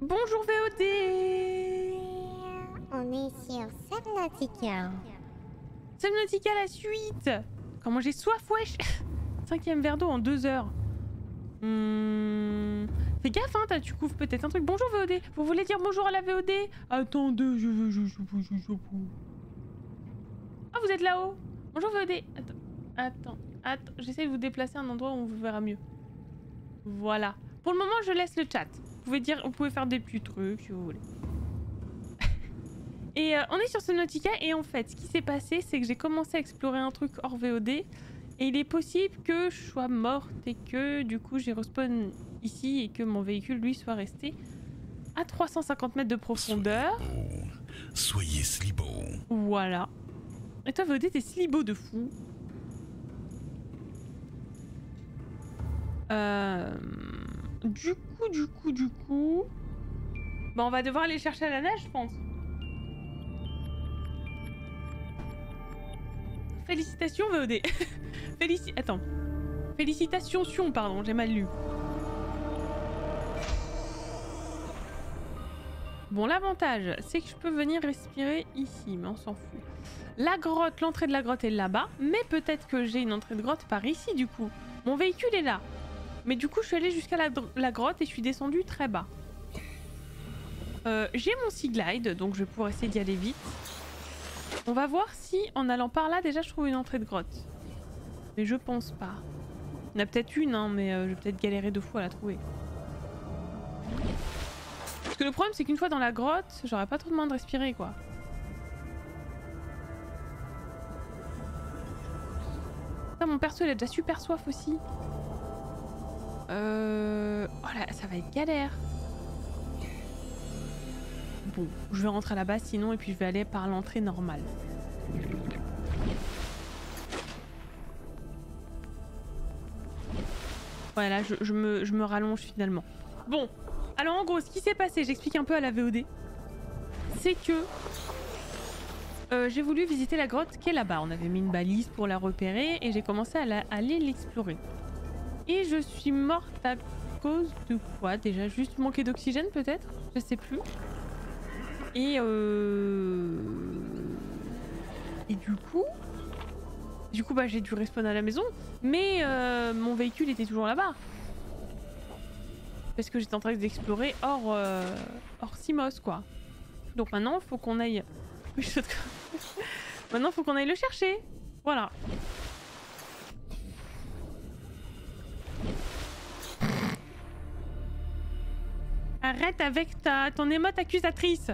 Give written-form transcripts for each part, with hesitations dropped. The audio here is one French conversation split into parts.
Bonjour VOD. On est sur Subnautica. Subnautica la suite. Comment j'ai soif, wesh. 5e verre d'eau en 2 heures. Fais gaffe, hein, tu couvres peut-être un truc. Bonjour VOD. Vous voulez dire bonjour à la VOD? Attendez, je veux. Ah, vous êtes là-haut. Bonjour VOD. Attends. J'essaie de vous déplacer à un endroit où on vous verra mieux. Voilà. Pour le moment, je laisse le chat. Vous pouvez faire des petits trucs si vous voulez. Et on est sur Subnautica et en fait, ce qui s'est passé, c'est que j'ai commencé à explorer un truc hors VOD et il est possible que je sois morte et que du coup, j'ai respawn ici et que mon véhicule, lui, soit resté à 350 mètres de profondeur. Soyez slibo. Voilà. Et toi, VOD, t'es slibo de fou. Du coup... Bah on va devoir aller chercher à la nage, je pense. Félicitations, VOD. Félicitations, pardon, j'ai mal lu. Bon, l'avantage, c'est que je peux venir respirer ici, mais on s'en fout. La grotte, l'entrée de la grotte est là-bas, mais peut-être que j'ai une entrée de grotte par ici, du coup. Mon véhicule est là. Mais du coup, je suis allée jusqu'à la grotte et je suis descendue très bas. J'ai mon Seaglide, donc je vais pouvoir essayer d'y aller vite. On va voir si, en allant par là, déjà, je trouve une entrée de grotte. Mais je pense pas. Il y en a peut-être une, hein, mais je vais peut-être galérer 2 fois à la trouver. Parce que le problème, c'est qu'une fois dans la grotte, j'aurais pas trop de moyens de respirer, quoi. Putain, mon perso, il a déjà super soif aussi. Oh là, ça va être galère. Bon, je vais rentrer là-bas sinon et puis je vais aller par l'entrée normale. Voilà, je me rallonge finalement. Bon, alors en gros, ce qui s'est passé, j'explique un peu à la VOD. C'est que j'ai voulu visiter la grotte qui est là-bas. On avait mis une balise pour la repérer et j'ai commencé à aller l'explorer. Et je suis morte à cause de quoi? Déjà juste manquer d'oxygène peut-être? Je sais plus. Et du coup bah j'ai dû respawn à la maison, mais mon véhicule était toujours là-bas. Parce que j'étais en train d'explorer hors Simos quoi. Donc maintenant faut qu'on aille... maintenant faut qu'on aille le chercher. Voilà. Arrête avec ton émote accusatrice.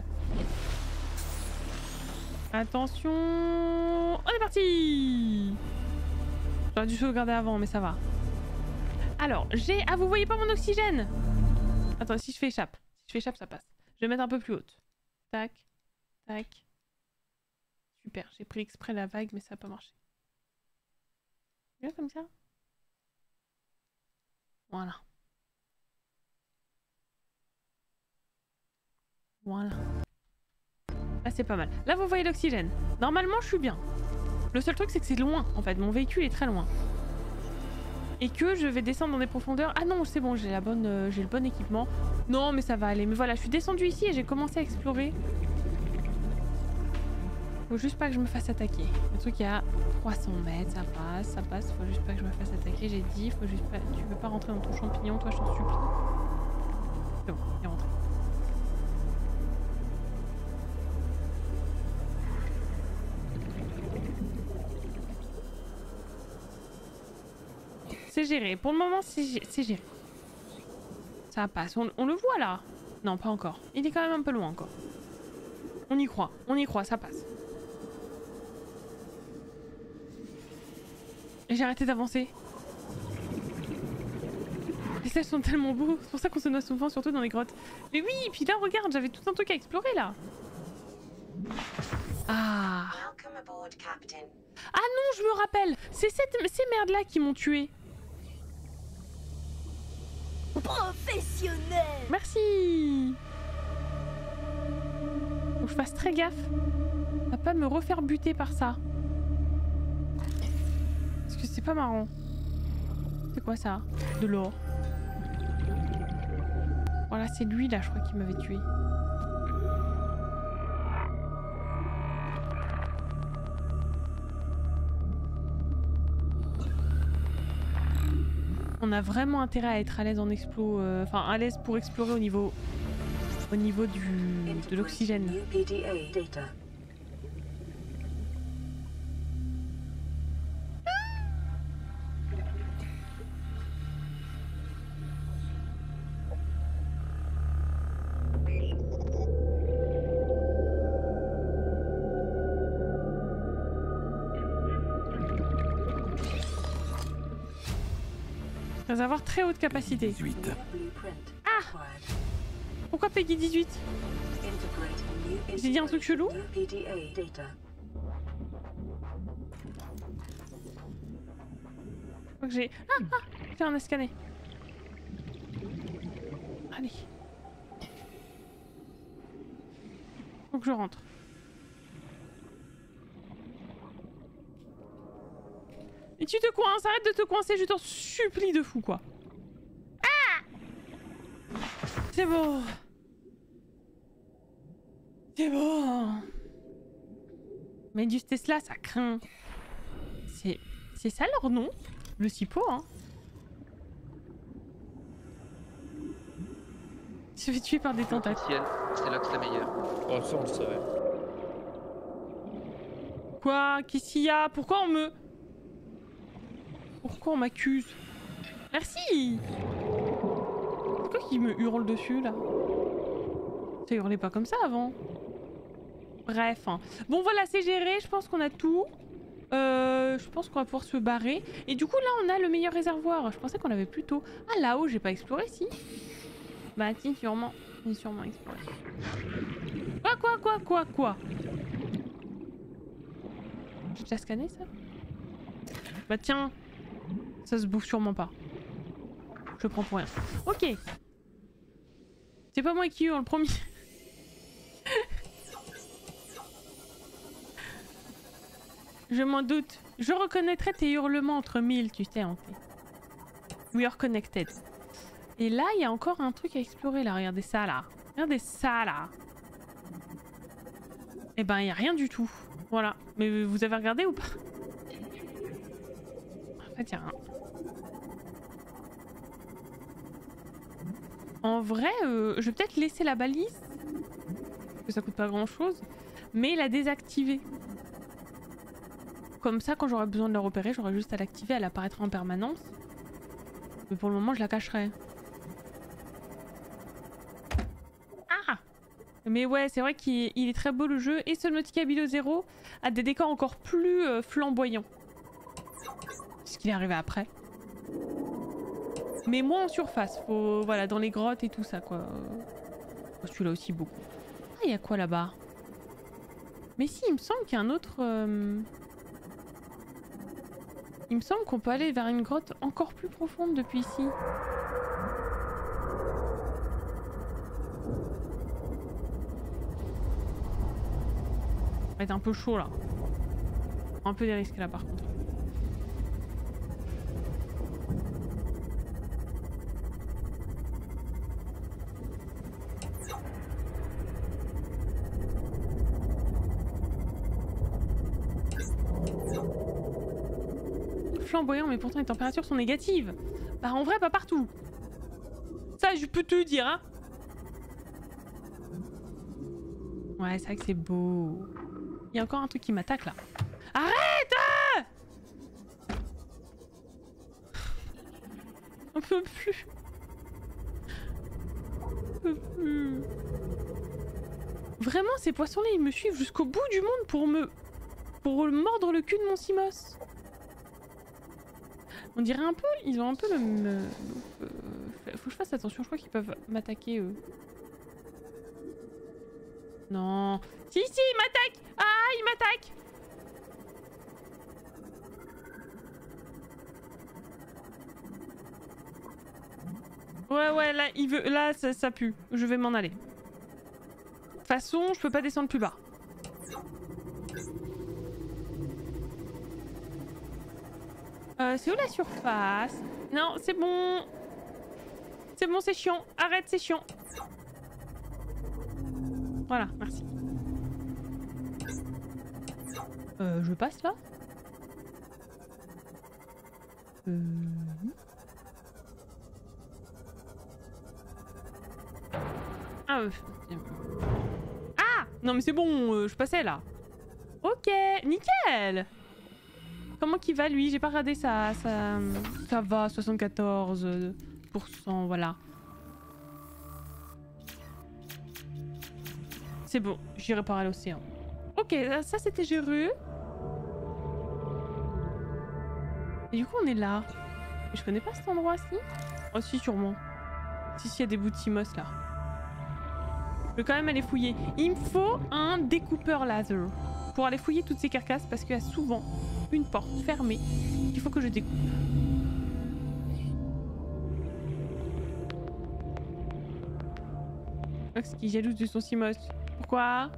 Attention... On est parti. J'aurais dû sauvegarder avant, mais ça va. Alors, j'ai... Ah, vous voyez pas mon oxygène? Attends, si je fais échappe. Si je fais échappe, ça passe. Je vais mettre un peu plus haute. Tac, tac. Super, j'ai pris exprès la vague, mais ça n'a pas marché. Bien comme ça. Voilà. Voilà. Là c'est pas mal. Là vous voyez l'oxygène. Normalement je suis bien. Le seul truc c'est que c'est loin en fait. Mon véhicule est très loin. Et que je vais descendre dans des profondeurs. Ah non c'est bon, j'ai le bon équipement. Non mais ça va aller. Mais voilà, je suis descendue ici et j'ai commencé à explorer. Faut juste pas que je me fasse attaquer. Le truc il y a 300 mètres, ça passe, faut juste pas que je me fasse attaquer. J'ai dit, faut juste pas... Tu veux pas rentrer dans ton champignon, toi je t'en supplie. C'est bon, il est rentré. C'est géré. Pour le moment, c'est géré. Ça passe. On le voit, là. Non, pas encore. Il est quand même un peu loin, encore. On y croit. On y croit. Ça passe. Et j'ai arrêté d'avancer. Les stages sont tellement beaux. C'est pour ça qu'on se noie souvent, surtout dans les grottes. Mais oui, puis là, regarde, j'avais tout un truc à explorer, là. Ah. Ah non, je me rappelle. C'est ces merdes-là qui m'ont tué. Professionnel. Merci. Faut que je fasse très gaffe à pas me refaire buter par ça. Parce que c'est pas marrant. C'est quoi ça? De l'or. Voilà, c'est lui là, je crois qu'il m'avait tué. On a vraiment intérêt à être à l'aise en explo, enfin à l'aise pour explorer au niveau de l'oxygène. Avoir très haute capacité. 18. Ah! Pourquoi Peggy 18? J'ai dit un truc chelou? Je crois que j'ai... Ah! Ah! Tiens, on a scanné. Allez. Faut que je rentre. Et tu te coinces, arrête de te coincer, je t'en supplie de fou quoi. Ah! C'est bon. C'est bon. Mais du Tesla, ça craint. C'est ça leur nom? Le cipo, hein. Je suis tué par des tentacules. C'est là que c'est meilleur. Oh, ça on le savait. Quoi? Qu'est-ce qu'il y a? Pourquoi on me... Pourquoi on m'accuse? Merci! Pourquoi qu'il me hurle dessus là? Ça hurlait pas comme ça avant. Bref. Hein. Bon voilà, c'est géré, je pense qu'on a tout. Je pense qu'on va pouvoir se barrer. Et du coup là on a le meilleur réservoir. Je pensais qu'on l'avait plus tôt. Ah là-haut j'ai pas exploré si? Bah si, sûrement. J'ai sûrement exploré. Quoi? J'ai déjà scanné ça? Bah tiens! Ça se bouffe sûrement pas. Je prends pour rien. Ok. C'est pas moi qui hurle, le promis. Je m'en doute. Je reconnaîtrai tes hurlements entre mille, tu sais, Hanté. We are connected. Et là, il y a encore un truc à explorer, là. Regardez ça, là. Eh ben, il n'y a rien du tout. Voilà. Mais vous avez regardé ou pas? En fait, il y a rien. En vrai, je vais peut-être laisser la balise, parce que ça coûte pas grand-chose, mais la désactiver. Comme ça, quand j'aurai besoin de la repérer, j'aurai juste à l'activer, elle apparaîtra en permanence. Mais pour le moment, je la cacherai. Ah! Mais ouais, c'est vrai qu'il est très beau le jeu, et Subnautica Below Zero a des décors encore plus flamboyants. Ce qu'il est arrivé après. Mais moins en surface, faut, voilà, dans les grottes et tout ça quoi. Celui-là aussi beaucoup. Ah, y'a quoi là-bas? Mais si, il me semble qu'il y a un autre... Il me semble qu'on peut aller vers une grotte encore plus profonde depuis ici. Ça va être un peu chaud là. Un peu des risques là par contre. Flamboyant, mais pourtant les températures sont négatives. Bah en vrai pas partout. Ça je peux te le dire hein. Ouais c'est vrai que c'est beau. Il y a encore un truc qui m'attaque là. Arrête! On peut plus. On peut plus. Vraiment ces poissons là ils me suivent jusqu'au bout du monde pour me... Pour mordre le cul de mon Simos. On dirait un peu, ils ont un peu le même... Faut que je fasse attention, je crois qu'ils peuvent m'attaquer eux. Non... Si, ils m'attaquent! Ah, ils m'attaquent! Ouais, là, il veut... Là, ça pue. Je vais m'en aller. De toute façon, je peux pas descendre plus bas. C'est où la surface? Non, c'est bon. C'est bon, c'est chiant. Arrête, c'est chiant. Voilà, merci. Je passe là? Ah! Non mais c'est bon, je passais là. Ok, nickel! Comment qu'il va lui? J'ai pas regardé ça, ça va, 74%, voilà. C'est bon, j'irai par à l'océan. Ok, ça c'était Géru. Et du coup on est là. Je connais pas cet endroit-ci. Oh si, sûrement. Si, si, il y a des bouts de Simos là. Je vais quand même aller fouiller. Il me faut un découpeur laser pour aller fouiller toutes ces carcasses parce qu'il y a souvent une porte fermée qu'il faut que je découpe. Ox qui jalouse de son Simos. Pourquoi?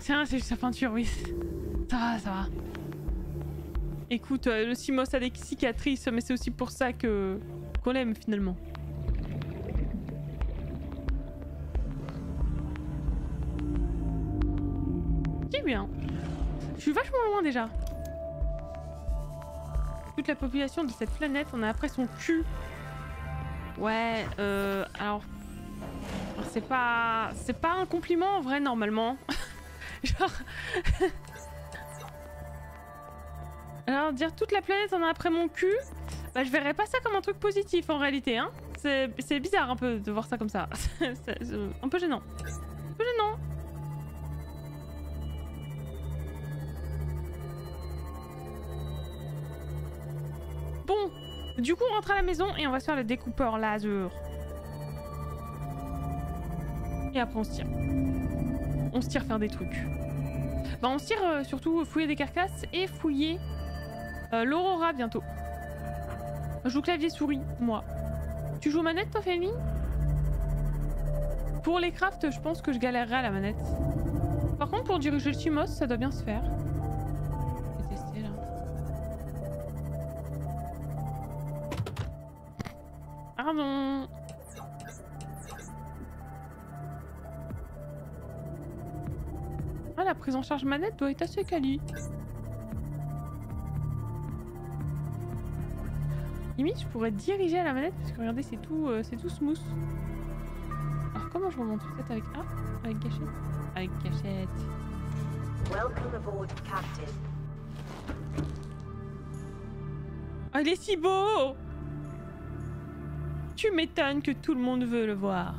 Tiens, c'est juste sa peinture, oui. Ça va, ça va. Écoute, le Simos a des cicatrices, mais c'est aussi pour ça que qu'on l'aime finalement. C'est bien. Je suis vachement loin déjà. Toute la population de cette planète en a après son cul. Ouais, alors... C'est pas un compliment en vrai, normalement. Genre... Alors dire toute la planète en a après mon cul, bah je verrais pas ça comme un truc positif en réalité, hein. C'est bizarre un peu de voir ça comme ça. C'est un peu gênant. Un peu gênant. Bon, du coup on rentre à la maison et on va se faire le découpeur laser. Et après on se tire. On se tire faire des trucs. Bah on se tire surtout fouiller des carcasses et fouiller l'Aurora bientôt. Je joue clavier souris, moi. Tu joues manette toi Fanny? Pour les crafts, je pense que je galérerai à la manette. Par contre pour diriger le Simos, ça doit bien se faire. Je vais tester là. Pardon. Ah, la prise en charge manette doit être assez quali. Limite, je pourrais diriger à la manette parce que regardez, c'est tout smooth. Alors comment je remonte peut-être avec A, avec gâchette, avec gâchette. Welcome aboard, Captain. Oh, il est si beau. Tu m'étonnes que tout le monde veut le voir.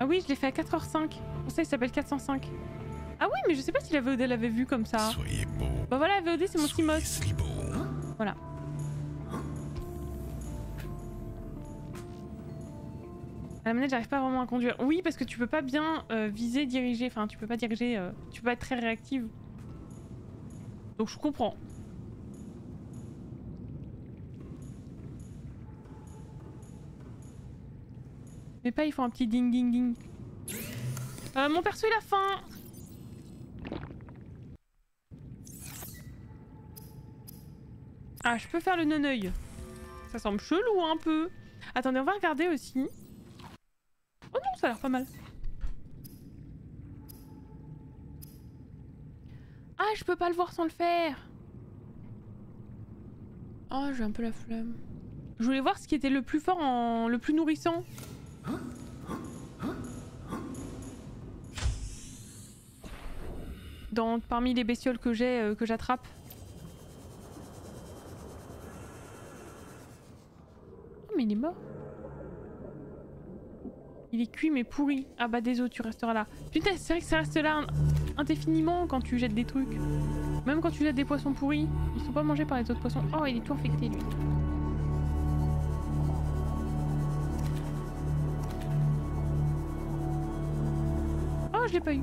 Ah oui, je l'ai fait à 4h05. Pour ça, il s'appelle 405. Ah oui, mais je sais pas si la VOD l'avait vu comme ça. Soyez beau. Bah voilà, la VOD, c'est mon Simos. Voilà. À la manette, j'arrive pas vraiment à conduire. Oui, parce que tu peux pas bien viser, diriger. Enfin, tu peux pas diriger, tu peux pas être très réactive. Donc je comprends. Mais pas, ils font un petit ding ding ding. Mon perso il a faim. Ah, je peux faire le non-œil. Ça semble chelou un peu. Attendez, on va regarder aussi. Oh non, ça a l'air pas mal. Ah, je peux pas le voir sans le faire. Oh, j'ai un peu la flemme. Je voulais voir ce qui était le plus fort, le plus nourrissant. Parmi les bestioles que j'ai, que j'attrape. Oh mais il est mort. Il est cuit mais pourri. Ah bah désolé, tu resteras là. Putain, c'est vrai que ça reste là indéfiniment quand tu jettes des trucs. Même quand tu jettes des poissons pourris, ils sont pas mangés par les autres poissons. Oh, il est tout infecté lui. Oh, je l'ai pas eu.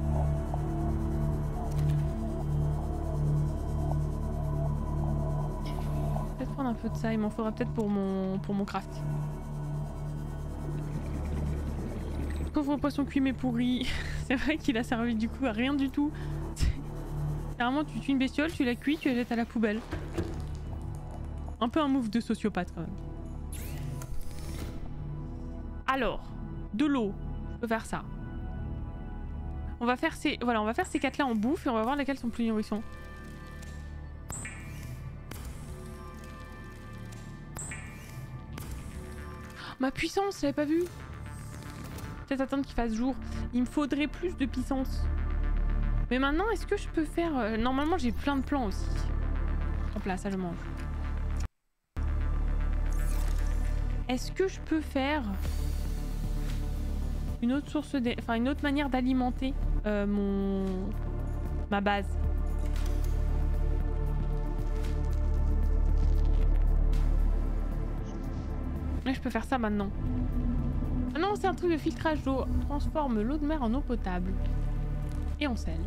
prendre un peu de ça, il m'en faudra peut-être pour mon craft. Coffre au poisson cuit mais pourri, c'est vrai qu'il a servi du coup à rien du tout. Carrément tu tues une bestiole, tu la cuis, tu la jettes à la poubelle. Un peu un move de sociopathe quand même. Alors, de l'eau, je peux faire ça. On va faire ces, voilà, on va faire ces 4 là en bouffe et on va voir lesquelles sont plus nourrissants. Ma puissance, je l'avais pas vue. Peut-être attendre qu'il fasse jour. Il me faudrait plus de puissance. Mais maintenant, est-ce que je peux faire... Normalement, j'ai plein de plans aussi. Hop là, ça je mange. Est-ce que je peux faire une autre source de... Enfin, une autre manière d'alimenter ma base? Là, je peux faire ça maintenant. Ah non, c'est un truc de filtrage d'eau. Transforme l'eau de mer en eau potable. Et en sel.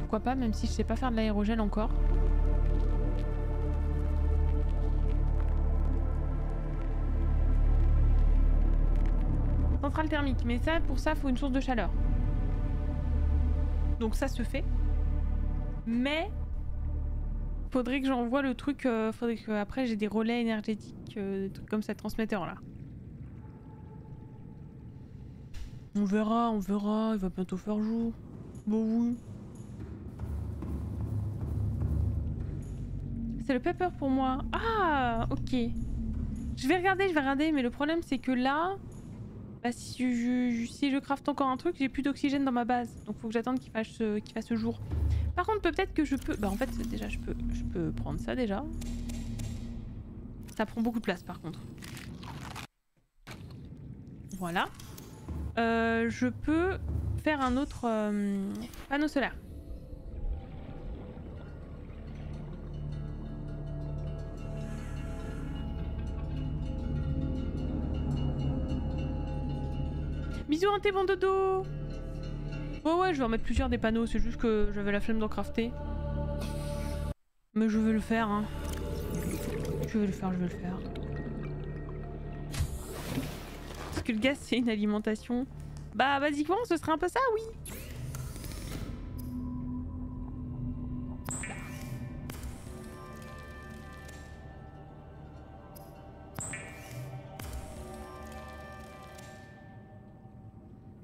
Pourquoi pas, même si je sais pas faire de l'aérogel encore. Centrale thermique. Mais ça, pour ça, faut une source de chaleur. Donc ça se fait. Mais... faudrait que j'envoie le truc, faudrait que après j'ai des relais énergétiques, des trucs comme ça, transmetteur là. On verra, il va bientôt faire jour. Bon oui. C'est le pepper pour moi. Ah ok. Je vais regarder, mais le problème c'est que là, bah, si je crafte encore un truc, j'ai plus d'oxygène dans ma base. Donc faut que j'attende qu'il fasse jour. Par contre peut-être que je peux... Bah en fait déjà je peux prendre ça déjà. Ça prend beaucoup de place par contre. Voilà. Je peux faire un autre panneau solaire. Bisous un thé bon dodo. Oh ouais, je vais en mettre plusieurs des panneaux, c'est juste que j'avais la flemme d'en crafter. Mais je vais le faire, hein. Je vais le faire. Parce que le gaz, c'est une alimentation. Bah, basiquement, ce serait un peu ça, oui.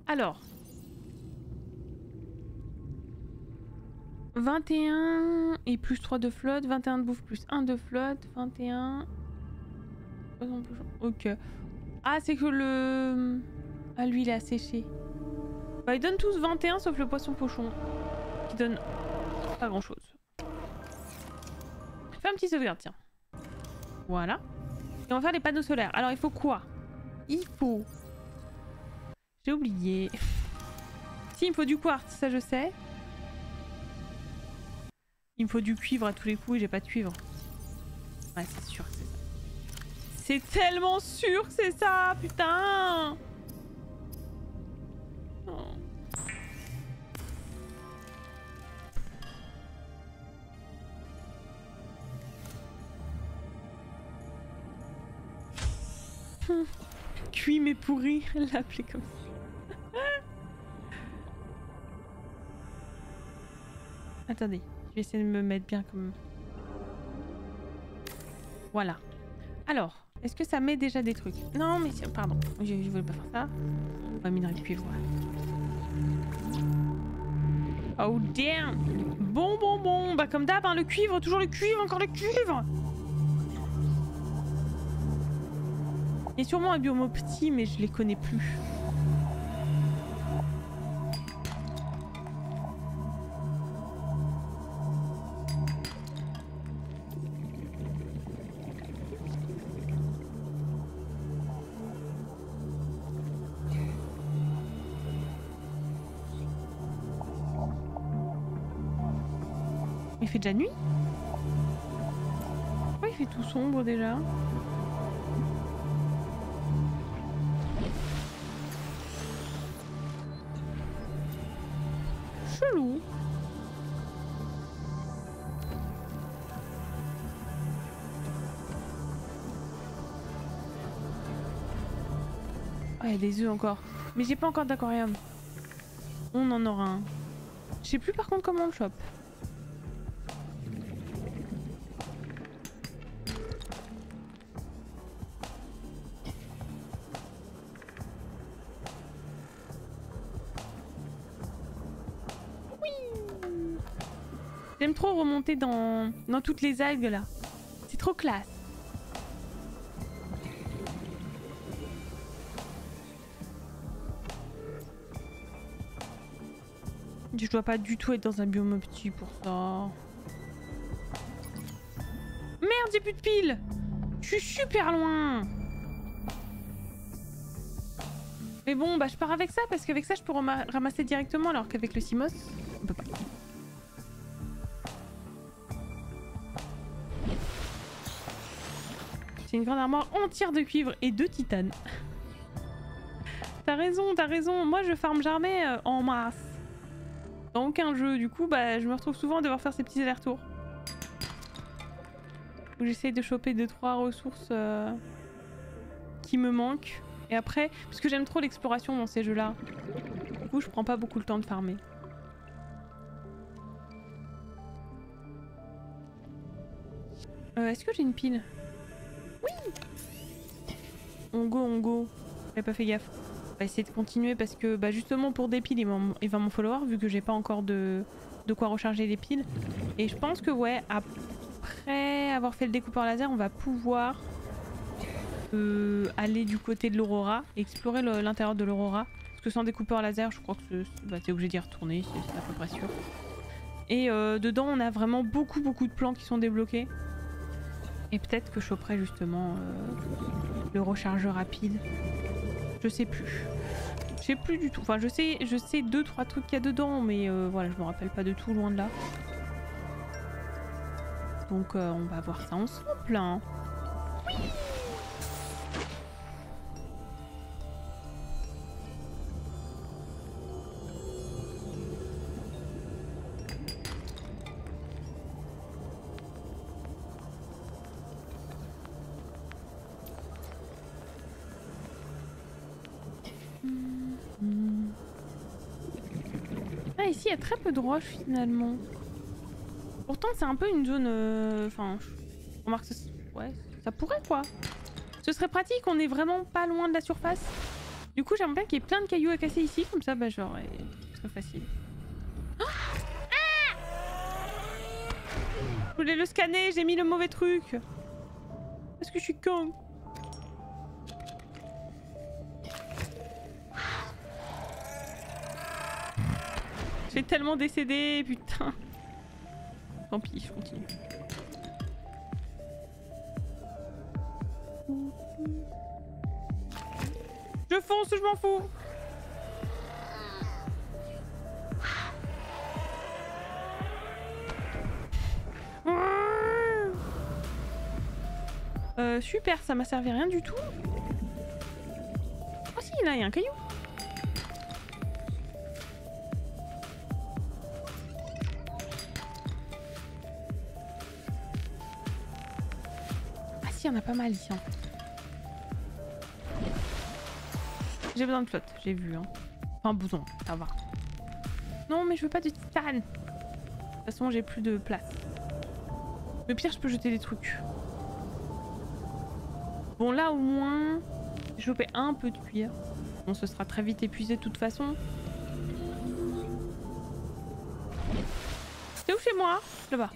Alors... 21 et plus 3 de flotte, 21 de bouffe plus 1 de flotte, 21... Ok. Ah c'est que le... Ah lui il a séché. Bah ils donnent tous 21 sauf le poisson pochon. Qui donne pas grand chose. Fais un petit sauvegarde tiens. Voilà. Et on va faire les panneaux solaires. Alors il faut quoi? Il faut... J'ai oublié. Si il me faut du quartz, ça je sais. Il me faut du cuivre à tous les coups et j'ai pas de cuivre. Ouais, c'est sûr que c'est ça. C'est tellement sûr que c'est ça, putain! Oh. Cuit mais pourri, l'appeler comme ça. Attendez. Je vais essayer de me mettre bien comme... Voilà. Alors, est-ce que ça met déjà des trucs? Non, mais pardon, je voulais pas faire ça. On va miner du cuivre. Oh damn! Bon. Bah comme d'hab, hein, le cuivre, toujours le cuivre, encore le cuivre! Il y a sûrement un biome petit, mais je les connais plus. Il fait déjà nuit? Pourquoi il fait tout sombre déjà? Chelou. Ah, il y a des œufs encore. Mais j'ai pas encore d'aquarium. On en aura un. Je sais plus par contre comment on le chope. J'aime trop remonter dans toutes les algues là. C'est trop classe. Je dois pas du tout être dans un biome petit pour ça. Merde, j'ai plus de piles. Je suis super loin. Mais bon, bah je pars avec ça parce qu'avec ça je peux ramasser directement alors qu'avec le Simos, on peut pas. J'ai une grande armoire entière de cuivre et de titane. T'as raison, t'as raison. Moi, je farme jamais en masse. Dans aucun jeu. Du coup, bah, je me retrouve souvent à devoir faire ces petits allers-retours. J'essaye de choper 2-3 ressources qui me manquent. Et après, parce que j'aime trop l'exploration dans ces jeux-là. Du coup, je prends pas beaucoup le temps de farmer. Est-ce que j'ai une pile ? Oui. On go, on go. J'ai pas fait gaffe. On va essayer de continuer parce que bah justement pour des piles il va m'en falloir vu que j'ai pas encore de quoi recharger les piles. Et je pense que ouais, après avoir fait le découpeur laser, on va pouvoir aller du côté de l'Aurora, explorer l'intérieur de l'Aurora. Parce que sans découpeur laser, je crois que t'es obligé d'y retourner, c'est à peu près sûr. Et dedans on a vraiment beaucoup de plans qui sont débloqués. Et peut-être que je choperai justement le rechargeur rapide. Je sais plus. Je sais plus du tout. Enfin, je sais 2-3 trucs qu'il y a dedans, mais voilà, je me rappelle pas de tout, loin de là. Donc on va voir ça ensemble, hein. Oui. Ici il y a très peu de roches finalement. Pourtant c'est un peu une zone... Enfin, je remarque que ouais, ça pourrait quoi. Ce serait pratique, on est vraiment pas loin de la surface. Du coup j'aimerais bien qu'il y ait plein de cailloux à casser ici, comme ça bah genre, ce serait facile. Oh ah, je voulais le scanner, j'ai mis le mauvais truc. Est-ce que je suis con? J'ai tellement décédé, putain. Tant pis, je continue. Je fonce, je m'en fous. Super, ça m'a servi à rien du tout. Oh si, là, il y a un caillou. Il y en a pas mal ici en fait. J'ai besoin de flotte, j'ai vu hein. Enfin bouson, ça va. Non mais je veux pas de titane. De toute façon j'ai plus de place. Le pire je peux jeter des trucs. Bon là au moins j'ai chopé un peu de cuir. Bon ce sera très vite épuisé de toute façon. C'est où chez moi? Là-bas.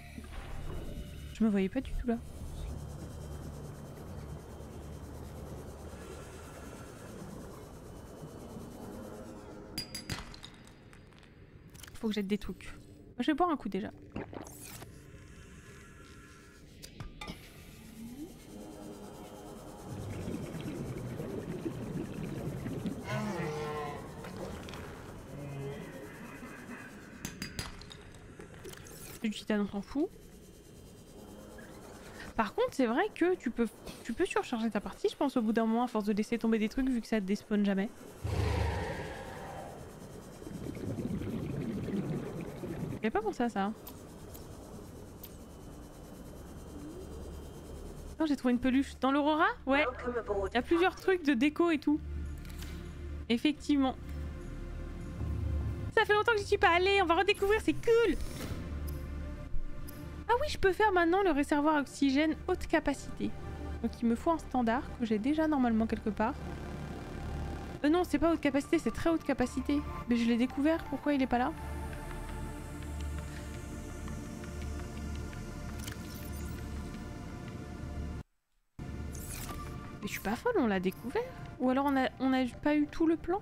Je me voyais pas du tout là. Faut que j'aide des trucs. Je vais boire un coup déjà. Du titane on s'en fout. Par contre c'est vrai que tu peux surcharger ta partie je pense au bout d'un moment à force de laisser tomber des trucs vu que ça te déspawn jamais. J'avais pas pensé à ça. Non, j'ai trouvé une peluche. Dans l'Aurora? Ouais. Il y a plusieurs trucs de déco et tout. Effectivement. Ça fait longtemps que je suis pas allée, on va redécouvrir, c'est cool. Ah oui, je peux faire maintenant le réservoir à oxygène haute capacité. Donc il me faut un standard que j'ai déjà normalement quelque part. Non, c'est pas haute capacité, c'est très haute capacité. Mais je l'ai découvert, pourquoi il est pas là? Mais je suis pas folle, on l'a découvert. Ou alors on a pas eu tout le plan.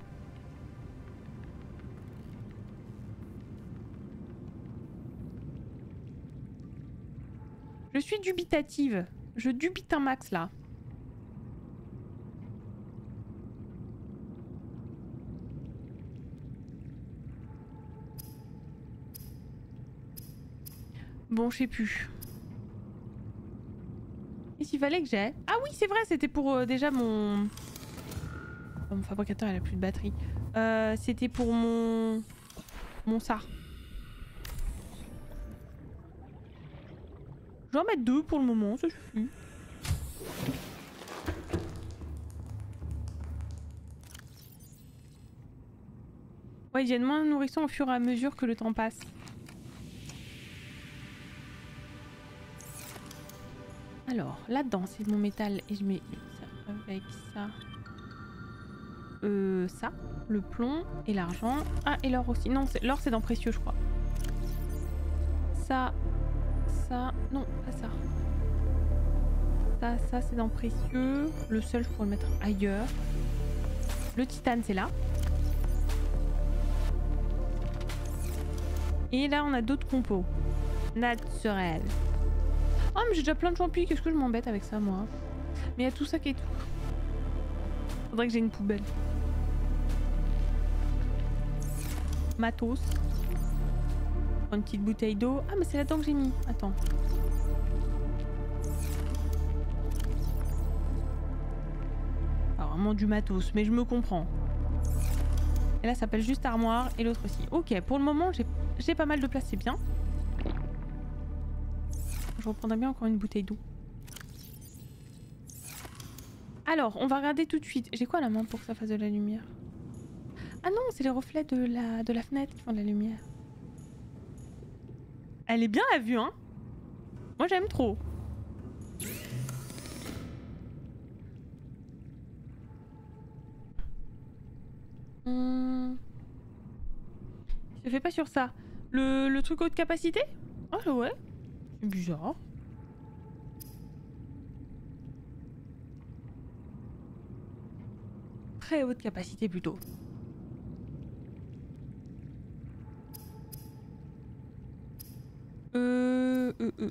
Je suis dubitative. Je dubite un max là. Bon, je sais plus. Et s'il fallait que j'aille... Ah oui, c'est vrai, c'était pour déjà mon... Oh, mon fabricateur, il a plus de batterie. C'était pour mon... Mon SAR. Je vais en mettre deux pour le moment, ça suffit. Ouais, ils viennent moins nourrissants au fur et à mesure que le temps passe. Alors, là-dedans, c'est mon métal et je mets ça avec ça. Ça, le plomb et l'argent. Ah, et l'or aussi. Non, l'or c'est dans précieux, je crois. Ça... Ça, non, pas ça. Ça, ça c'est dans précieux. Le seul, je pourrais le mettre ailleurs. Le titane, c'est là. Et là, on a d'autres compos. Naturel. Oh, mais j'ai déjà plein de champignons. Qu'est-ce que je m'embête avec ça, moi? Mais il y a tout ça qui est tout. Faudrait que j'ai une poubelle. Matos. Une petite bouteille d'eau. Ah mais c'est là-dedans que j'ai mis. Attends. Alors vraiment du matos, mais je me comprends. Et là ça s'appelle juste armoire et l'autre aussi. Ok, pour le moment j'ai pas mal de place, c'est bien. Je reprendrai bien encore une bouteille d'eau. Alors on va regarder tout de suite. J'ai quoi à la main pour que ça fasse de la lumière? Ah non, c'est les reflets de la fenêtre qui font de la lumière. Elle est bien la vue, hein. Moi j'aime trop. Je fais pas sur ça. Le truc haute capacité? Ah ouais. C'est bizarre. Très haute capacité plutôt.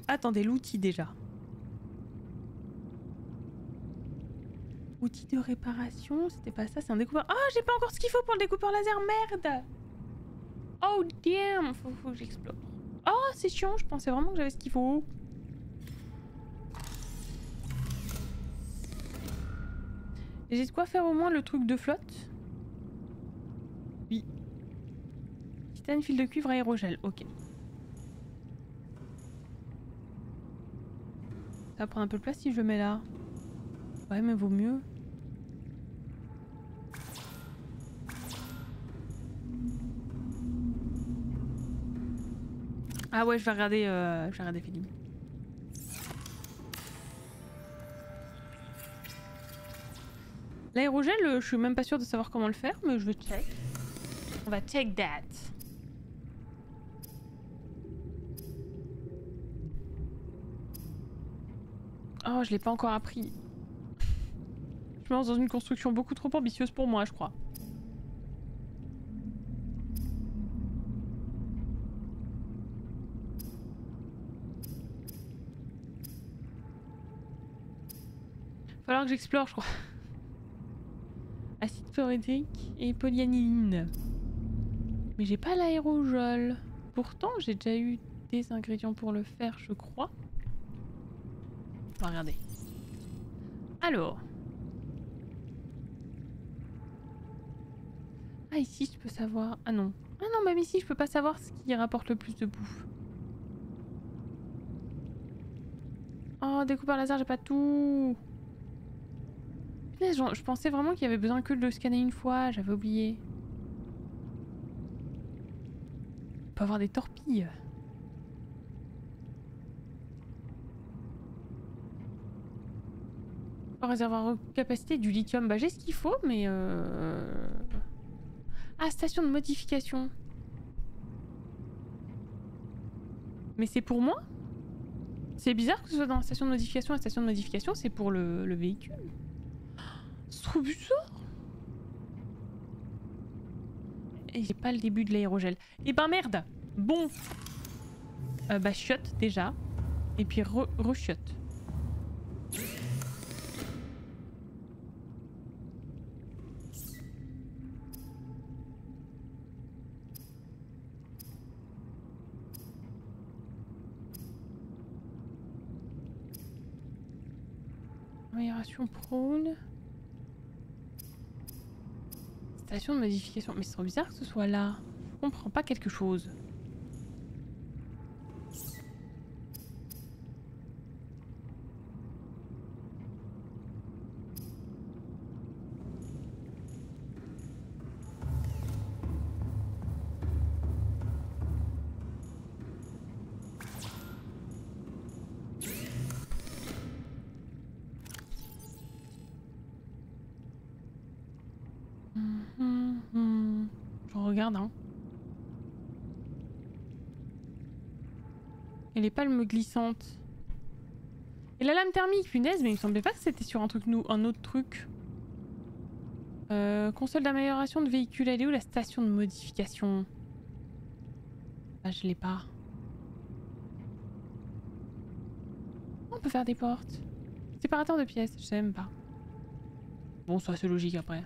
Attendez, l'outil déjà. Outil de réparation, c'était pas ça, c'est un découpeur. Ah, j'ai pas encore ce qu'il faut pour le découpeur laser, merde. Oh damn, faut que j'explore. Oh, c'est chiant, je pensais vraiment que j'avais ce qu'il faut. J'ai de quoi faire au moins le truc de flotte. Oui. Titane, fil de cuivre, aérogel, ok. Ça prend un peu de place si je le mets là. Ouais mais vaut mieux. Ah ouais, je vais regarder Philippe. L'aérogel, je suis même pas sûre de savoir comment le faire, mais je vais check. On va check that. Oh, je l'ai pas encore appris. Je me lance dans une construction beaucoup trop ambitieuse pour moi, je crois. Falloir que j'explore, je crois. Acide chlorhydrique et polyaniline. Mais j'ai pas l'aérogel. Pourtant, j'ai déjà eu des ingrédients pour le faire, je crois. Regardez. Alors. Ah ici je peux savoir. Ah non. Ah non, même ici je peux pas savoir ce qui rapporte le plus de bouffe. Oh, découpeur laser, j'ai pas tout. Punaise, je pensais vraiment qu'il y avait besoin que de le scanner une fois, j'avais oublié. On peut avoir des torpilles. Réservoir capacité du lithium, bah j'ai ce qu'il faut, mais ah, station de modification. Mais c'est pour moi? C'est bizarre que ce soit dans la station de modification. La station de modification, c'est pour le véhicule. C'est trop bizarre. Et j'ai pas le début de l'aérogel. Et ben merde. Bon. Bah chiotte déjà. Et puis re-chiotte. Prawn. Station de modification. Mais c'est trop bizarre que ce soit là. Je comprends pas quelque chose. Et les palmes glissantes. Et la lame thermique, punaise, mais il me semblait pas que c'était sur un truc, un autre truc. Console d'amélioration de véhicule, elle est où la station de modification? Ah, je l'ai pas. On peut faire des portes. Séparateur de pièces, je sais même pas. Bon, ça c'est logique après.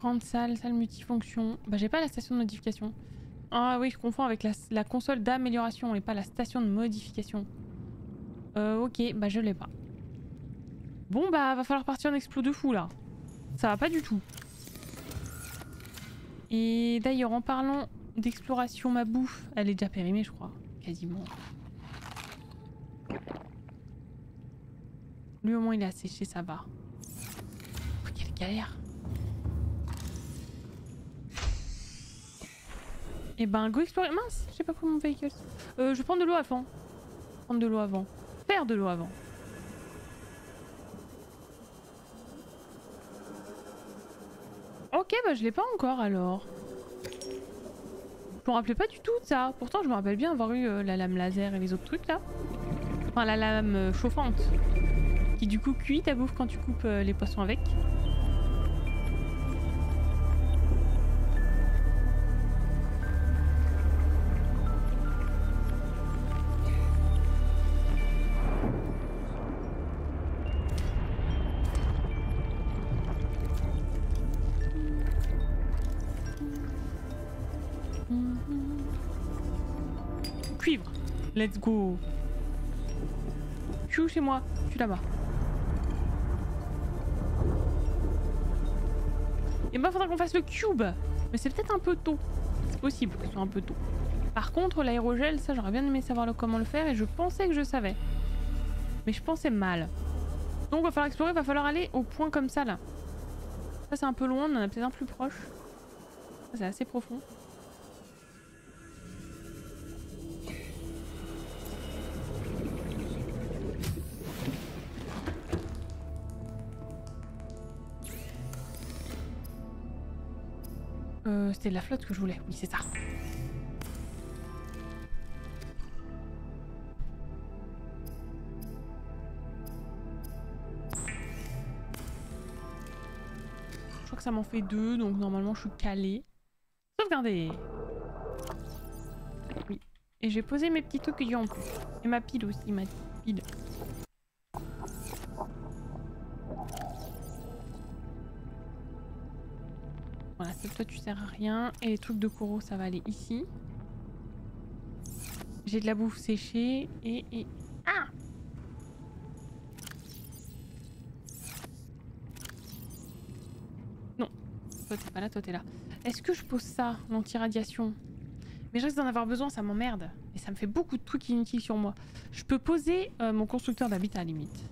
Grande salle, salle multifonction. Bah j'ai pas la station de modification. Ah oui, je confonds avec la console d'amélioration et pas la station de modification. Ok, bah je l'ai pas. Bon bah va falloir partir en explo de fou là. Ça va pas du tout. Et d'ailleurs en parlant d'exploration, ma bouffe, elle est déjà périmée je crois. Quasiment. Lui au moins il est asséché, ça va. Oh, quelle galère. Et ben go explorer. Mince, j'ai pas pris mon véhicule. Je vais prendre de l'eau avant. Faire de l'eau avant. Ok, bah je l'ai pas encore alors. Je me rappelais pas du tout de ça. Pourtant je me rappelle bien avoir eu la lame laser et les autres trucs là. Enfin la lame chauffante. Qui du coup cuit ta bouffe quand tu coupes les poissons avec. Let's go. Je suis où chez moi? Je suis là-bas. Et bah faudra qu'on fasse le cube. Mais c'est peut-être un peu tôt. C'est possible que ce soit un peu tôt. Par contre l'aérogel, ça j'aurais bien aimé savoir comment le faire et je pensais que je savais. Mais je pensais mal. Donc va falloir explorer, va falloir aller au point comme ça là. Ça c'est un peu loin, on en a peut-être un plus proche. Ça c'est assez profond. C'était de la flotte que je voulais, oui c'est ça. Je crois que ça m'en fait deux, donc normalement je suis calée. Sauvegardez. Oui. Et j'ai posé mes petits trucs en plus. Et ma pile aussi, ma pile. Voilà, c'est toi tu sers à rien et les trucs de Koro ça va aller ici. J'ai de la bouffe séchée et... Ah! Toi t'es pas là, toi t'es là. Est-ce que je pose ça, l'anti-radiation? Mais je risque d'en avoir besoin, ça m'emmerde. Et ça me fait beaucoup de trucs inutiles sur moi. Je peux poser mon constructeur d'habitat à la limite.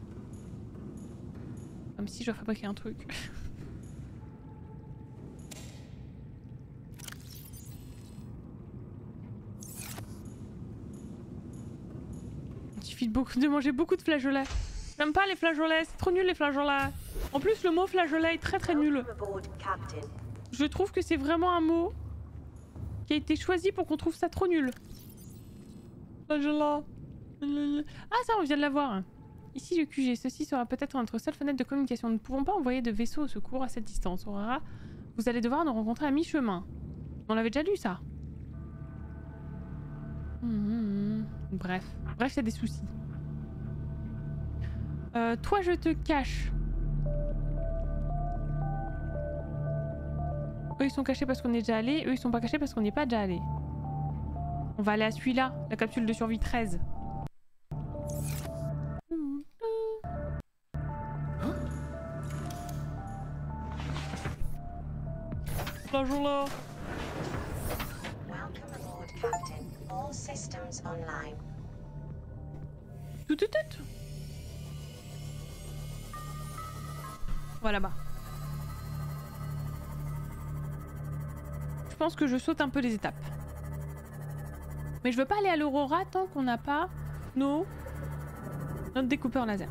Comme si je dois fabriquer un truc. Il suffit de manger beaucoup de flageolets. J'aime pas les flageolets, c'est trop nul les flageolets. En plus le mot flageolet est très nul. Je trouve que c'est vraiment un mot qui a été choisi pour qu'on trouve ça trop nul. Flageolet. Ah ça on vient de l'avoir. Ici le QG, ceci sera peut-être notre seule fenêtre de communication. Nous ne pouvons pas envoyer de vaisseau au secours à cette distance. Aurora, vous allez devoir nous rencontrer à mi-chemin. On l'avait déjà lu ça. Bref, c'est des soucis. Toi je te cache. Eux ils sont cachés parce qu'on est déjà allé, eux ils sont pas cachés parce qu'on n'est pas déjà allé. On va aller à celui-là, la capsule de survie 13. Bonjour là. Tout. On va là-bas. Je pense que je saute un peu les étapes. Mais je veux pas aller à l'Aurora tant qu'on n'a pas notre découpeur laser.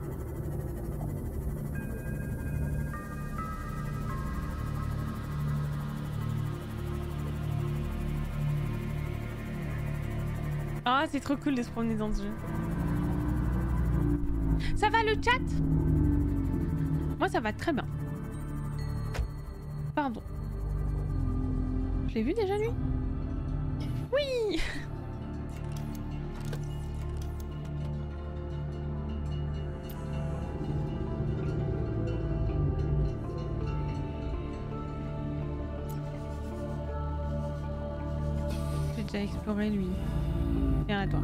Ah, c'est trop cool de se promener dans ce jeu. Ça va le chat? Moi ça va très bien. Pardon. Je l'ai vu déjà lui? Oui. J'ai déjà exploré lui. Viens à toi.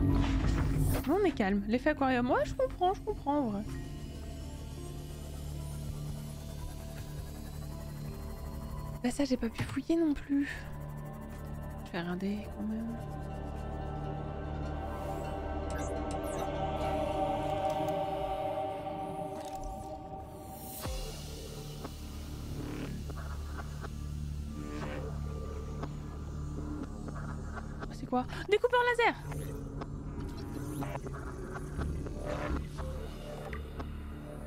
Non mais calme, l'effet aquarium. Ouais je comprends en vrai. Bah ça j'ai pas pu fouiller non plus. Je vais regarder quand même. Oh, c'est quoi? Découpeur laser!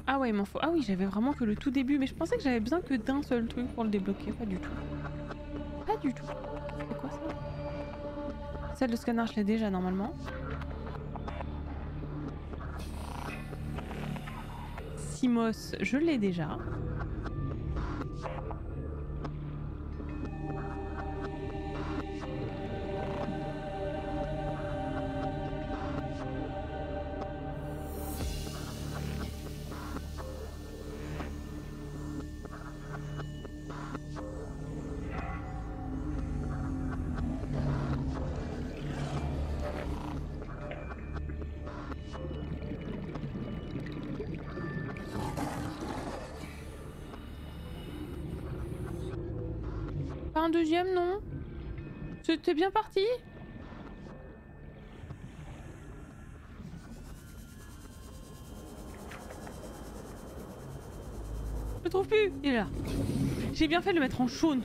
Ah ouais, il m'en faut. Ah oui, j'avais vraiment que le tout début, mais je pensais que j'avais besoin que d'un seul truc pour le débloquer. Pas du tout. Pas du tout. C'est quoi ça? Celle de scanner, je l'ai déjà normalement. Simos, je l'ai déjà. Un deuxième, non? C'était bien parti. Je le trouve plus. Il est là. J'ai bien fait de le mettre en jaune.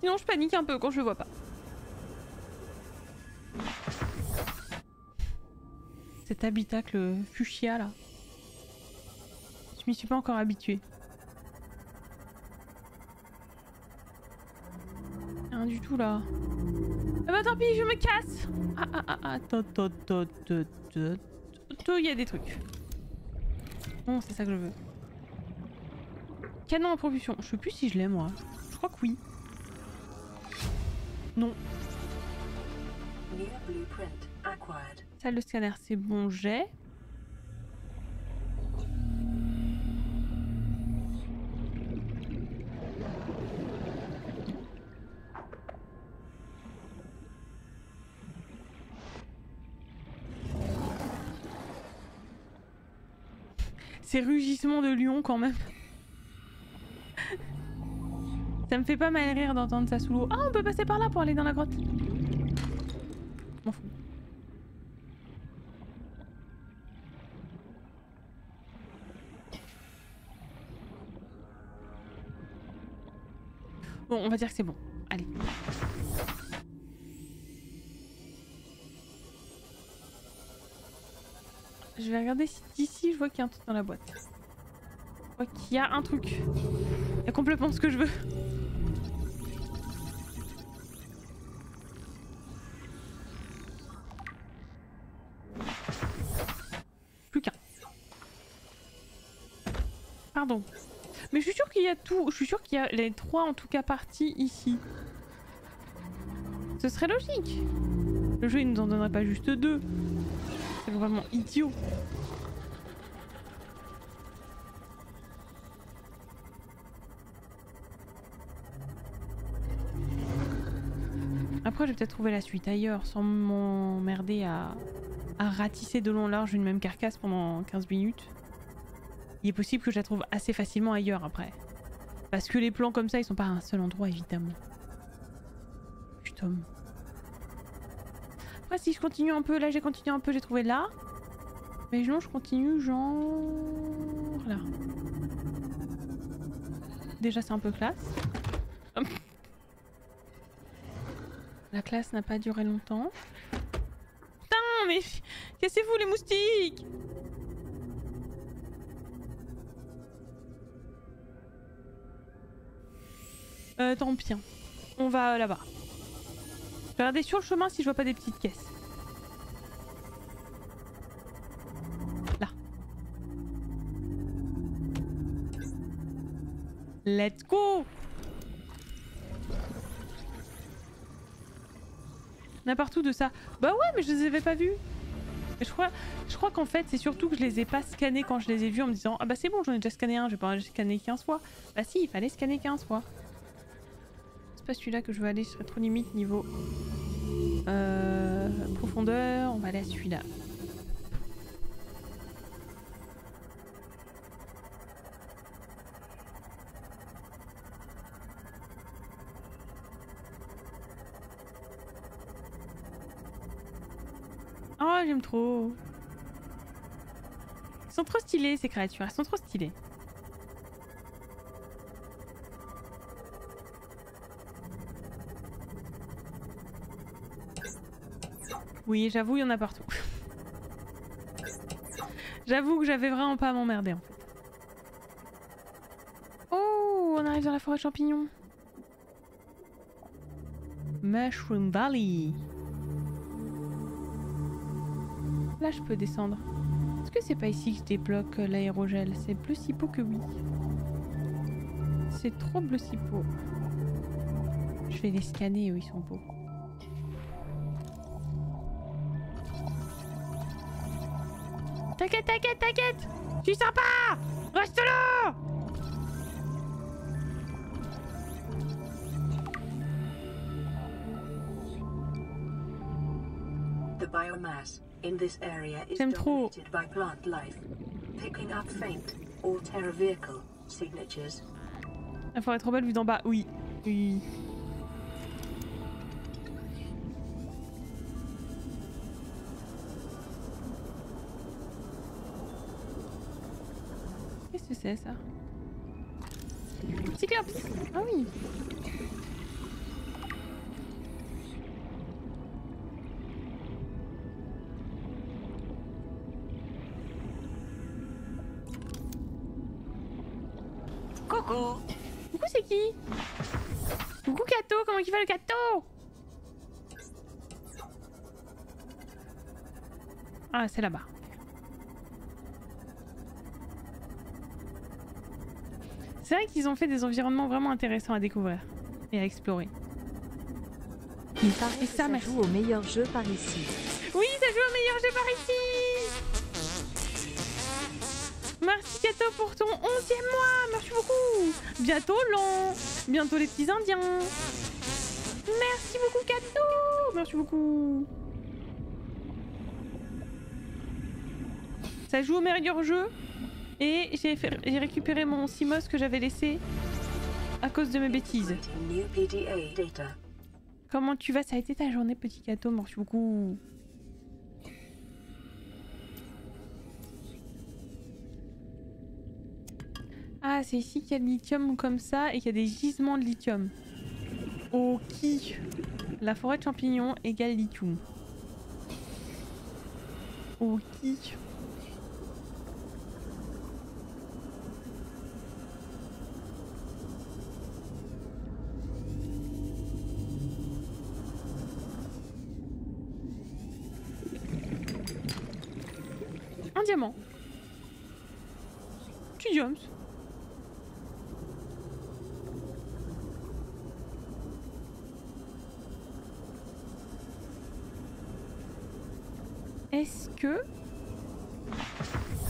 Sinon je panique un peu quand je le vois pas. Cet habitacle fuchsia là. Je m'y suis pas encore habituée. Du tout là. Ah bah tant pis, je me casse. Il y a des trucs. Bon, c'est ça que je veux. Canon à propulsion. Je sais plus si je l'ai moi. Je crois que oui. Non. Salle de scanner, c'est bon, j'ai. Ces rugissements de lion quand même. Ça me fait pas mal rire d'entendre ça sous l'eau. Ah, on peut passer par là pour aller dans la grotte. M'en fous. Bon, on va dire que c'est bon. Allez. Je vais regarder si d'ici je vois qu'il y a un truc dans la boîte. Je vois qu'il y a un truc. Il y a complètement ce que je veux. Plus qu'un. Pardon. Mais je suis sûre qu'il y a tout. Je suis sûre qu'il y a les trois en tout cas parties ici. Ce serait logique. Le jeu il nous en donnerait pas juste deux. C'est vraiment idiot. Après, je vais peut-être trouver la suite ailleurs sans m'emmerder à ratisser de long en large une même carcasse pendant 15 minutes. Il est possible que je la trouve assez facilement ailleurs après. Parce que les plans comme ça, ils sont pas à un seul endroit, évidemment. Putain. Après, si je continue un peu, là j'ai continué un peu, j'ai trouvé là. Mais non, je continue genre... là. Déjà, c'est un peu classe. Hop. La classe n'a pas duré longtemps. Putain, mais cassez-vous les moustiques! Tant pis, hein. On va là-bas. Je vais regarder sur le chemin si je vois pas des petites caisses. Là. Let's go! Il y en a partout de ça. Bah ouais, mais je les avais pas vus. Je crois qu'en fait, c'est surtout que je les ai pas scannés quand je les ai vus en me disant ah bah c'est bon, j'en ai déjà scanné un, je vais pas en scanner 15 fois. Bah si, il fallait scanner 15 fois. C'est pas celui-là que je veux aller, ce serait trop limite niveau profondeur. On va aller à celui-là. Oh, j'aime trop. Ils sont trop stylés, ces créatures. Elles sont trop stylées. Oui, j'avoue, il y en a partout. J'avoue que j'avais vraiment pas à m'emmerder, en fait. Oh, on arrive dans la forêt de champignons. Mushroom Valley. Là, je peux descendre. Est-ce que c'est pas ici que je débloque l'aérogel? C'est bleu cipo que oui. C'est trop bleu cipo. Je vais les scanner, eux, ils sont beaux. T'inquiète, t'inquiète, t'inquiète! Je suis sympa! Reste là! The biomass. J'aime trop. La forêt est trop belle vue d'en bas, oui. Oui. Qu'est-ce que c'est ça? Cyclops! Ah oui! Coucou! Coucou, c'est qui? Coucou, Kato! Comment il va le Kato? Ah, c'est là-bas. C'est vrai qu'ils ont fait des environnements vraiment intéressants à découvrir et à explorer. Il paraît que ça joue au meilleur jeu par ici. Oui, ça joue au meilleur jeu par ici! Merci Kato pour ton 11e mois, merci beaucoup. Bientôt l'an, bientôt les petits indiens. Merci beaucoup Kato, merci beaucoup. Ça joue au meilleur jeu et j'ai récupéré mon Simos que j'avais laissé à cause de mes bêtises. Comment tu vas? Ça a été ta journée, petit gâteau? Merci beaucoup. Ah, c'est ici qu'il y a de lithium comme ça et qu'il y a des gisements de lithium. Ok. La forêt de champignons égale lithium. Ok. Un diamant. Tu diams. Est-ce que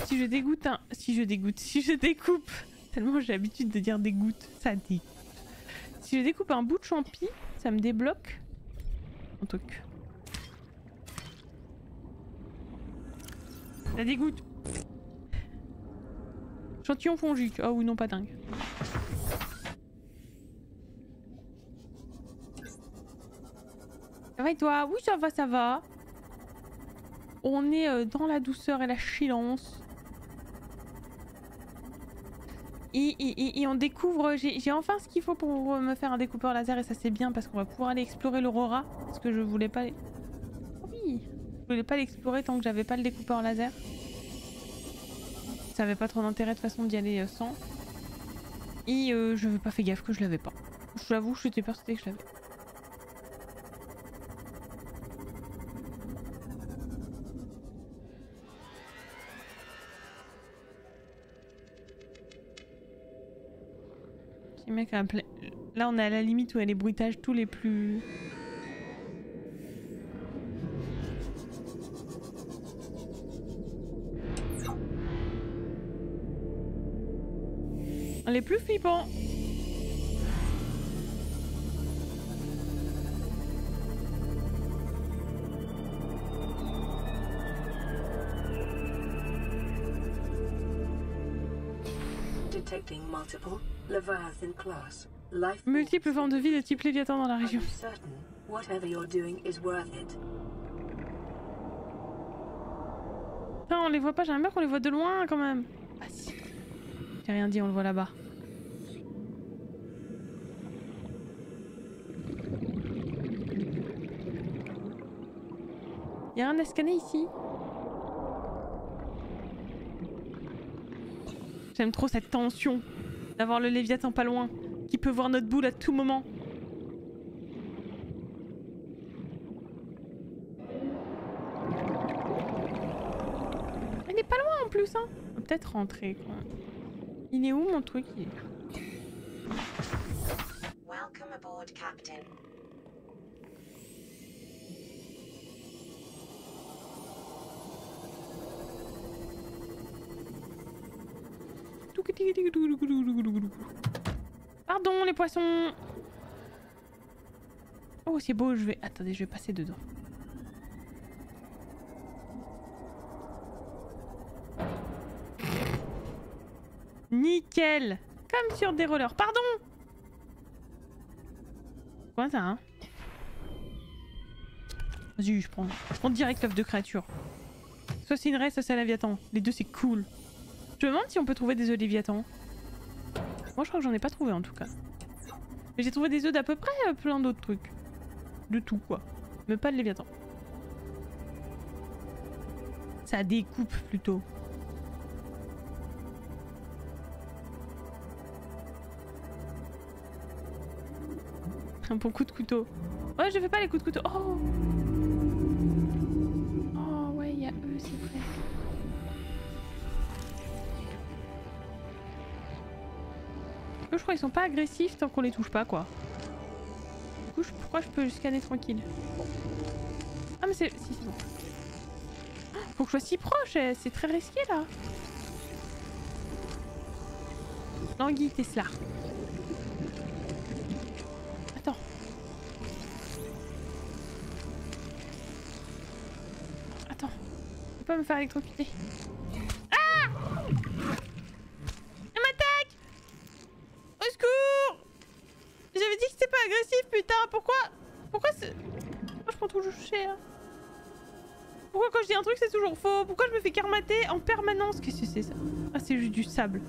si je dégoûte un... si je découpe, tellement j'ai l'habitude de dire dégoûte, ça dégoûte. Si je découpe un bout de champi, ça me débloque un truc. Ça dégoûte. Chantillon fongique. Ah oui, non, pas dingue. Ça va et toi? Oui, ça va, ça va. On est dans la douceur et la chillance. Et on découvre... J'ai enfin ce qu'il faut pour me faire un découpeur laser et ça c'est bien parce qu'on va pouvoir aller explorer l'Aurora. Parce que je voulais pas... Oui. Je voulais pas l'explorer tant que j'avais pas le découpeur laser. Ça avait pas trop d'intérêt de toute façon d'y aller sans. Et je n'avais pas fait gaffe que je l'avais pas. Je l'avoue, j'étais persuadée que je l'avais. Là on est à la limite où il y a les bruitages tous les plus... Les plus flippants. Detecting multiple Leviathan class. Multiples formes de vie de type Léviathan dans la région. Putain, on les voit pas, j'ai un mur qu'on les voit de loin quand même. Ah si. J'ai rien dit, on le voit là-bas. Y'a rien à scanner ici. J'aime trop cette tension d'avoir le Léviathan pas loin. Qui peut voir notre boule à tout moment. Il n'est pas loin en plus hein. On peut peut-être rentrer quoi. Il est où mon truc? Il est là. Welcome aboard, Captain. Pardon les poissons. Oh c'est beau, je vais... Attendez, je vais passer dedans. Nickel. Comme sur des rollers. Pardon. Quoi ça hein? Vas-y, je prends direct l'œuf de créature. Soit c'est une raie, soit c'est un Léviathan. Les deux c'est cool. Je me demande si on peut trouver des œufs Léviathan. Moi je crois que j'en ai pas trouvé en tout cas. Mais j'ai trouvé des œufs d'à peu près plein d'autres trucs. De tout quoi. Mais pas de Léviathan. Ça découpe plutôt. Un bon coup de couteau. Ouais je fais pas les coups de couteau. Oh. Oh ouais il y a eux c'est vrai. Je crois qu'ils sont pas agressifs tant qu'on les touche pas quoi. Du coup pourquoi je peux scanner tranquille. Ah mais c'est... Si c'est bon. Faut que je sois si proche, c'est très risqué là. Languille Tesla. Attends. Attends. Je peux pas me faire électrocuter. Ah! Au secours! passif, putain. Pourquoi c'est... Pourquoi je prends toujours cher? Pourquoi quand je dis un truc, c'est toujours faux? Pourquoi je me fais karmater en permanence? Qu'est-ce que c'est ça? Ah, c'est juste du sable.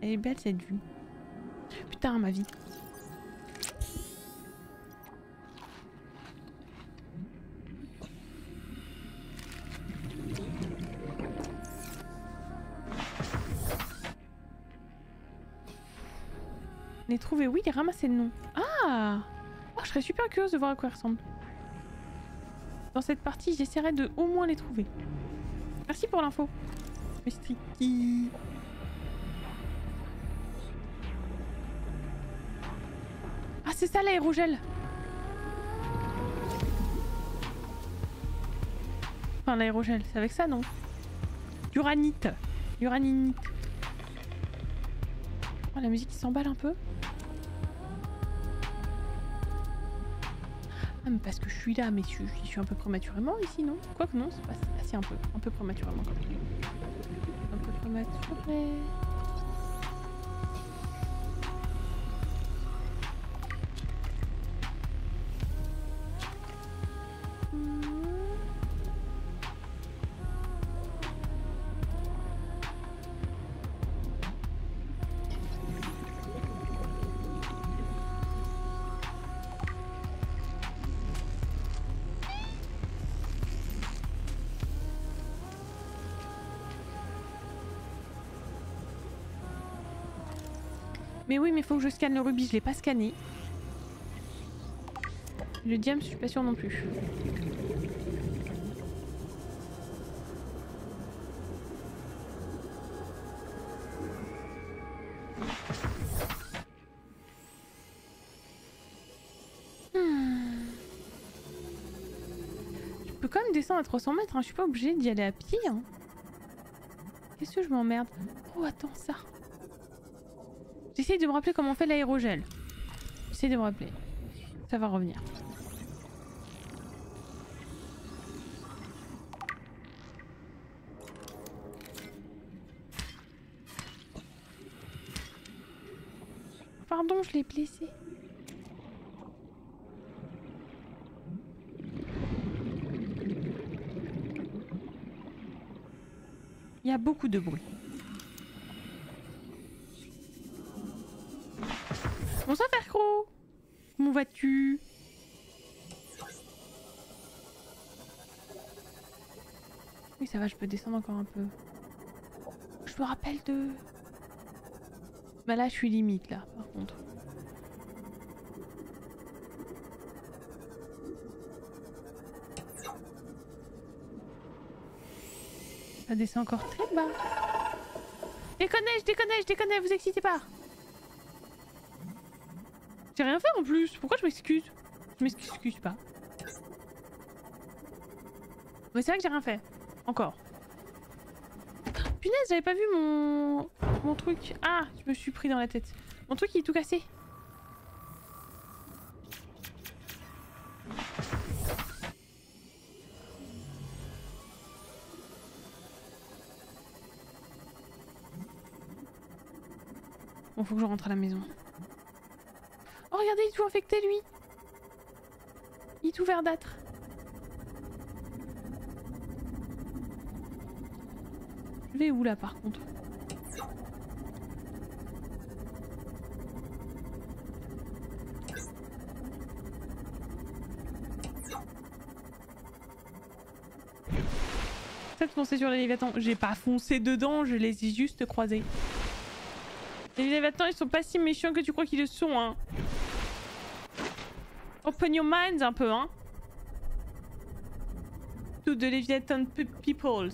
Elle est belle cette vue. Putain, ma vie. Les trouver, oui, ramasser le nom. Ah oh, je serais super curieuse de voir à quoi ils ressemblent. Dans cette partie, j'essaierai de au moins les trouver. Merci pour l'info. Mistriki. Ah, c'est ça l'aérogel. Enfin, l'aérogel, c'est avec ça, non? Uranite. Uraninite. Oh, la musique qui s'emballe un peu. Ah, mais parce que je suis là, mais je suis un peu prématurément ici, non? Quoique non, c'est pas assez un peu prématurément quand même. Un peu prématuré. Mais oui, mais faut que je scanne le rubis, je l'ai pas scanné. Le diamant, je suis pas sûre non plus. Je peux quand même descendre à 300 mètres, hein. Je suis pas obligée d'y aller à pied. Hein. Qu'est-ce que je m'emmerde? Oh, attends ça. J'essaye de me rappeler comment on fait l'aérogel. J'essaye de me rappeler. Ça va revenir. Pardon, je l'ai blessé. Il y a beaucoup de bruit. Bonsoir Fercro. Comment vas-tu? Oui ça va, je peux descendre encore un peu. Je me rappelle de... Bah là je suis limite là par contre. Ça descend encore très bas. Je déconne, vous excitez pas. J'ai rien fait en plus, pourquoi je m'excuse? Je m'excuse pas. Mais c'est vrai que j'ai rien fait. Encore. Punaise, j'avais pas vu mon truc. Ah, je me suis pris dans la tête. Mon truc il est tout cassé. Bon, faut que je rentre à la maison. Oh regardez, il est tout infecté lui. Il est tout verdâtre. Je vais où là par contre? Peut-être foncer sur les Léviathans. J'ai pas foncé dedans, je les ai juste croisés. Les Léviathans ils sont pas si méchants que tu crois qu'ils le sont hein. Open your minds un peu, hein. To the Leviathan peoples.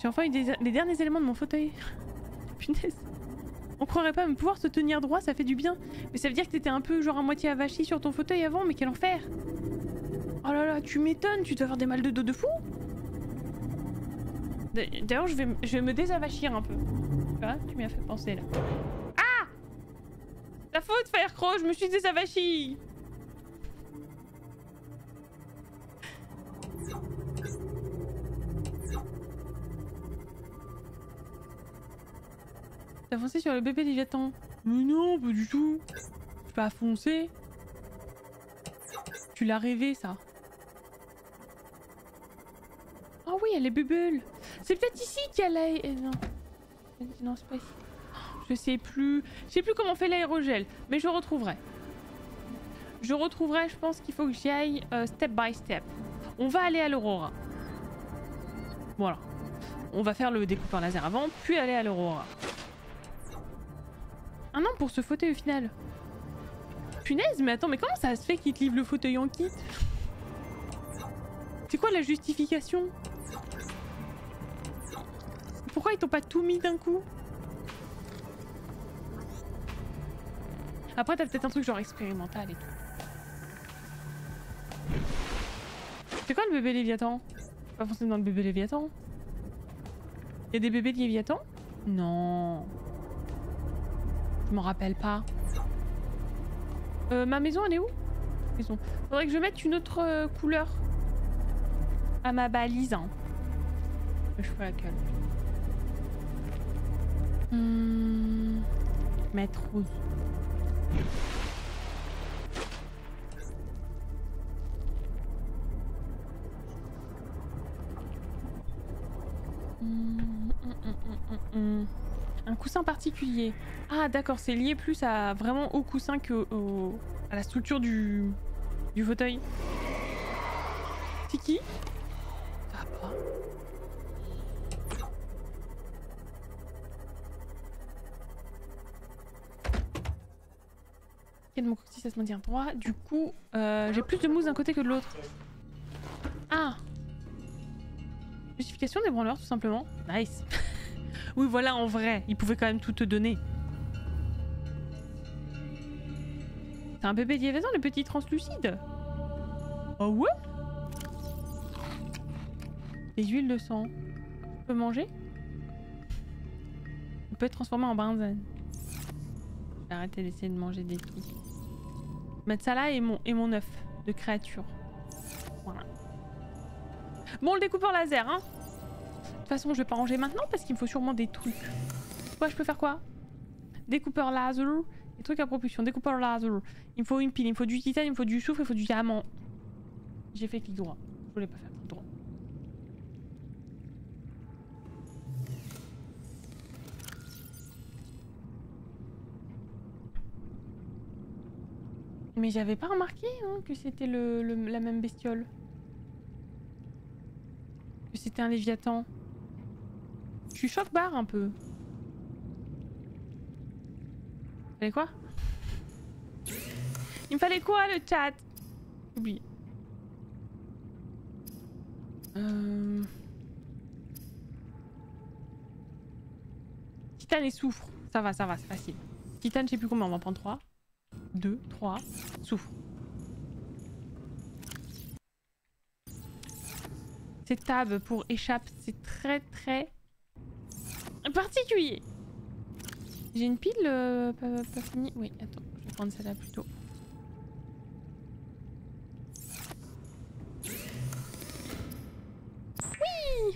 J'ai enfin eu les derniers éléments de mon fauteuil. Punaise. On croirait pas me pouvoir se tenir droit, ça fait du bien. Mais ça veut dire que t'étais un peu genre à moitié avachi sur ton fauteuil avant, mais quel enfer. Oh là là, tu m'étonnes, tu dois avoir des mal de dos de fou. D'ailleurs, je vais me désavachir un peu. Ah, tu m'y as fait penser là. Ah! La faute, Firecrow, je me suis désavachie! T'as foncé sur le bébé Léviathan? Mais non, pas du tout. J'ai pas foncé. Tu l'as rêvé, ça. Oh oui, elle est bubble. C'est peut-être ici qu'elle a... Non. Non, c'est pas ici. Je sais plus. Je sais plus comment on fait l'aérogel, mais je retrouverai. Je retrouverai, je pense qu'il faut que j'y aille step by step. On va aller à l'Aurora. Voilà. On va faire le découpeur laser avant, puis aller à l'Aurora. Ah non, pour ce fauteuil au final. Punaise, mais attends, mais comment ça se fait qu'il te livre le fauteuil en kit? C'est quoi la justification? Pourquoi ils t'ont pas tout mis d'un coup? Après, t'as peut-être un truc genre expérimental et tout. C'est quoi le bébé Léviathan? J'ai pas foncé dans le bébé Léviathan. Y'a des bébés Léviathan? Non. Je m'en rappelle pas. Ma maison, elle est où? Maison. Faudrait que je mette une autre couleur à ma balise. Hein. Je fais la calme. Mettre rose. Un coussin particulier. Ah d'accord, c'est lié plus à vraiment au coussin que à la structure du fauteuil. C'est qui? Ça va pas. De mon coccyx, ça se maintient droit. Du coup, j'ai plus de mousse d'un côté que de l'autre. Ah. Justification des branleurs, tout simplement. Nice. Oui, voilà, en vrai, ils pouvaient quand même tout te donner. C'est un bébé Léviathan, le petit translucide. Oh ouais. Des huiles de sang. On peut manger. On peut être transformé en benzène. Arrêtez d'essayer de manger des trucs. Mettre ça là et mon œuf de créature. Voilà. Bon, le découpeur laser, hein. De toute façon, je vais pas ranger maintenant parce qu'il me faut sûrement des trucs. Moi, je peux faire quoi? Découpeur laser, des trucs à propulsion, découpeur laser. Il me faut une pile, il me faut du titane, il me faut du soufre, il faut du diamant. J'ai fait clic droit. Je voulais pas faire clic droit. Mais j'avais pas remarqué hein, que c'était la même bestiole. Que c'était un Léviathan. Je suis choc-barre un peu. Il fallait quoi? Il me fallait quoi le chat? J'oublie. Titane et soufre. Ça va, c'est facile. Titane, je sais plus combien, on va en prendre 3. 2, 3, souffle. Ces tables pour échappe, c'est très particulier. J'ai une pile pas finie. Oui, attends, je vais prendre celle-là plutôt. Oui!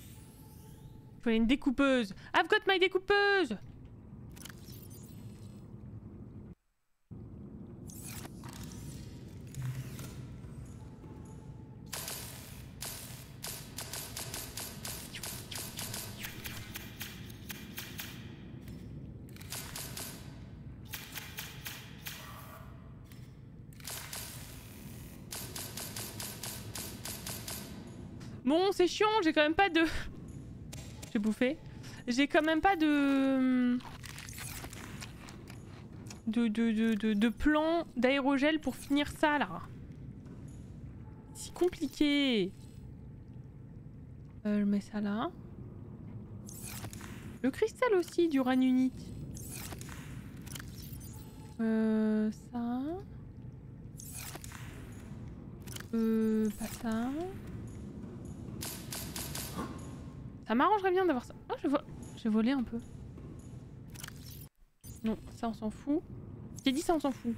Il fallait une découpeuse. I've got my découpeuse! Bon, c'est chiant, j'ai quand même pas de... J'ai bouffé. J'ai quand même pas de... de plan d'aérogel pour finir ça, là. Si compliqué. Je mets ça là. Le cristal aussi, du ranunite. Ça. Pas ça. Ça m'arrangerait bien d'avoir ça. Oh, j'ai volé un peu. Non, ça on s'en fout. J'ai dit ça on s'en fout.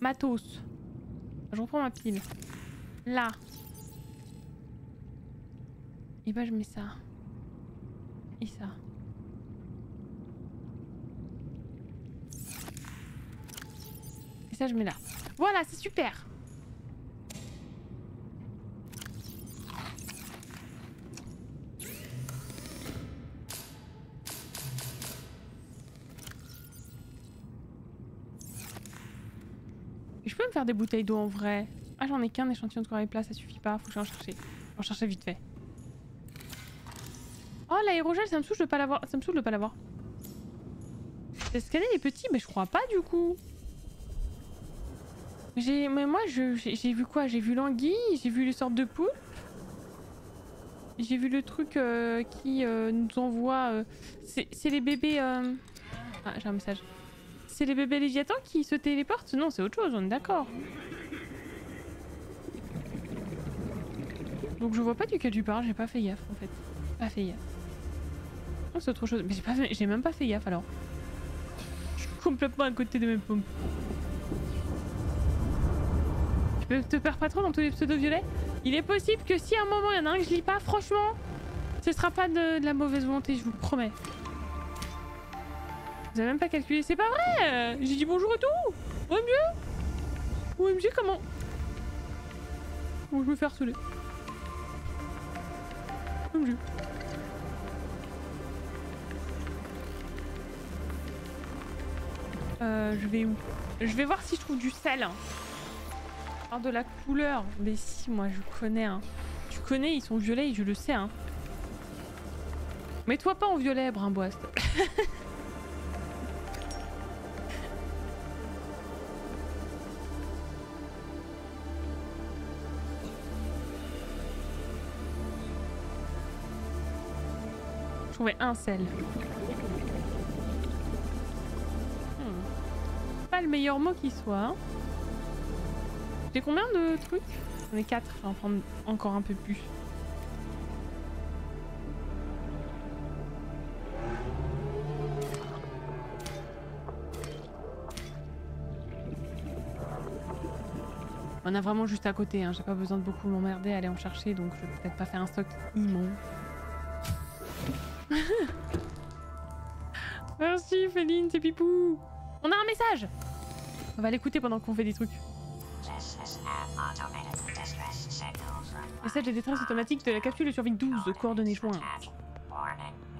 Matos. Je reprends ma pile. Là. Et bah je mets ça. Isa. Et ça, je mets là. Voilà, c'est super. Je peux me faire des bouteilles d'eau en vrai? Ah, j'en ai qu'un échantillon de corail plat, ça suffit pas, faut que j'en cherche. J'en cherchais vite fait. Oh, l'aérogel, ça me saoule de pas l'avoir. Ça me saoule de pas l'avoir. J'ai scanné les petits, mais je crois pas du coup. Mais moi, j'ai vu quoi? J'ai vu l'anguille, j'ai vu les sortes de poulpes. J'ai vu le truc qui nous envoie... c'est les bébés... Ah, j'ai un message. C'est les bébés Léviathans qui se téléportent? Non, c'est autre chose, on est d'accord. Donc je vois pas duquel tu parles, j'ai pas fait gaffe en fait. Pas fait gaffe. Oh, c'est autre chose. Mais j'ai même pas fait gaffe alors. Je suis complètement à côté de mes pompes. Tu peux te perdre pas trop dans tous les pseudos violets? Il est possible que si à un moment il y en a un que je lis pas, franchement, ce sera pas de la mauvaise volonté, je vous promets. Vous avez même pas calculé, c'est pas vrai! J'ai dit bonjour et tout! OMG! OMG comment? Bon, je me fais harceler. OMG. Je vais où? Je vais voir si je trouve du sel. Hein. Alors de la couleur. Mais si, moi je connais. Hein. Tu connais, ils sont violets, je le sais. Hein. Mets-toi pas en violet, Brimboise. Je trouvais un sel. Le meilleur mot qui soit. Hein. J'ai combien de trucs? On est 4, je vais en prendre encore un peu plus. On a vraiment juste à côté, hein. J'ai pas besoin de beaucoup m'emmerder à aller en chercher, donc je vais peut-être pas faire un stock immense. Merci Féline, c'est pipou. On a un message! On va l'écouter pendant qu'on fait des trucs. Message de détresse automatique de la capsule de survie 12, coordonnées jointes.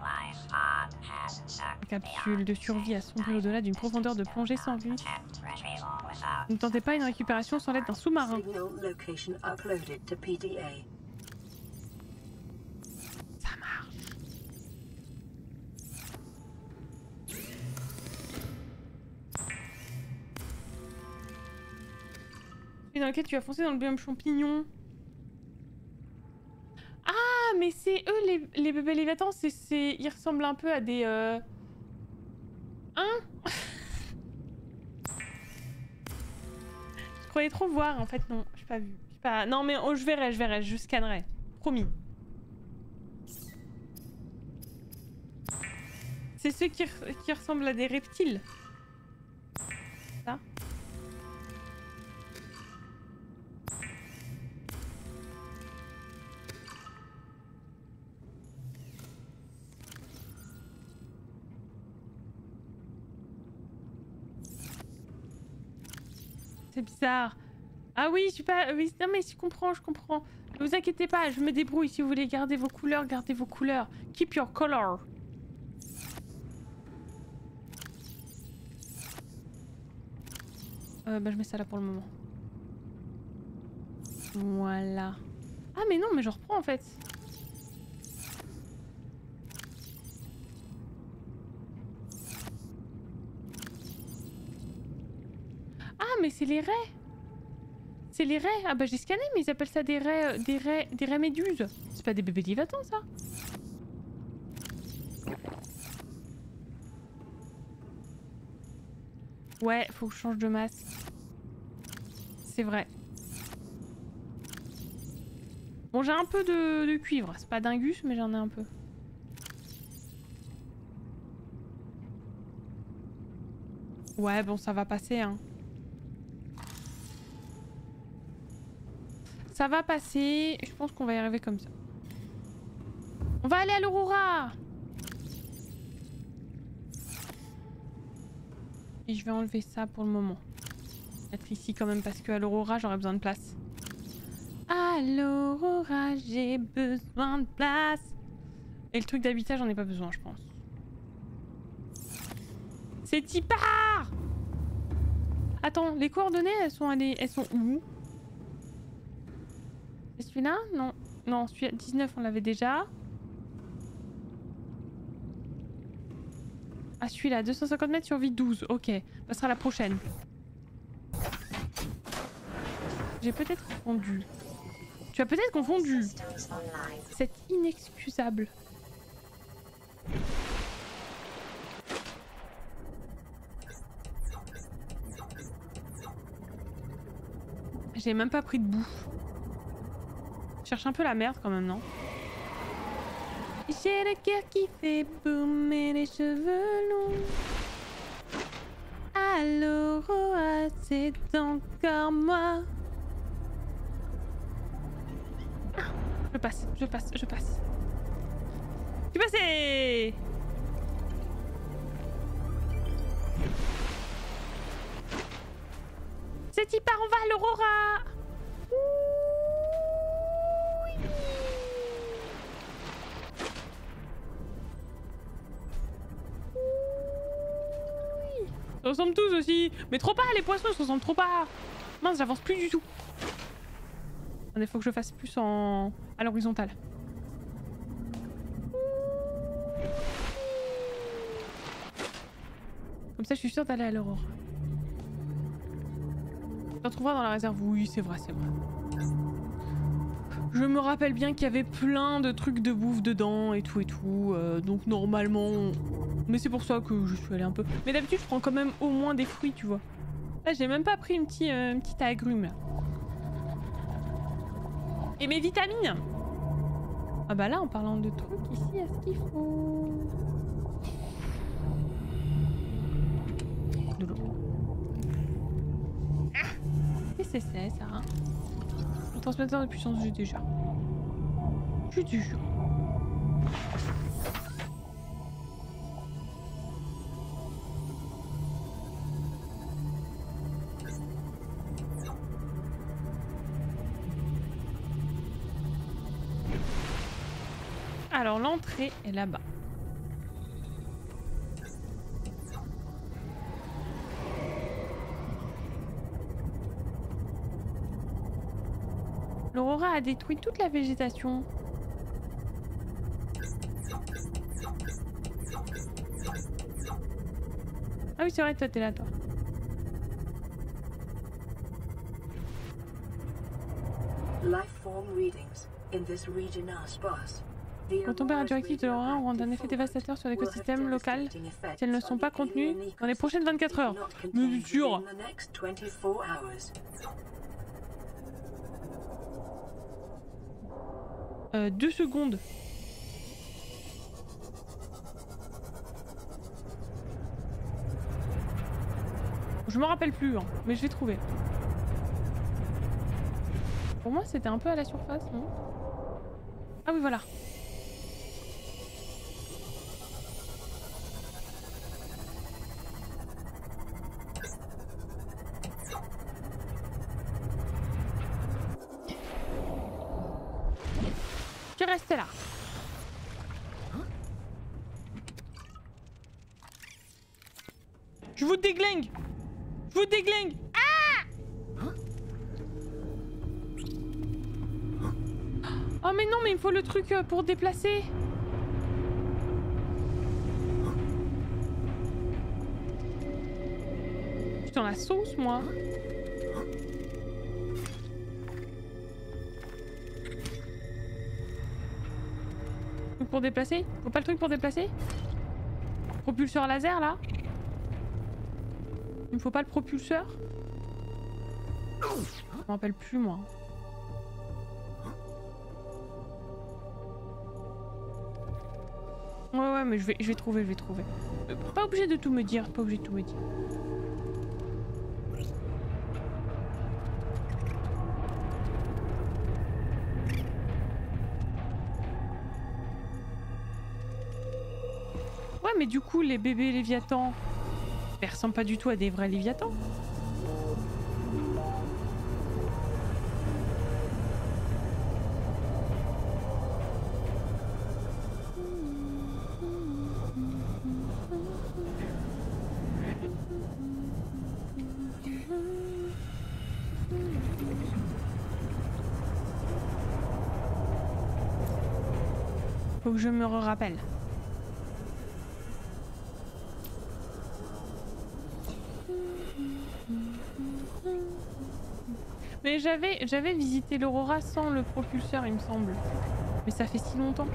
La capsule de survie a sombré au-delà d'une profondeur de plongée sans but. Ne tentez pas une récupération sans l'aide d'un sous-marin. Ça marche. Dans lequel tu vas foncer dans le biome champignon. Ah, mais c'est eux les bébés Léviathans, ils ressemblent un peu à des... Hein? Je croyais trop voir, en fait, non, j'ai pas vu. Pas... Non, mais oh, je verrai, je scannerai. Promis. C'est ceux qui ressemblent à des reptiles. Ça. Bizarre. Ah oui, je suis pas... Non mais je comprends. Ne vous inquiétez pas, je me débrouille. Si vous voulez garder vos couleurs, gardez vos couleurs. Keep your color. Bah je mets ça là pour le moment. Voilà. Ah mais non, mais je reprends en fait. Mais c'est les raies! C'est les raies! Ah bah j'ai scanné, mais ils appellent ça des raies... Des raies méduses! C'est pas des bébés Léviathans, ça! Ouais, faut que je change de masque. C'est vrai. Bon, j'ai un peu de cuivre. C'est pas dingus, mais j'en ai un peu. Ouais, bon, ça va passer, hein. Ça va passer, je pense qu'on va y arriver comme ça. On va aller à l'Aurora. Et je vais enlever ça pour le moment. Être ici quand même parce qu'à l'Aurora j'aurais besoin de place. À l'Aurora j'ai besoin de place. Et le truc d'habitat j'en ai pas besoin je pense. C'est Tipar! Attends, les coordonnées elles sont où? C'est celui-là? Non. Non, celui-là 19 on l'avait déjà. Ah celui-là, 250 mètres sur vie 12, ok. Ça sera la prochaine. J'ai peut-être confondu. Tu as peut-être confondu. C'est inexcusable. J'ai même pas pris de bouffe. Je cherche un peu la merde quand même, non? J'ai le cœur qui fait boum et les cheveux longs. Allô, Roa, c'est encore moi. Ah, je passe, je passe, je passe. Je suis passée! C'est hyper, on va à l'Aurora! Oui. Oui. Ça ressemble tous aussi! Mais trop pas, les poissons, ça ressemble trop pas! Mince, j'avance plus du tout! Il faut que je fasse plus en... à l'horizontale. Comme ça, je suis sûre d'aller à l'Aurora. On se retrouvera dans la réserve. Oui, c'est vrai, c'est vrai. Je me rappelle bien qu'il y avait plein de trucs de bouffe dedans et tout. Donc normalement... Mais c'est pour ça que je suis allée un peu... Mais d'habitude, je prends quand même au moins des fruits, tu vois. Là, j'ai même pas pris une petite agrume, là. Et mes vitamines! Ah bah là, en parlant de trucs, ici, est-ce qu'il faut... de l'eau. Ah! Qu'est-ce que c'est ça, hein? Le transmetteur de puissance, je te jure. Je te jure. Alors l'entrée est là-bas. L'Aurora a détruit toute la végétation. Ah oui c'est vrai, toi t'es là toi. Lifeform readings in this region are sparse. Les tombées radioactives de l'Aurora auront un effet dévastateur sur l'écosystème local si elles ne sont pas contenues dans les prochaines 24 heures. Mais sûr. Deux secondes. Je m'en rappelle plus, hein, mais je vais trouver. Pour moi, c'était un peu à la surface, non? Ah oui, voilà. Restez là. Je vous déglingue. Je vous déglingue. Ah oh mais non mais il me faut le truc pour déplacer. Je suis dans la sauce moi. Pour déplacer? Faut pas le truc pour déplacer? Propulseur laser là? Il me faut pas le propulseur? Je m'en rappelle plus moi. Ouais ouais mais je vais trouver, je vais trouver. Pas obligé de tout me dire, pas obligé de tout me dire. Mais du coup les bébés Léviathan, ça ressemble pas du tout à des vrais Léviathans. Faut que je me rappelle. Mais j'avais visité l'Aurora sans le propulseur, il me semble. Mais ça fait si longtemps.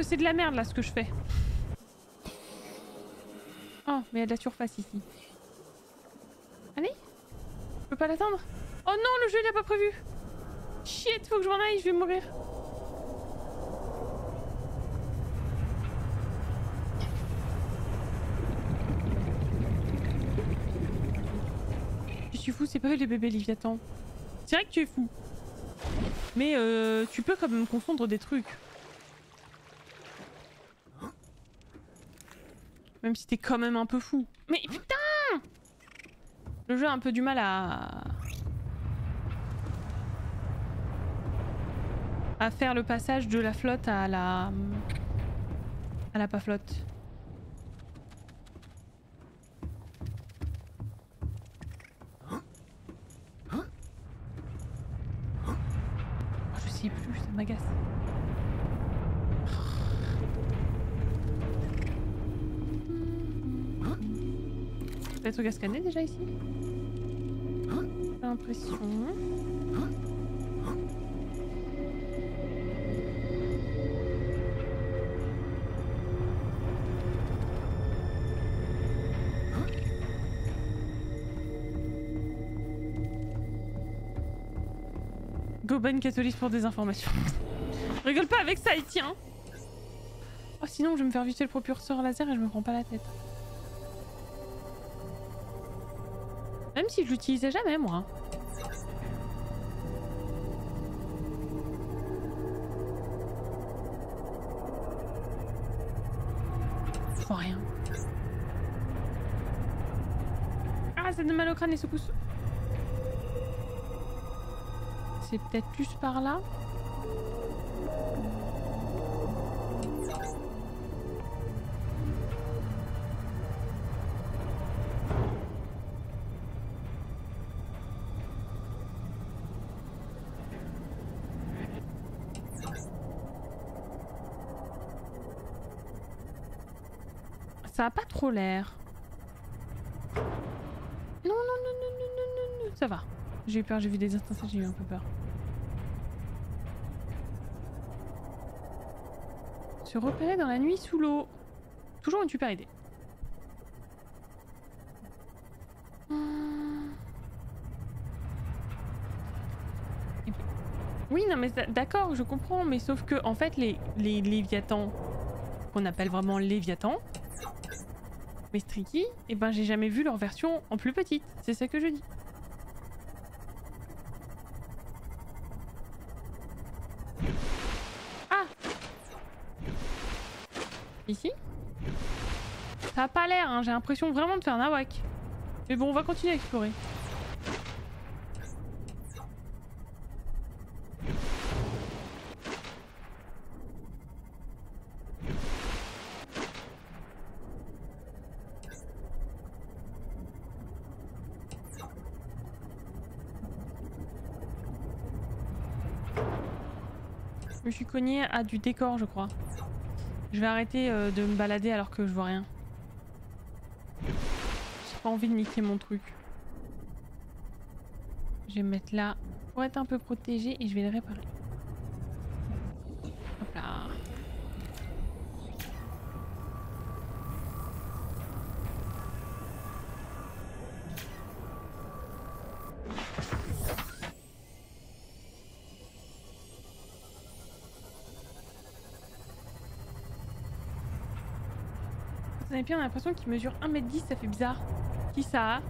C'est de la merde là ce que je fais. Oh mais il y a de la surface ici. Allez, je peux pas l'atteindre. Oh non, le jeu il a pas prévu. Shit, faut que je m'en aille, je vais mourir. Je suis fou, c'est pas eux les bébés Léviathan. C'est vrai que tu es fou. Mais tu peux quand même confondre des trucs. Même si t'es quand même un peu fou. Mais putain! Le jeu a un peu du mal à faire le passage de la flotte à la... pas flotte. Oh, je sais plus, ça m'agace. T'as des trucs à scanner déjà ici? J'ai l'impression... Goban catholique pour des informations. Rigole pas avec ça, il tient. Oh sinon je vais me faire visiter le propulseur laser et je me prends pas la tête. Même si je l'utilisais jamais moi. Je vois rien. Ah ça donne mal au crâne les secousses. C'est peut-être plus par là. Ça a pas trop l'air. Non, non, non, non, non, non, non, ça va. J'ai eu peur, j'ai vu des instants, j'ai eu un peu peur. Se repérer dans la nuit sous l'eau. Toujours une super idée. Oui, non mais d'accord, je comprends, mais sauf que en fait les Léviathans, qu'on appelle vraiment Léviathans, mais Tricky, eh ben j'ai jamais vu leur version en plus petite, c'est ça que je dis. Ah! Ici? Ça a pas l'air, hein, j'ai l'impression vraiment de faire un nawak. Mais bon, on va continuer à explorer. Je suis cognée à du décor, je crois. Je vais arrêter de me balader alors que je vois rien. J'ai pas envie de niquer mon truc. Je vais me mettre là pour être un peu protégée et je vais le réparer. Hop là. Et puis on a l'impression qu'il mesure 1m10, ça fait bizarre. Qui ça?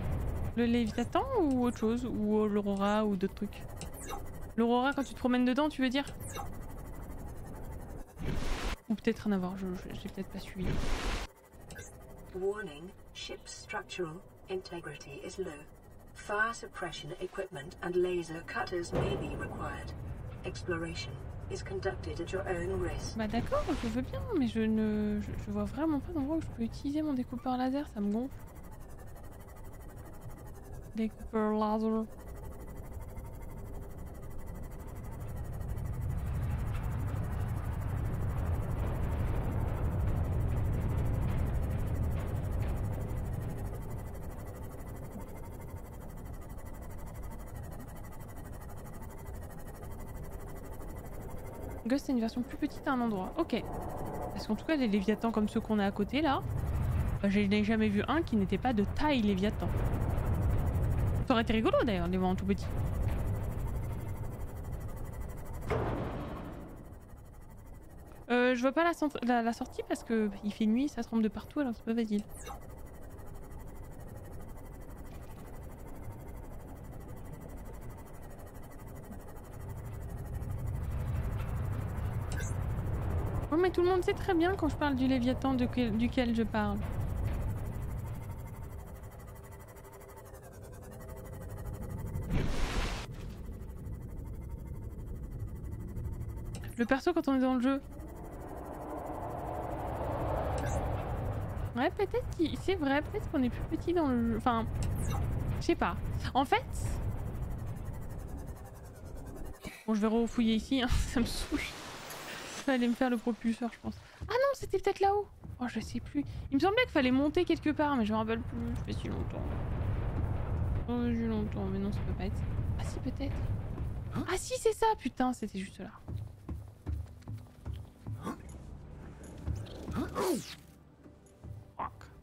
Le Léviathan ou autre chose? Ou l'Aurora ou d'autres trucs? L'Aurora quand tu te promènes dedans, tu veux dire? Ou peut-être un avoir, j'ai peut-être pas suivi. Warning, ship structural integrity is low. Fire suppression equipment and laser cutters may be required. Exploration is conducted at your own risk. Bah d'accord, je veux bien, mais je vois vraiment pas d'endroit où je peux utiliser mon découpeur laser, ça me gonfle. Découpeur laser. C'est une version plus petite à un endroit. Ok. Parce qu'en tout cas, les Léviathans comme ceux qu'on a à côté là, je n'ai jamais vu un qui n'était pas de taille Léviathan. Ça aurait été rigolo d'ailleurs de les voir en tout petit. Je vois pas la sortie parce que bah, il fait nuit, ça se trempe de partout alors c'est pas facile. Tout le monde sait très bien quand je parle du Léviathan duquel je parle. Le perso quand on est dans le jeu. Ouais, peut-être qu'il... C'est vrai, peut-être qu'on est plus petit dans le jeu. Enfin, je sais pas. En fait... Bon, je vais refouiller ici, hein, ça me saoule. Fallait me faire le propulseur je pense. Ah non c'était peut-être là-haut. Oh je sais plus. Il me semblait qu'il fallait monter quelque part mais je me rappelle plus. Ça fait si longtemps. Ça fait si longtemps mais non ça peut pas être. Ah si peut-être. Ah si c'est ça putain c'était juste là.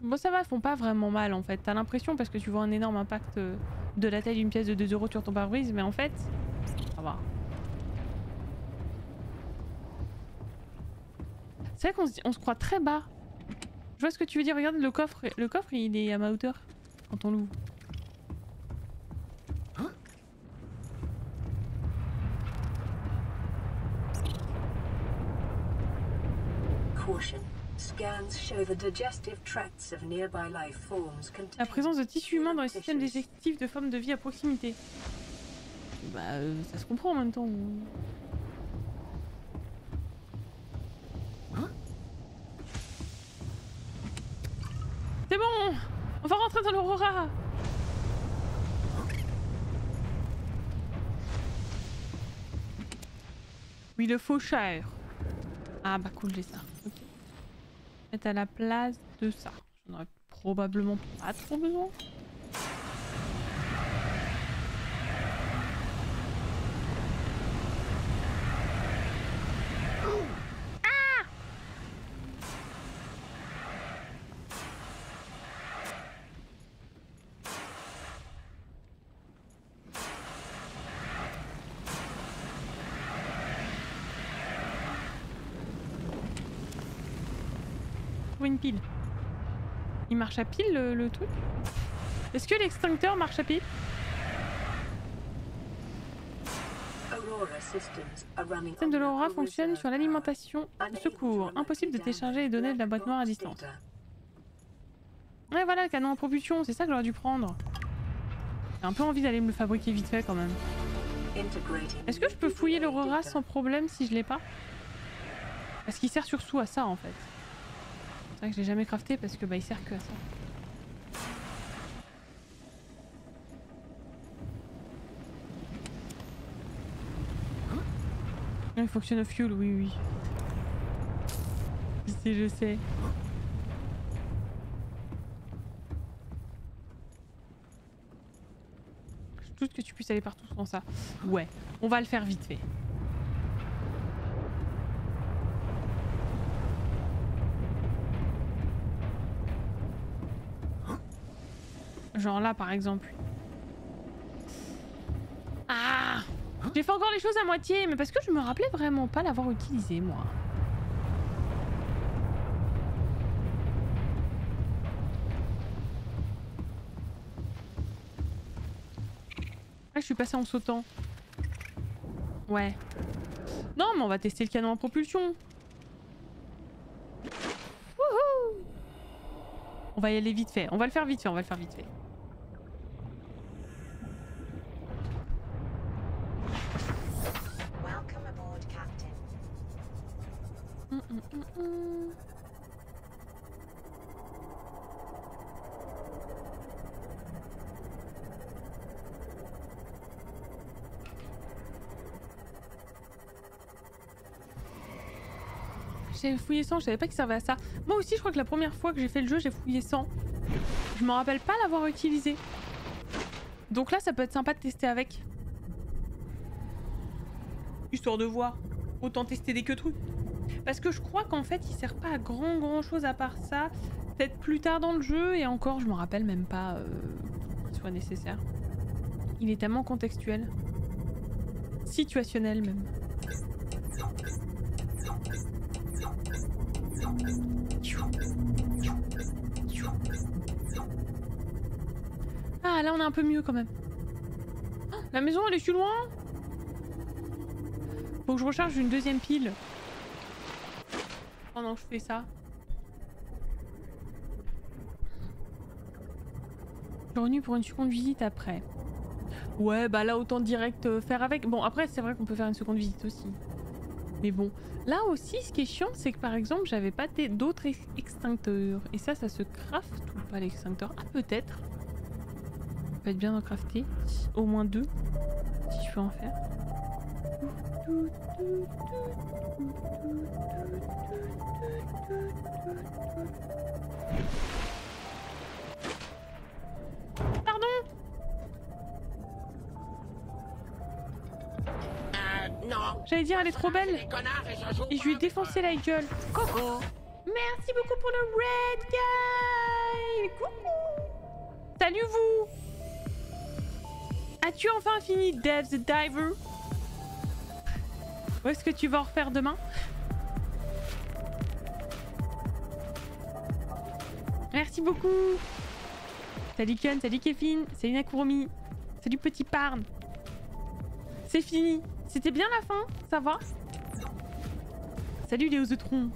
Bon ça va, ils font pas vraiment mal en fait. T'as l'impression parce que tu vois un énorme impact de la taille d'une pièce de 2 € sur ton pare-brise mais en fait ça va. C'est vrai qu'on se croit très bas. Je vois ce que tu veux dire, regarde le coffre il est à ma hauteur quand on l'ouvre. Hein? La présence de tissus humains dans les systèmes digestifs de formes de vie à proximité. Bah ça se comprend en même temps. C'est bon, on va rentrer dans l'Aurora. Oui, le faucheur. Ah bah cool, j'ai ça. Ok. Mettre à la place de ça. J'en aurais probablement pas trop besoin. Pile. Il marche à pile le truc? Est-ce que l'extincteur marche à pile? Le système de l'Aurora fonctionne sur l'alimentation de secours. Impossible de télécharger les données de la boîte noire à distance. Ouais voilà le canon en propulsion, c'est ça que j'aurais dû prendre. J'ai un peu envie d'aller me le fabriquer vite fait quand même. Est-ce que je peux fouiller l'Aurora sans problème si je l'ai pas? Parce qu'il sert surtout à ça en fait. C'est vrai que je l'ai jamais crafté parce que bah il sert que à ça. Il fonctionne au fuel, oui oui. Je sais, je sais. Je doute que tu puisses aller partout sans ça. Ouais, on va le faire vite fait. Genre là par exemple. Ah, j'ai fait encore les choses à moitié, mais parce que je me rappelais vraiment pas l'avoir utilisé moi. Ah, je suis passé en sautant. Ouais. Non, mais on va tester le canon à propulsion. Wouhou! On va y aller vite fait. On va le faire vite fait, on va le faire vite fait. J'ai fouillé 100, je savais pas qu'il servait à ça. Moi aussi, je crois que la première fois que j'ai fait le jeu, j'ai fouillé 100. Je m'en rappelle pas l'avoir utilisé. Donc là, ça peut être sympa de tester avec. Histoire de voir. Autant tester des queues-trucs. Parce que je crois qu'en fait, il sert pas à grand chose à part ça. Peut-être plus tard dans le jeu, et encore, je m'en rappelle même pas qu'il soit nécessaire. Il est tellement contextuel. Situationnel même. Ah là on est un peu mieux quand même. Oh, la maison elle est si loin. Faut que je recharge une deuxième pile. Pendant que je fais ça. Je suis revenue pour une seconde visite après. Ouais bah là autant direct faire avec. Bon après c'est vrai qu'on peut faire une seconde visite aussi. Mais bon, là aussi ce qui est chiant c'est que par exemple j'avais pas d'autres extincteurs. Et ça, ça se crafte ou pas l'extincteur? Ah peut-être. Ça peut être bien d'en crafter, au moins deux, si je peux en faire. Pardon. J'allais dire elle est trop belle et je lui ai défoncé la gueule. Coucou. Merci beaucoup pour le red guy. Coucou. Salut vous. As-tu enfin fini Death the Diver? Où est-ce que tu vas en refaire demain? Merci beaucoup. Salut Ken, salut Kevin, salut Nakurumi, salut Petit Parn. C'est fini. C'était bien la fin, ça va? Salut Léo The Tron.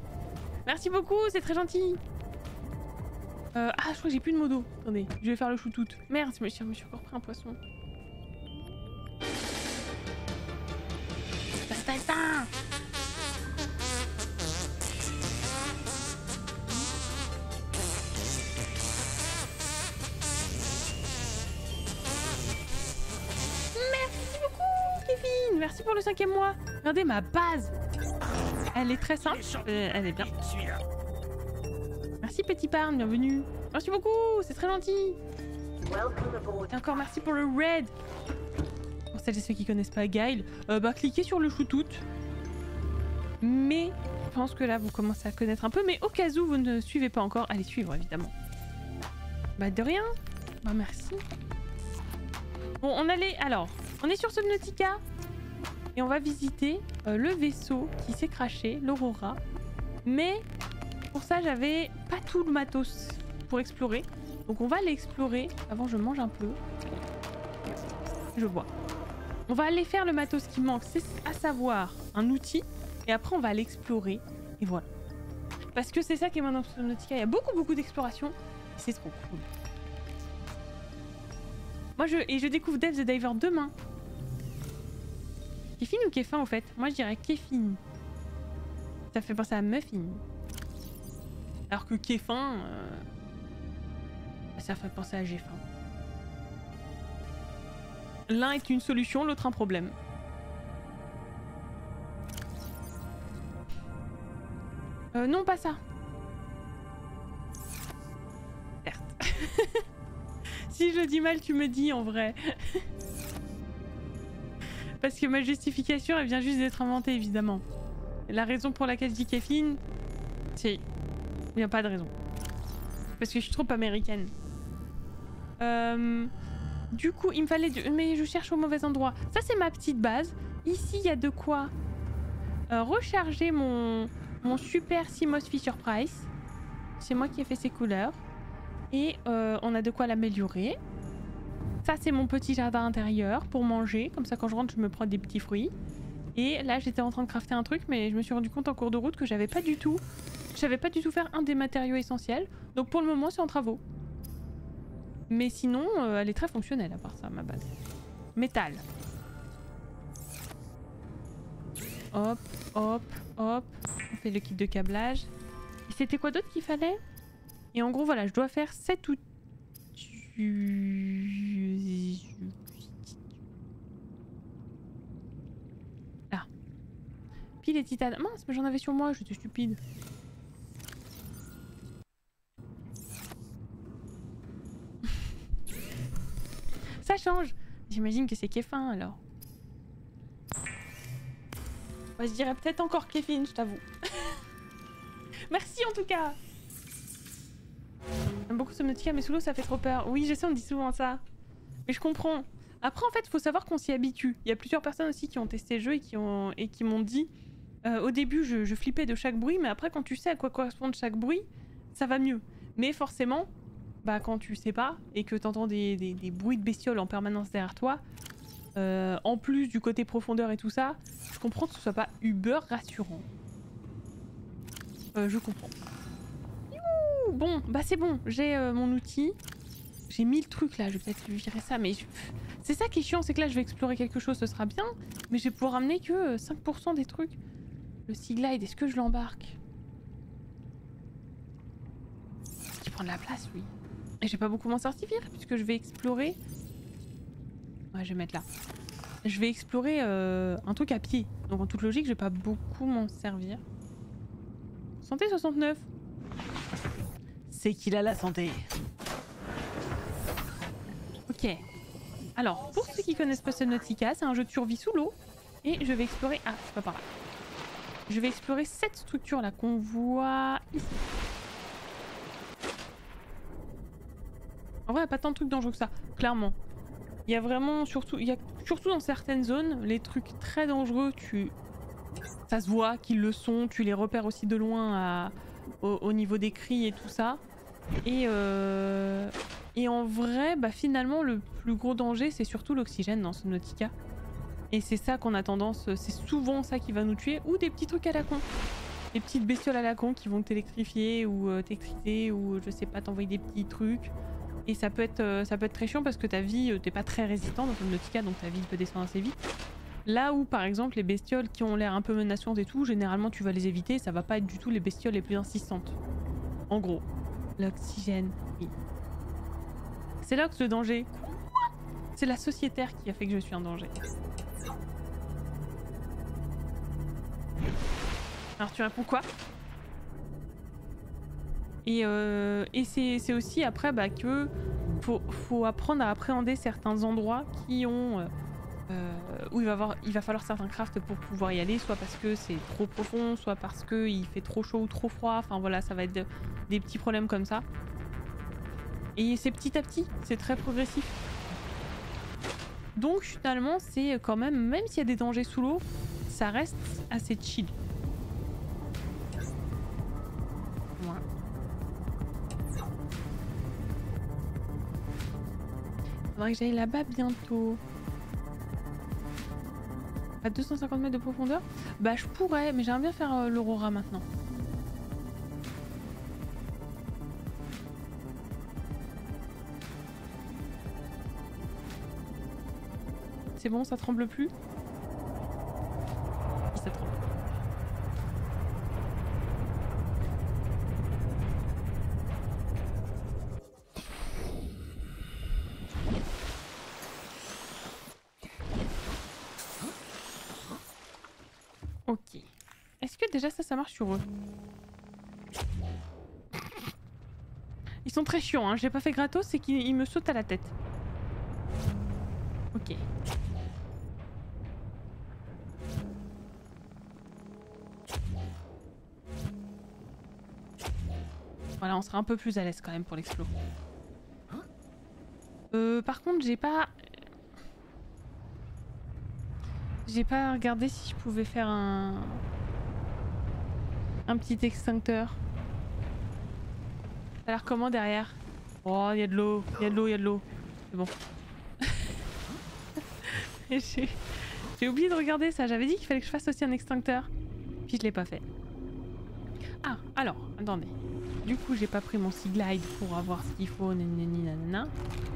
Merci beaucoup, c'est très gentil. Ah, je crois que j'ai plus de modo. Attendez, je vais faire le shootout. Merde, je me suis encore pris un poisson. Merci beaucoup Kevin, merci pour le 5e mois. Regardez ma base. Elle est très simple, elle est bien. Merci Petit Parn, bienvenue. Merci beaucoup, c'est très gentil. Et encore merci pour le raid. Pour celles et ceux qui connaissent pas Guile, bah cliquez sur le shootout. Mais je pense que là vous commencez à connaître un peu, mais au cas où vous ne suivez pas encore, allez suivre évidemment. Bah de rien, bah merci. Bon on allait, alors on est sur Subnautica et on va visiter le vaisseau qui s'est crashé, l'Aurora. Mais pour ça j'avais pas tout le matos pour explorer, donc on va l'explorer. Avant je mange un peu, je bois. On va aller faire le matos qui manque, c'est à savoir un outil. Et après on va l'explorer, et voilà. Parce que c'est ça qui est maintenant sur Subnautica, il y a beaucoup d'exploration, c'est trop cool. Moi je découvre Death the Diver demain. Kéfine ou Kéfin en fait? Moi je dirais Kéfine. Ça fait penser à Muffin. Alors que Kéfin... ça fait penser à Géfin. L'un est une solution, l'autre un problème. Non, pas ça. Certes. Si je dis mal, tu me dis en vrai. Parce que ma justification, elle vient juste d'être inventée, évidemment. La raison pour laquelle je dis Kéfine, c'est... Il n'y a pas de raison. Parce que je suis trop américaine. Du coup, il me fallait... Mais je cherche au mauvais endroit. Ça, c'est ma petite base. Ici, il y a de quoi recharger mon super Simos Fisher Price. C'est moi qui ai fait ses couleurs. Et on a de quoi l'améliorer. Ça c'est mon petit jardin intérieur pour manger, comme ça quand je rentre je me prends des petits fruits. Et là j'étais en train de crafter un truc mais je me suis rendu compte en cours de route que je savais pas du tout faire un des matériaux essentiels. Donc pour le moment c'est en travaux. Mais sinon elle est très fonctionnelle à part ça ma base. Métal. Hop, hop, hop. On fait le kit de câblage. Et c'était quoi d'autre qu'il fallait? Et en gros voilà, je dois faire 7 ou... Ah. Pile et titane. Mince, mais j'en avais sur moi, j'étais stupide. Ça change. J'imagine que c'est Kéfin alors. Bah, je dirais peut-être encore Kéfin, je t'avoue. Merci en tout cas. J'aime beaucoup Subnautica mais sous l'eau ça fait trop peur. Oui je sais on dit souvent ça. Mais je comprends. Après en fait faut savoir qu'on s'y habitue. Il y a plusieurs personnes aussi qui ont testé le jeu et qui m'ont dit au début je flippais de chaque bruit mais après quand tu sais à quoi correspond chaque bruit ça va mieux. Mais forcément bah quand tu sais pas et que t'entends des bruits de bestioles en permanence derrière toi en plus du côté profondeur et tout ça, je comprends que ce soit pas uber rassurant. Je comprends. Bon, bah c'est bon, j'ai mon outil. J'ai 1000 trucs là, je vais peut-être virer ça, mais je... c'est ça qui est chiant, c'est que là je vais explorer quelque chose, ce sera bien, mais je vais pouvoir ramener que 5% des trucs. Le Seaglide, est-ce que je l'embarque? Il prend de la place, oui. Et j'ai pas beaucoup m'en sortir, puisque je vais explorer... Ouais, je vais mettre là. Je vais explorer un truc à pied, donc en toute logique, je vais pas beaucoup m'en servir. Santé 69. C'est qu'il a la santé. Ok. Alors, pour ceux qui connaissent pas Subnautica, c'est un jeu de survie sous l'eau. Et je vais explorer... Ah, c'est pas par là. Je vais explorer cette structure-là qu'on voit ici. En vrai, il n'y a pas tant de trucs dangereux que ça, clairement. Il y a vraiment, surtout dans certaines zones, les trucs très dangereux, ça se voit qu'ils le sont, tu les repères aussi de loin à... Au niveau des cris et tout ça. Et en vrai, bah finalement, le plus gros danger, c'est surtout l'oxygène dans Subnautica. Et c'est ça qu'on a tendance, c'est souvent ça qui va nous tuer, ou des petits trucs à la con. Des petites bestioles à la con qui vont t'électrifier ou t'exciter ou je sais pas, t'envoyer des petits trucs. Et ça peut être très chiant parce que ta vie, t'es pas très résistant dans Subnautica, donc ta vie peut descendre assez vite. Là où par exemple les bestioles qui ont l'air un peu menaçantes et tout, généralement tu vas les éviter, ça va pas être du tout les bestioles les plus insistantes. En gros, l'oxygène, oui. C'est là que le danger. C'est la sociétaire qui a fait que je suis en danger. Alors tu réponds quoi? Et c'est aussi après bah, que faut apprendre à appréhender certains endroits qui ont... où il va falloir certains crafts pour pouvoir y aller, soit parce que c'est trop profond, soit parce que il fait trop chaud ou trop froid, enfin voilà, ça va être des petits problèmes comme ça. Et c'est petit à petit, c'est très progressif. Donc finalement, c'est quand même s'il y a des dangers sous l'eau, ça reste assez chill. Voilà. Faudrait que j'aille là-bas bientôt. À 250 mètres de profondeur? Bah je pourrais, mais j'aimerais bien faire l'Aurora maintenant. C'est bon, ça tremble plus? Ça tremble. Déjà ça marche sur eux. Ils sont très chiants, hein. J'ai pas fait gratos, c'est qu'ils me sautent à la tête. Ok. Voilà, on sera un peu plus à l'aise quand même pour l'explo. Par contre, j'ai pas regardé si je pouvais faire un petit extincteur. Ça a l'air comment derrière? Oh, il y a de l'eau, il y a de l'eau, il y a de l'eau. C'est bon. J'ai oublié de regarder ça. J'avais dit qu'il fallait que je fasse aussi un extincteur. Puis je l'ai pas fait. Ah, alors, attendez. Du coup, j'ai pas pris mon Seaglide pour avoir ce qu'il faut. Nanani, nanana.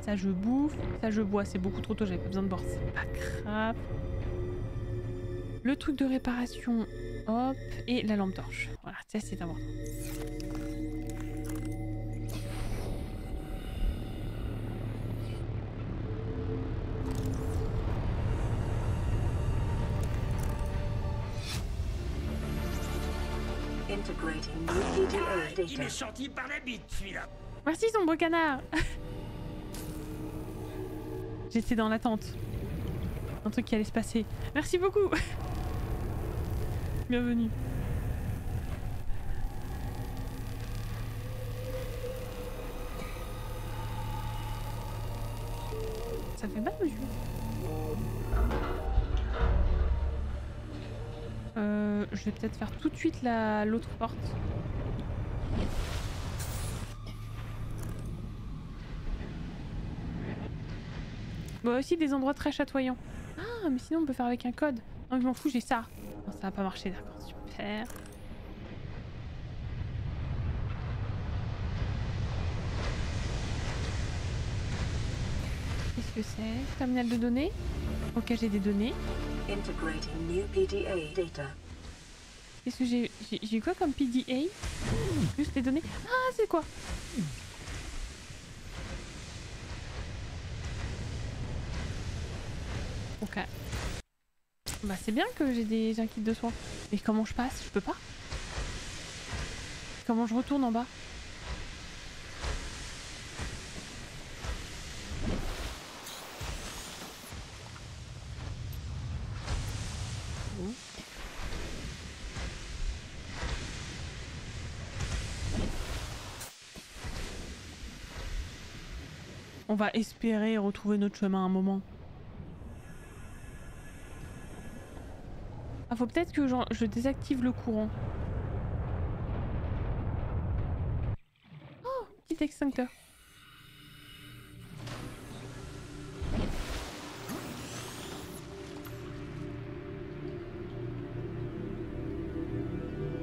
Ça, je bouffe. Ça, je bois. C'est beaucoup trop tôt. J'avais pas besoin de boire. C'est pas grave. Le truc de réparation. Hop. Et la lampe torche. Voilà, ça, c'est important. Il est sorti par la bite, celui-là. Merci son beau canard. J'étais dans l'attente. Un truc qui allait se passer. Merci beaucoup. Bienvenue. Ça fait mal aux yeux. Je vais peut-être faire tout de suite l'autre porte. Bon, aussi des endroits très chatoyants. Ah, mais sinon on peut faire avec un code. Non, mais je m'en fous, j'ai ça. Non, ça va pas marcher, d'accord, super. Qu'est-ce que c'est? Terminal de données? Ok, j'ai des données. Qu'est-ce que j'ai? J'ai quoi comme PDA? Juste les données. Ah, c'est quoi? Ok. Bah c'est bien que j'ai un kit de soins. Mais comment je passe? Je peux pas. Comment je retourne en bas? On va espérer retrouver notre chemin à un moment. Ah, faut peut-être que je désactive le courant. Oh, petit extincteur.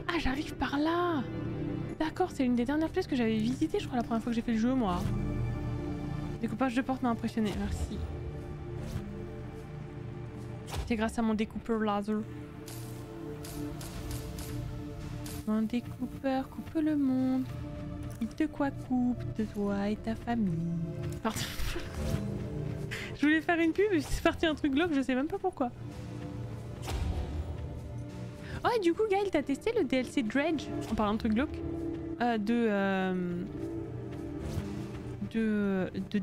Ah, j'arrive par là. D'accord, c'est une des dernières places que j'avais visitées, je crois, la première fois que j'ai fait le jeu, moi. Découpage de porte m'a impressionné, merci. C'est grâce à mon découpeur laser. Mon découpeur coupe le monde. Il te quoi coupe de toi et ta famille. Pardon. Je voulais faire une pub et c'est parti un truc glauque, je sais même pas pourquoi. Oh, et du coup Gaël, t'as testé le DLC Dredge, en parlant de truc glauque, de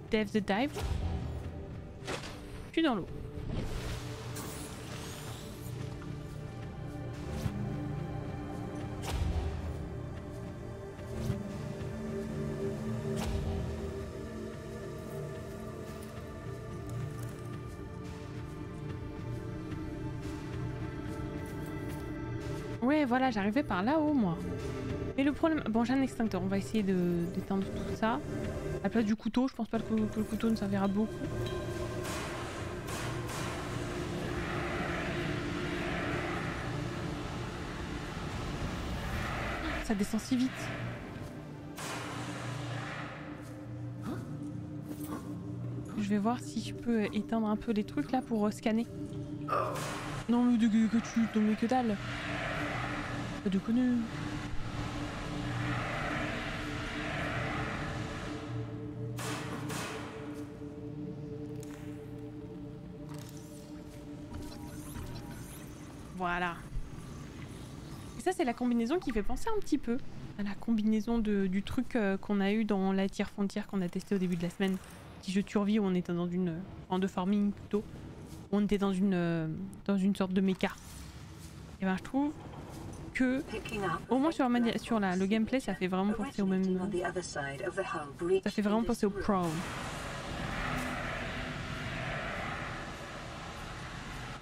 Death the Diver. Je suis dans l'eau. Ouais, voilà, j'arrivais par là-haut, moi. Mais le problème... Bon, j'ai un extincteur, on va essayer d'éteindre tout ça. À la place du couteau, je pense pas que le couteau ne servira beaucoup. Ça descend si vite. Je vais voir si je peux éteindre un peu les trucs là pour scanner. Non mais que dalle. Pas de connu. Voilà. Et ça, c'est la combinaison qui fait penser un petit peu à la combinaison du truc qu'on a eu dans la Tier Frontière qu'on a testé au début de la semaine. Petit jeu de survie où on était dans une... Enfin, de farming plutôt. Où on était dans une sorte de méca. Et ben, je trouve que... Au moins sur le gameplay, ça fait vraiment penser au même... Ça fait vraiment penser au Prawn.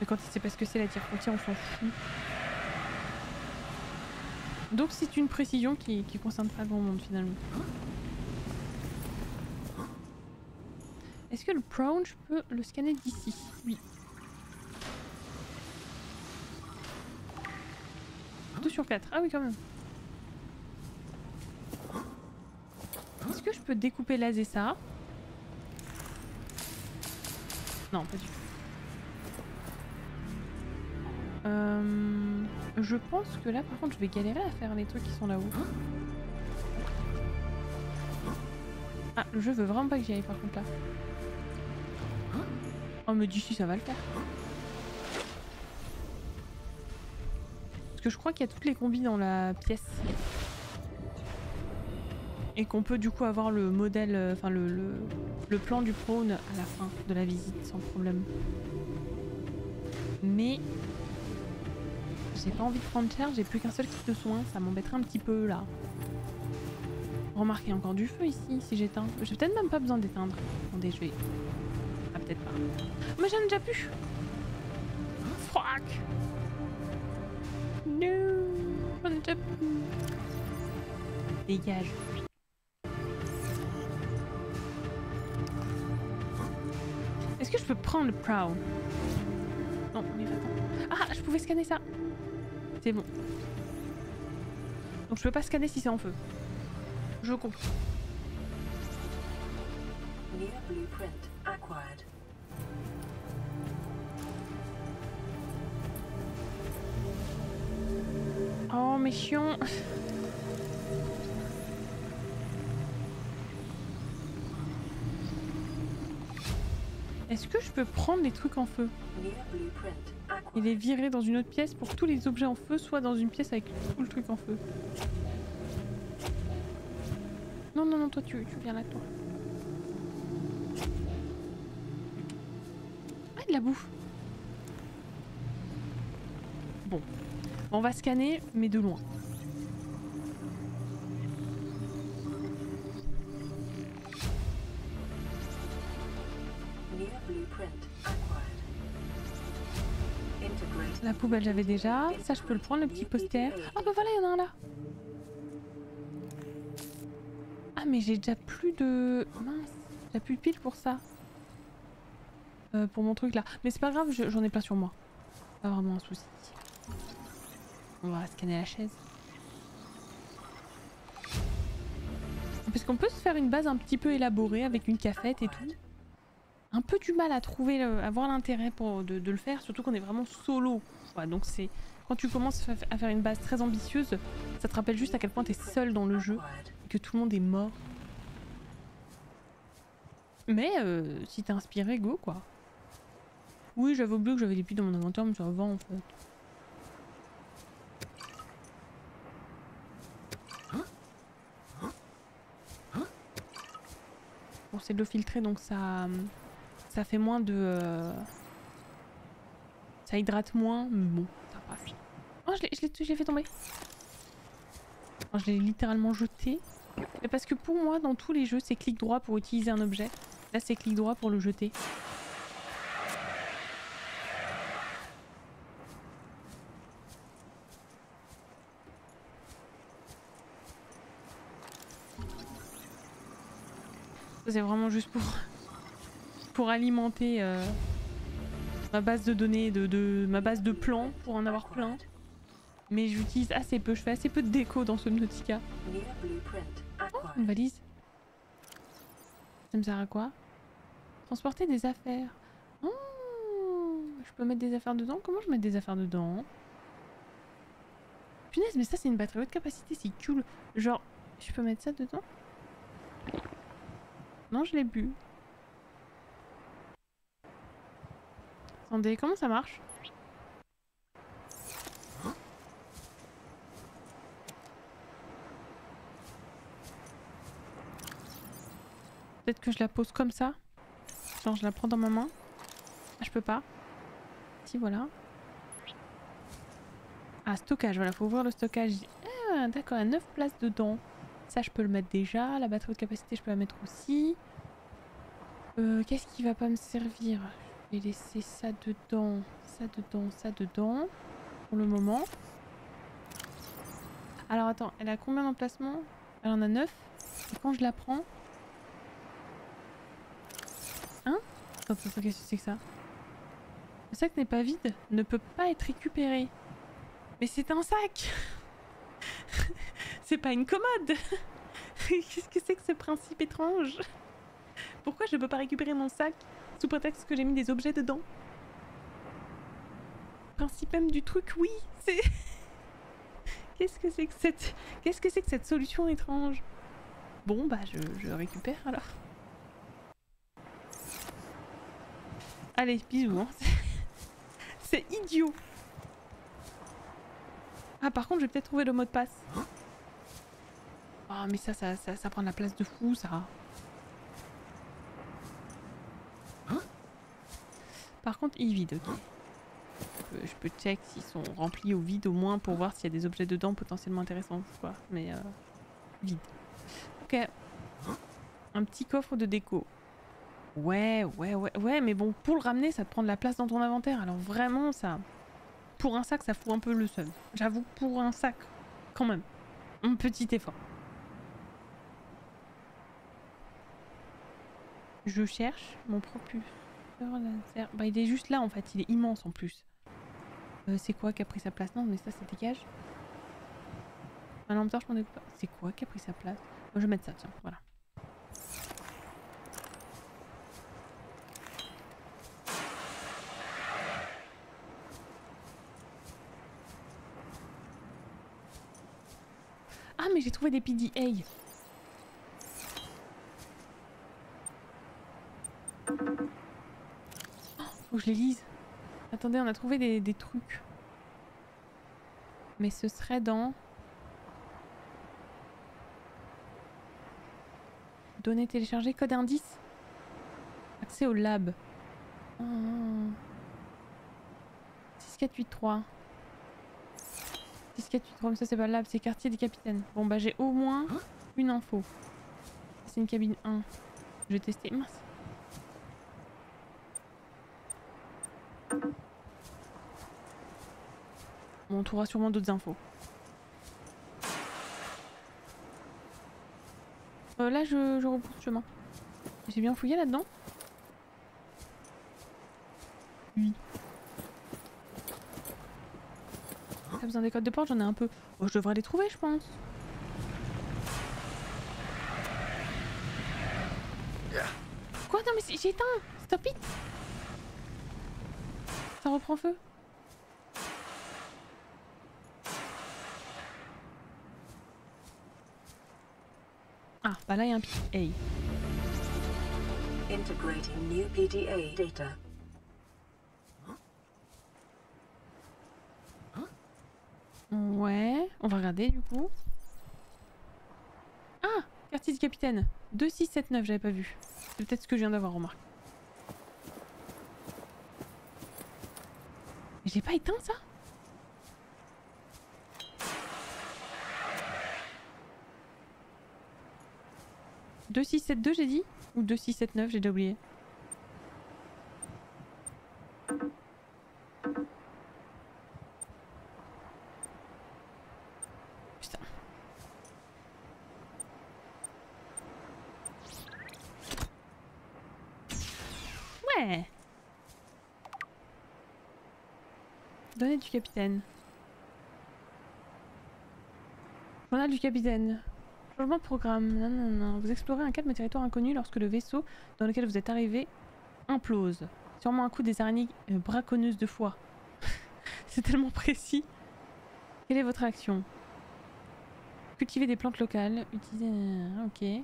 Mais quand il sait pas ce que c'est la Tier Frontière, on s'en fout. Donc c'est une précision qui concerne pas grand monde finalement. Est-ce que le Prawn, je peux le scanner d'ici? Oui. sur 4. Ah oui, quand même. Est-ce que je peux découper, laser ça? Non, pas du tout. Je pense que là, par contre, je vais galérer à faire les trucs qui sont là-haut. Ah, le jeu veut vraiment pas que j'y aille, par contre, là. Oh, mais d'ici, ça va le faire. Parce que je crois qu'il y a toutes les combis dans la pièce. Et qu'on peut du coup avoir le modèle, enfin le plan du prône à la fin de la visite sans problème. Mais j'ai pas envie de prendre cher, j'ai plus qu'un seul kit de soins, ça m'embêterait un petit peu là. Remarquez, encore du feu ici si j'éteins. J'ai peut-être même pas besoin d'éteindre. Attendez, je vais. Ah, peut-être pas. Mais j'en ai déjà plus. Frac. Non, j'en ai déjà plus. Dégage. Est-ce que je peux prendre le Prawn? Non, mais va-t'en. Ah, je pouvais scanner ça. C'est bon. Donc je peux pas scanner si c'est en feu. Je comprends. Oh, mais chiant. Est-ce que je peux prendre les trucs en feu et les virer dans une autre pièce pour que tous les objets en feu soient dans une pièce avec tout le truc en feu? Non, non, non, toi tu viens là, toi. Ah, de la bouffe. Bon. On va scanner, mais de loin. La poubelle j'avais déjà, ça je peux le prendre, le petit poster. Ah bah voilà, il y en a un là. Ah mais j'ai déjà plus de... Mince, j'ai plus de piles pour ça. Pour mon truc là. Mais c'est pas grave, j'en ai plein sur moi. Pas vraiment un souci. On va scanner la chaise. Parce qu'on peut se faire une base un petit peu élaborée avec une cafette et tout. Un peu du mal à trouver, à voir l'intérêt de le faire, surtout qu'on est vraiment solo. Ouais, donc c'est quand tu commences à faire une base très ambitieuse, ça te rappelle juste à quel point t'es seul dans le jeu et que tout le monde est mort. Mais si t'es inspiré, go quoi. Oui, j'avais oublié que j'avais des piles dans mon inventaire, mais ça va en fait. Bon, c'est de l'eau filtrée donc ça fait moins de... ça hydrate moins, mais bon, ça passe. Oh, je l'ai fait tomber. Oh, je l'ai littéralement jeté. Mais parce que pour moi, dans tous les jeux, c'est clic droit pour utiliser un objet. Là, c'est clic droit pour le jeter. C'est vraiment juste pour alimenter ma base de données, ma base de plans pour en avoir plein. Mais j'utilise assez peu, je fais assez peu de déco dans Subnautica. Oh, une valise. Ça me sert à quoi? Transporter des affaires. Oh, je peux mettre des affaires dedans? Comment je mets des affaires dedans? Punaise, mais ça c'est une batterie haute capacité, c'est cool. Genre, je peux mettre ça dedans? Non, je l'ai bu. Attendez, comment ça marche? Peut-être que je la pose comme ça. Genre je la prends dans ma main. Ah, je peux pas. Si, voilà. Ah, stockage, voilà, faut ouvrir le stockage. Ah, d'accord, il y a 9 places dedans. Ça je peux le mettre déjà, la batterie de capacité je peux la mettre aussi. Qu'est-ce qui va pas me servir? Je vais laisser ça dedans, ça dedans, ça dedans, pour le moment. Alors attends, elle a combien d'emplacements? Elle en a 9. Et quand je la prends... Hein? Attends, qu'est-ce que c'est que ça? Le sac n'est pas vide, ne peut pas être récupéré. Mais c'est un sac! C'est pas une commode. Qu'est-ce que c'est que ce principe étrange? Pourquoi je peux pas récupérer mon sac sous prétexte que j'ai mis des objets dedans? Principe même du truc, oui. C'est... Qu'est-ce que c'est que cette... Qu'est-ce que c'est que cette solution étrange? Bon bah je récupère alors. Allez, bisous hein. C'est idiot. Ah par contre je vais peut-être trouver le mot de passe. Oh mais ça prend de la place de fou ça. Par contre il vide, ok. Je peux check s'ils sont remplis au vide au moins pour voir s'il y a des objets dedans potentiellement intéressants quoi. Mais vide. Ok. Un petit coffre de déco. Ouais, mais bon, pour le ramener, ça te prend de la place dans ton inventaire. Alors vraiment, ça... Pour un sac, ça fout un peu le seum. J'avoue, pour un sac, quand même. Un petit effort. Je cherche mon propulseur laser. Bah, il est juste là, en fait. Il est immense, en plus. C'est quoi qui a pris sa place? Non, mais ça dégage. Un lampeur, je m'en occupe pas. C'est quoi qui a pris sa place? Moi, je vais mettre ça, tiens, voilà. Ah, mais j'ai trouvé des PDA. Oh, faut que je les lise. Attendez, on a trouvé des trucs. Mais ce serait dans... Données téléchargées, code indice. Accès au lab. 6, 4, 8, 3. 6, 4, 8, 3, mais ça c'est pas le lab, c'est quartier des capitaines. Bon bah j'ai au moins une info. C'est une cabine 1. Je vais tester. Mince. Bon, on trouvera sûrement d'autres infos. Là, je reprends le chemin. J'ai bien fouillé là-dedans? Oui. T'as besoin des codes de porte? J'en ai un peu. Oh, je devrais les trouver, je pense. Quoi? Non, mais j'ai éteint! Stop it! Ça reprend feu. Ah, bah là il y a un PDA. Integrating new PDA data. Ouais, on va regarder du coup. Ah, quartier du capitaine. 2, 6, 7, 9, j'avais pas vu. C'est peut-être ce que je viens d'avoir, remarqué. Mais j'ai pas éteint ça? « 2672 » j'ai dit? Ou « 2679 » j'ai déjà oublié. Putain. Ouais. Données du capitaine. Journal du capitaine. Changement de programme. Non. Vous explorez un calme territoire inconnu lorsque le vaisseau dans lequel vous êtes arrivé implose. Sûrement un coup des araignées braconneuses de foie. C'est tellement précis. Quelle est votre action? Cultiver des plantes locales. Utiliser... Ok.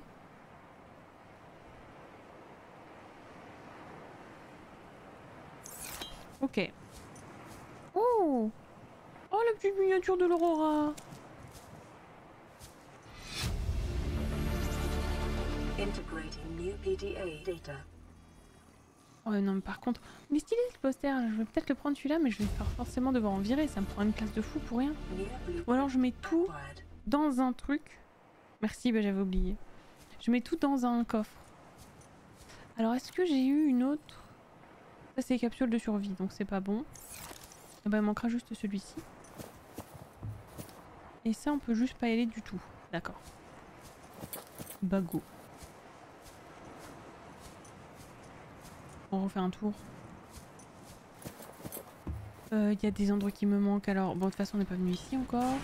Ok. Oh! Oh la petite miniature de l'Aurora! Integrating new PDA data. Oh non mais par contre, mais stylé ce poster, je vais peut-être le prendre celui-là mais je vais forcément devoir en virer, ça me prend une classe de fou pour rien. Ou alors je mets tout dans un truc. Merci, bah j'avais oublié. Je mets tout dans un coffre. Alors est-ce que j'ai eu une autre? Ça c'est les capsules de survie donc c'est pas bon. Et bah il manquera juste celui-ci. Et ça on peut juste pas y aller du tout. D'accord. Bago. On refait un tour. Il y a des endroits qui me manquent alors. Bon de toute façon on n'est pas venu ici encore.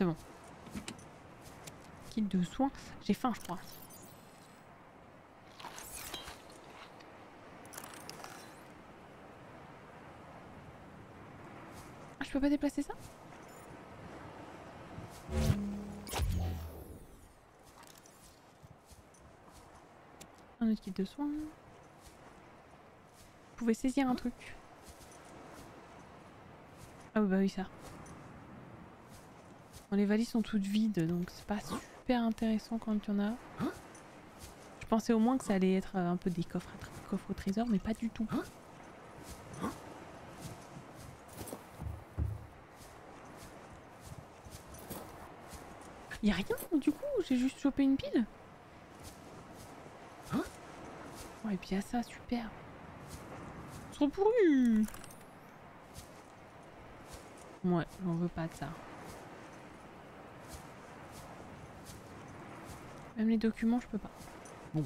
C'est bon. Kit de soins. J'ai faim, je crois. Ah, je peux pas déplacer ça? Un autre kit de soins. Vous pouvez saisir un truc. Ah bah oui, ça. Bon, les valises sont toutes vides, donc c'est pas super intéressant quand il y en a. Je pensais au moins que ça allait être un peu des coffres, coffres au trésor, mais pas du tout. Y'a rien, du coup, j'ai juste chopé une pile. Oh, et puis y'a ça, super. Trop pourri. Ouais, j'en veux pas de ça. Même les documents, je peux pas. Bon.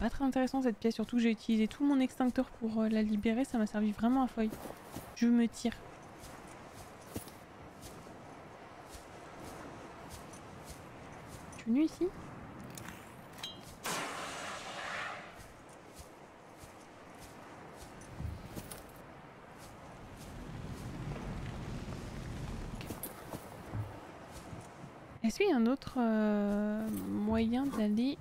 Pas très intéressant cette pièce, surtout j'ai utilisé tout mon extincteur pour la libérer, ça m'a servi vraiment à feuille. Je me tire. Je suis venue ici ? Est-ce qu'il y a un autre moyen d'aller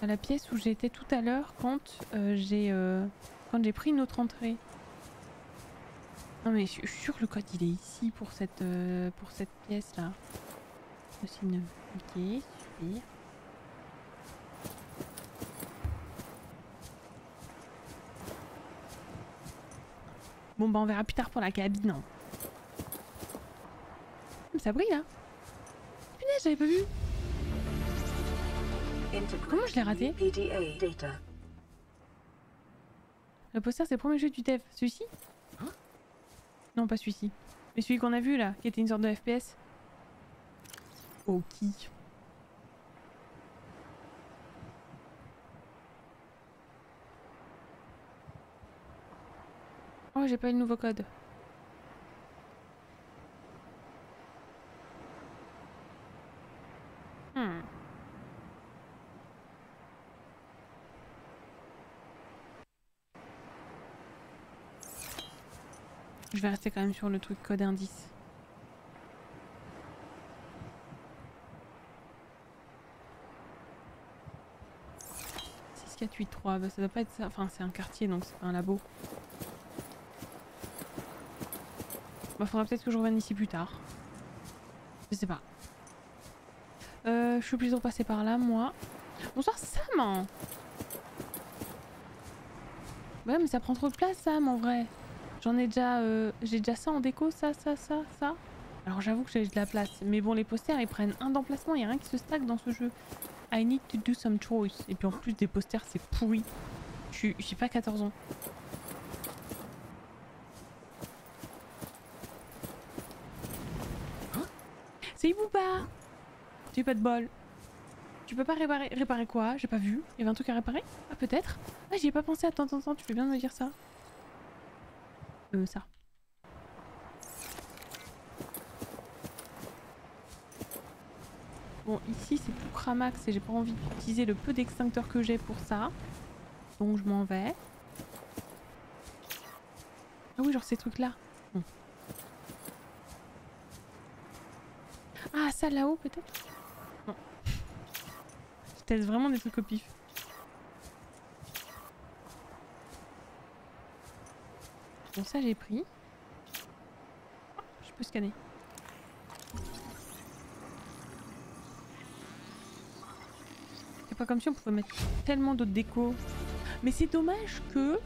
à la pièce où j'étais tout à l'heure quand j'ai pris une autre entrée? Non mais je suis sûre que le code il est ici pour cette pièce là. Une... Ok, super. Bon bah on verra plus tard pour la cabine. Hein. Ça brille là. Punaise, j'avais pas vu. Comment je l'ai raté? Le poster c'est le premier jeu du dev. Celui-ci? Non pas celui-ci. Mais celui qu'on a vu là, qui était une sorte de FPS. Ok. Oh j'ai pas eu le nouveau code. Je vais rester quand même sur le truc code indice. C'est 6483, bah ça doit pas être ça. Enfin, c'est un quartier donc c'est pas un labo. Bah, faudra peut-être que je revienne ici plus tard. Je sais pas. Je suis plutôt passée par là, moi. Bonsoir, Sam! Ouais, mais ça prend trop de place, Sam, en vrai. J'en ai déjà... j'ai déjà ça en déco, ça. Alors j'avoue que j'ai de la place. Mais bon, les posters, ils prennent un d'emplacement. Il n'y a rien qui se stack dans ce jeu. I need to do some choice. Et puis en plus, des posters, c'est pourri. J'ai pas 14 ans. C'est Booba. J'ai pas de bol. Tu peux pas réparer... Réparer quoi? J'ai pas vu. Il y avait un truc à réparer? Ah, peut-être? Ah, j'y ai pas pensé. Attends, tu fais bien de me dire ça. Ça. Bon, ici c'est tout cramax et j'ai pas envie d'utiliser le peu d'extincteur que j'ai pour ça. Donc je m'en vais. Ah oui, genre ces trucs là. Bon. Ah, ça là-haut peut-être? Non. Je teste vraiment des trucs au pif. Bon, ça j'ai pris. Oh, je peux scanner. C'est pas comme si on pouvait mettre tellement d'autres décos. Mais c'est dommage que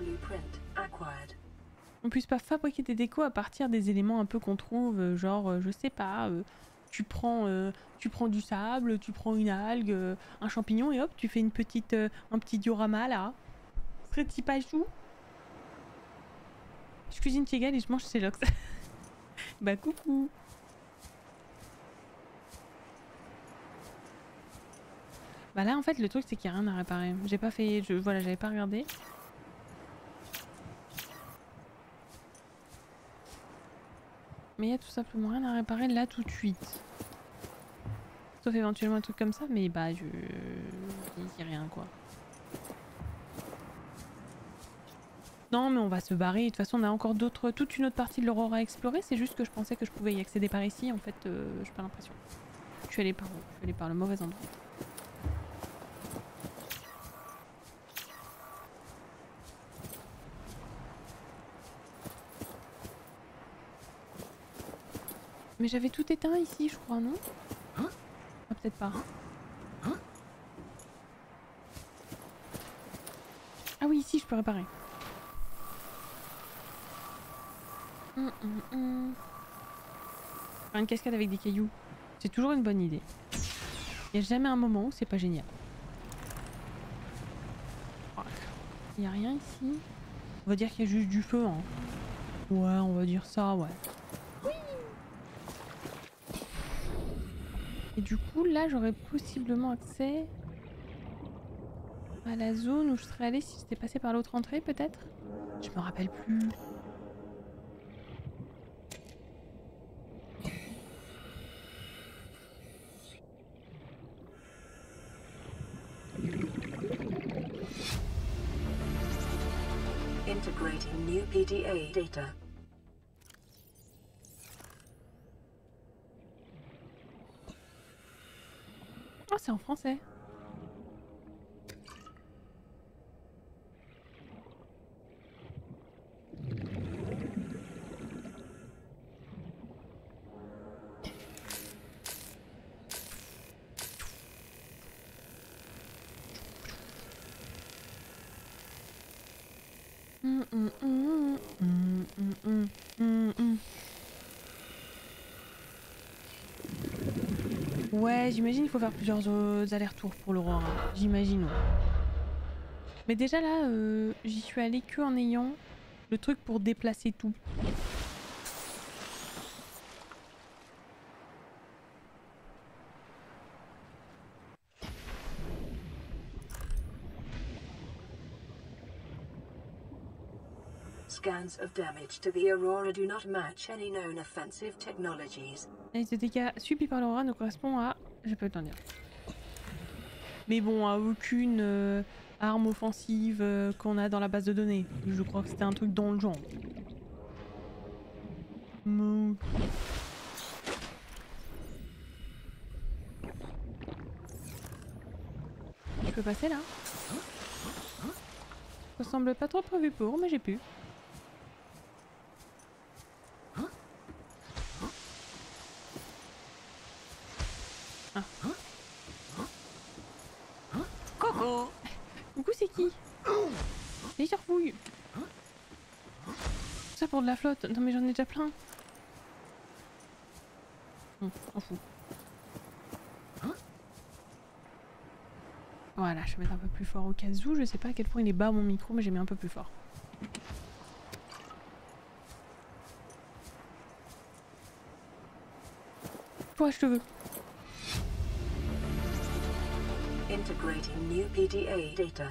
on puisse pas fabriquer des décos à partir des éléments un peu qu'on trouve. Genre, je sais pas, tu prends du sable, tu prends une algue, un champignon et hop, tu fais une petite, un petit diorama là. Serait-il pas chou? Je cuisine Seaglide et je mange chez Lox. Bah coucou. Bah là en fait le truc c'est qu'il n'y a rien à réparer. J'ai pas fait... Voilà, j'avais pas regardé. mais il n'y a tout simplement rien à réparer là tout de suite. Sauf éventuellement un truc comme ça, mais bah je... dis rien quoi. Non mais on va se barrer, de toute façon on a encore d'autres, toute une autre partie de l'Aurora à explorer, c'est juste que je pensais que je pouvais y accéder par ici, en fait j'ai pas l'impression. Je suis allée par où ? Je suis allée par le mauvais endroit. Mais j'avais tout éteint ici je crois, non ? Hein ? Ah, peut-être pas. Hein ? Ah oui ici je peux réparer. Faire une cascade avec des cailloux, c'est toujours une bonne idée. Il n'y a jamais un moment où c'est pas génial. Il n'y a rien ici. On va dire qu'il y a juste du feu. Hein. Ouais, on va dire ça, ouais. Et du coup, là, j'aurais possiblement accès à la zone où je serais allée si j'étais passée par l'autre entrée, peut-être. Je me rappelle plus. Integrating new PDA data. Oh, c'est en français. Ouais, j'imagine il faut faire plusieurs allers-retours pour l'Aurora. J'imagine. Ouais. Mais déjà là, j'y suis allée que en ayant le truc pour déplacer tout. Scans of damage to the Aurora do not match any known offensive technologies. La liste de dégâts subis par l'Aurora ne correspond à... Je peux t'en dire. Mais bon, à aucune arme offensive qu'on a dans la base de données. Je crois que c'était un truc dans le genre. Mmh. Je peux passer là? Ça semble pas trop prévu pour, mais j'ai pu. Coco. Coucou, c'est qui? Les surfouilles. Ça pour de la flotte. Non mais j'en ai déjà plein. On fout. Voilà, je vais mettre un peu plus fort au cas où. Je sais pas à quel point il est bas mon micro, mais j'ai mis un peu plus fort. Toi, je te veux. New PDA data.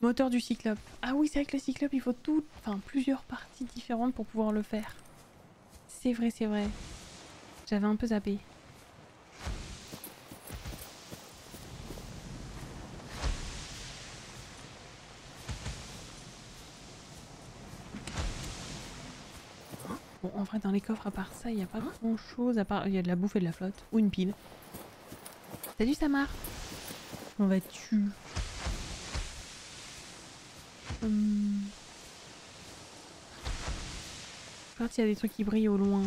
Moteur du Cyclope. Ah oui, c'est vrai que le Cyclope, il faut tout, enfin plusieurs parties différentes pour pouvoir le faire. C'est vrai, c'est vrai. J'avais un peu zappé. Bon, en vrai, dans les coffres, à part ça, il n'y a pas grand chose. À part, il y a de la bouffe et de la flotte. Ou une pile. Salut Samar. On va tuer. Je pense qu'il y a des trucs qui brillent au loin.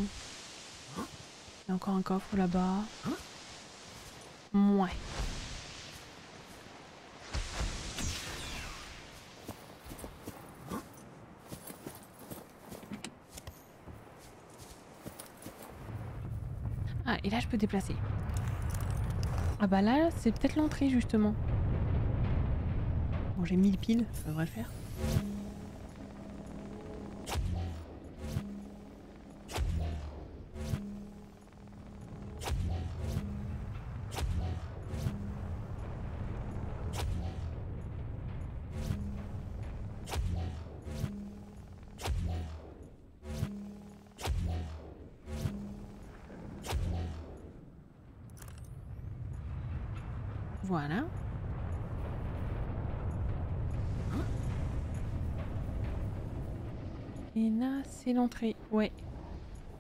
Il y a encore un coffre là-bas. Mouais. Ah, et là je peux déplacer. Ah bah là, c'est peut-être l'entrée justement. Bon, j'ai 1000 piles, ça devrait le faire. Voilà. Et là, c'est l'entrée. Ouais.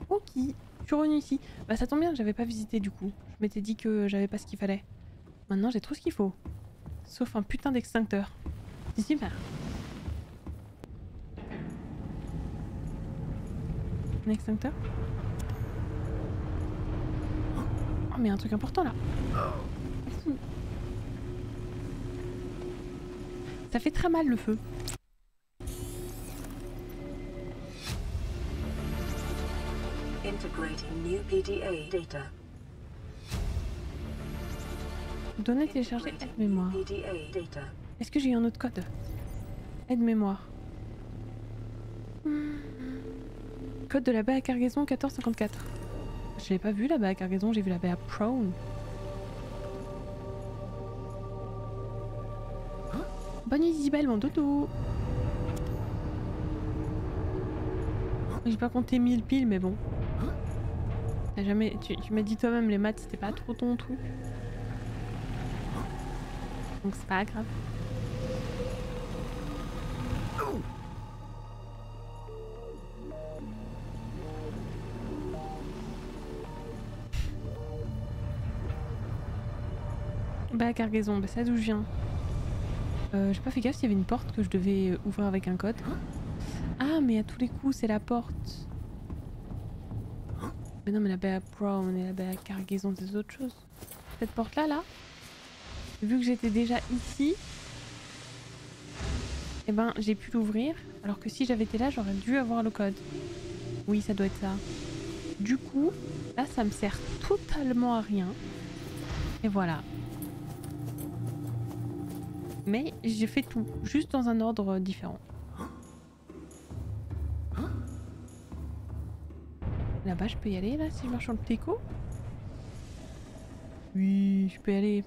Ok. Je suis revenue ici. Bah, ça tombe bien que j'avais pas visité du coup. Je m'étais dit que j'avais pas ce qu'il fallait. Maintenant, j'ai tout ce qu'il faut. Sauf un putain d'extincteur. C'est super. Un extincteur ? Oh, mais un truc important là. Ça fait très mal le feu. Integrating new PDA data. Donner télécharger aide-mémoire. Est-ce que j'ai un autre code? Aide-mémoire. Code de la baie à cargaison 1454. Je l'ai pas vu la baie à cargaison, j'ai vu la baie à Prawn. Oh, bonne Isabelle, mon dodo. J'ai pas compté 1000 piles mais bon. T'as jamais... Tu m'as dit toi-même les maths c'était pas trop ton truc. Donc c'est pas grave. Bah cargaison, bah ça d'où je viens. J'ai pas fait gaffe s'il y avait une porte que je devais ouvrir avec un code. Ah mais à tous les coups c'est la porte. Mais non mais la baie à Brown et la baie à cargaison c'est autre chose. Cette porte là là. Vu que j'étais déjà ici, eh ben j'ai pu l'ouvrir. Alors que si j'avais été là, j'aurais dû avoir le code. Oui, ça doit être ça. Du coup, là, ça me sert totalement à rien. Et voilà. Mais j'ai fait tout, juste dans un ordre différent. Là-bas, je peux y aller, là, si je marche sur le déco. Oui, je peux y aller.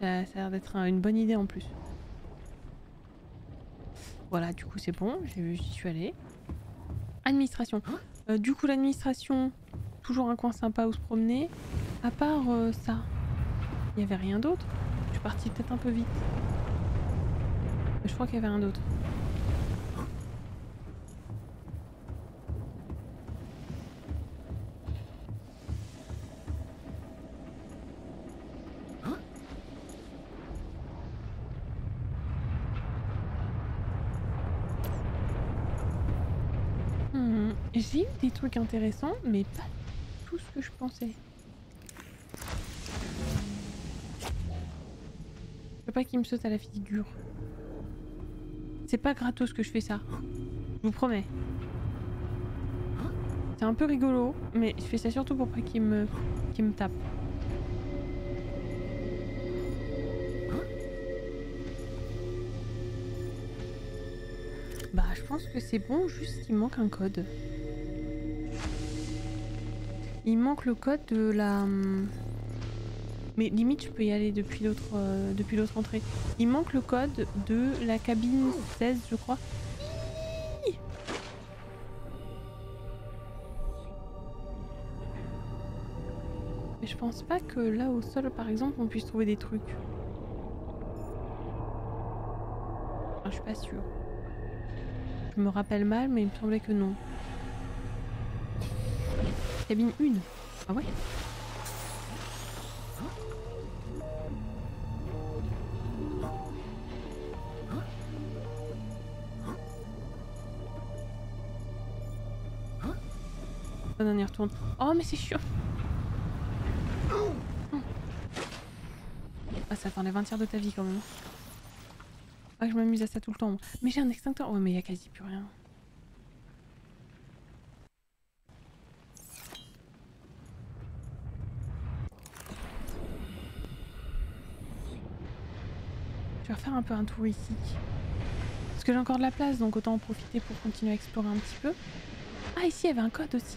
Ça a l'air d'être une bonne idée en plus. Voilà, du coup c'est bon, j'y suis allée. Administration. Du coup l'administration, toujours un coin sympa où se promener. À part ça, il n'y avait rien d'autre. Je suis partie peut-être un peu vite. Mais je crois qu'il y avait rien d'autre. J'ai eu des trucs intéressants, mais pas tout ce que je pensais. Je veux pas qu'il me saute à la figure. C'est pas gratos que je fais ça. Je vous promets. C'est un peu rigolo, mais je fais ça surtout pour pas qu'il me tape. Bah, je pense que c'est bon, juste qu'il manque un code. Il manque le code de la... Mais limite je peux y aller depuis l'autre entrée. Il manque le code de la cabine 16 je crois. Hihi, mais je pense pas que là au sol par exemple on puisse trouver des trucs. Enfin, je suis pas sûre. Je me rappelle mal mais il me semblait que non. Cabine 1. Ah ouais. On y retourne. Oh mais c'est chiant. Ah ça t'enlève 20 tiers de ta vie quand même. Ah je m'amuse à ça tout le temps. Mais j'ai un extincteur. Ouais mais il y a quasi plus rien. Je vais refaire un peu un tour ici. Parce que j'ai encore de la place, donc autant en profiter pour continuer à explorer un petit peu. Ah, ici, il y avait un code aussi.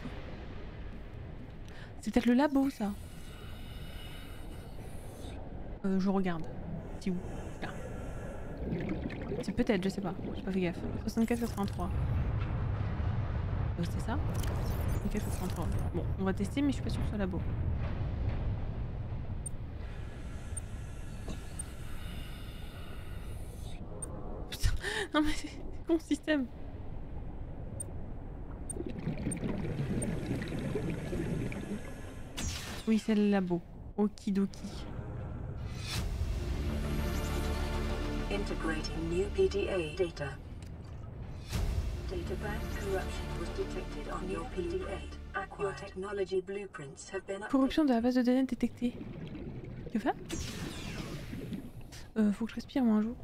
C'est peut-être le labo, ça. Je regarde. C'est où? Là. C'est peut-être, je sais pas. J'ai pas fait gaffe. 64-83. C'est ça? 64-83. Bon, on va tester, mais je suis pas sûre que ce soit labo. Non mais c'est mon système. Oui, c'est le labo. Okidoki. Integrating new PDA data. Data bank corruption was detected on your PDA. Aqua technology blueprints have been updated. Corruption de la base de données détectée. Que faire? Faut que je respire moi un jour.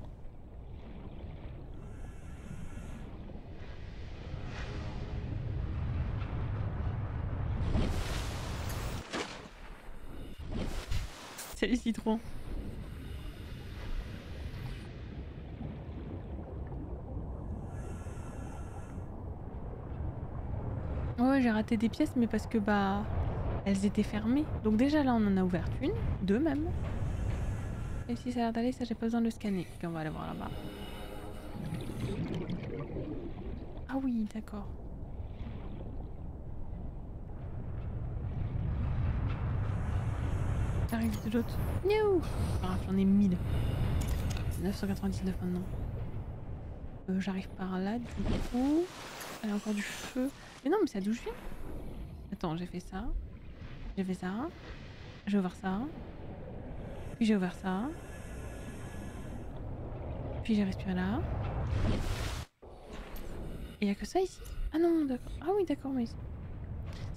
Salut Citron. Ouais, j'ai raté des pièces mais parce que bah elles étaient fermées. Donc déjà là on en a ouvert une, deux même. Et si ça a l'air d'aller, ça j'ai pas besoin de le scanner. Puis on va aller voir là-bas. Ah oui, d'accord. Ça arrive de l'autre. Youhou! Ah, j'en ai 1000. 999 maintenant. J'arrive par là du coup. Elle a encore du feu. Mais non, mais ça d'où je viens? Attends, j'ai fait ça. J'ai fait ça. J'ai ouvert ça. Puis j'ai ouvert ça. Puis j'ai respiré là. Et il n'y a que ça ici? Ah non, d'accord. Ah oui, d'accord, mais... Ça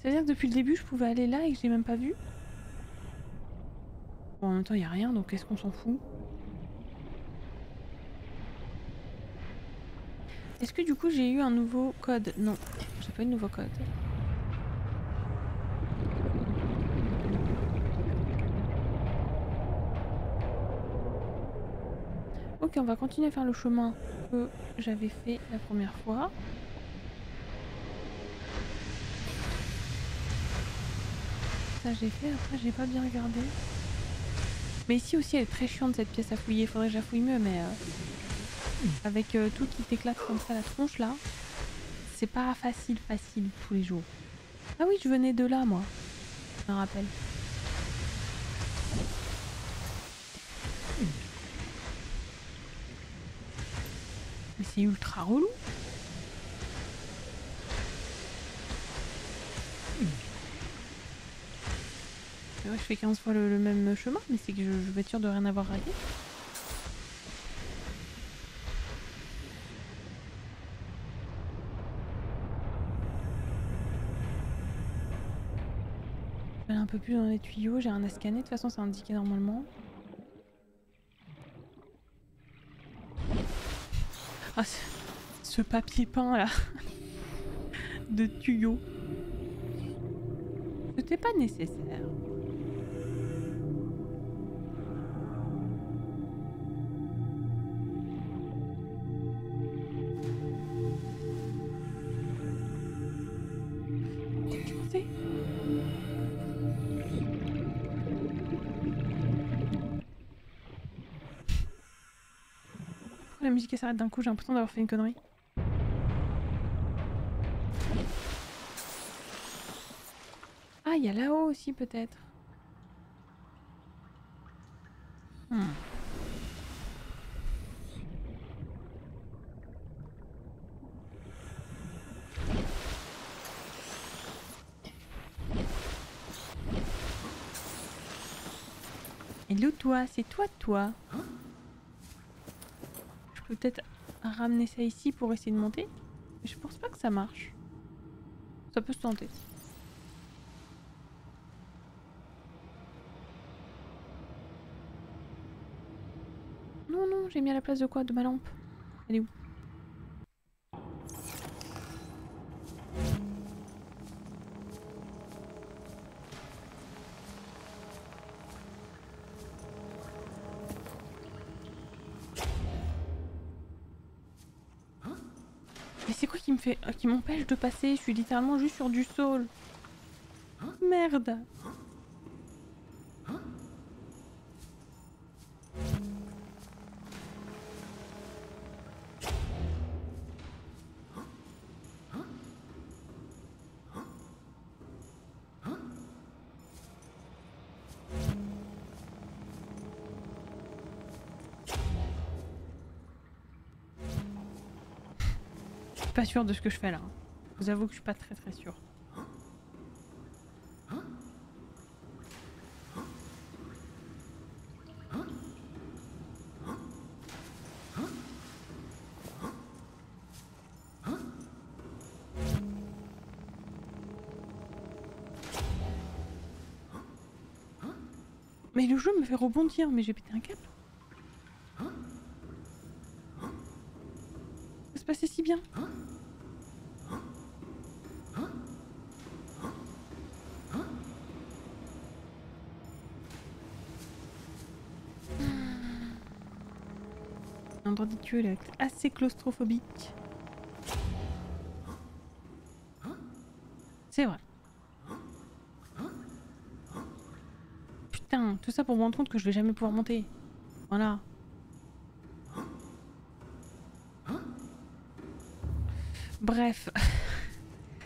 veut dire que depuis le début, je pouvais aller là et que je l'ai même pas vu? Bon, en même temps, il n'y a rien, donc est-ce qu'on s'en fout? Est-ce que du coup j'ai eu un nouveau code? Non, j'ai pas eu de nouveau code. Ok, on va continuer à faire le chemin que j'avais fait la première fois. Ça j'ai fait, après j'ai pas bien regardé. Mais ici aussi elle est très chiante cette pièce à fouiller, faudrait que j'affouille mieux mais... Avec tout qui t'éclate comme ça la tronche là, c'est pas facile tous les jours. Ah oui, je venais de là moi, je me rappelle. Mais c'est ultra relou. C'est vrai que je fais 15 fois le même chemin, mais c'est que je vais être sûre de rien avoir raté. Un peu plus dans les tuyaux, j'ai rien à scanner, de toute façon c'est indiqué normalement. Ah ce papier peint là de tuyaux. C'était pas nécessaire. La musique s'arrête d'un coup, j'ai l'impression d'avoir fait une connerie. Ah, il y a là-haut aussi peut-être. Hello toi, c'est toi. Je peux peut-être ramener ça ici pour essayer de monter. Mais je pense pas que ça marche. Ça peut se tenter. Non, non, j'ai mis à la place de quoi? De ma lampe. Elle est où? Qui m'empêche de passer, je suis littéralement juste sur du sol. Merde. pas sûre de ce que je fais là. Je vous avoue que je suis pas très sûre. Mais le jeu me fait rebondir, mais j'ai pété un câble. Ça se passait si bien. Un endroit détueux, il est assez claustrophobique. C'est vrai. Tout ça pour me rendre compte que je vais jamais pouvoir monter. Voilà. Bref.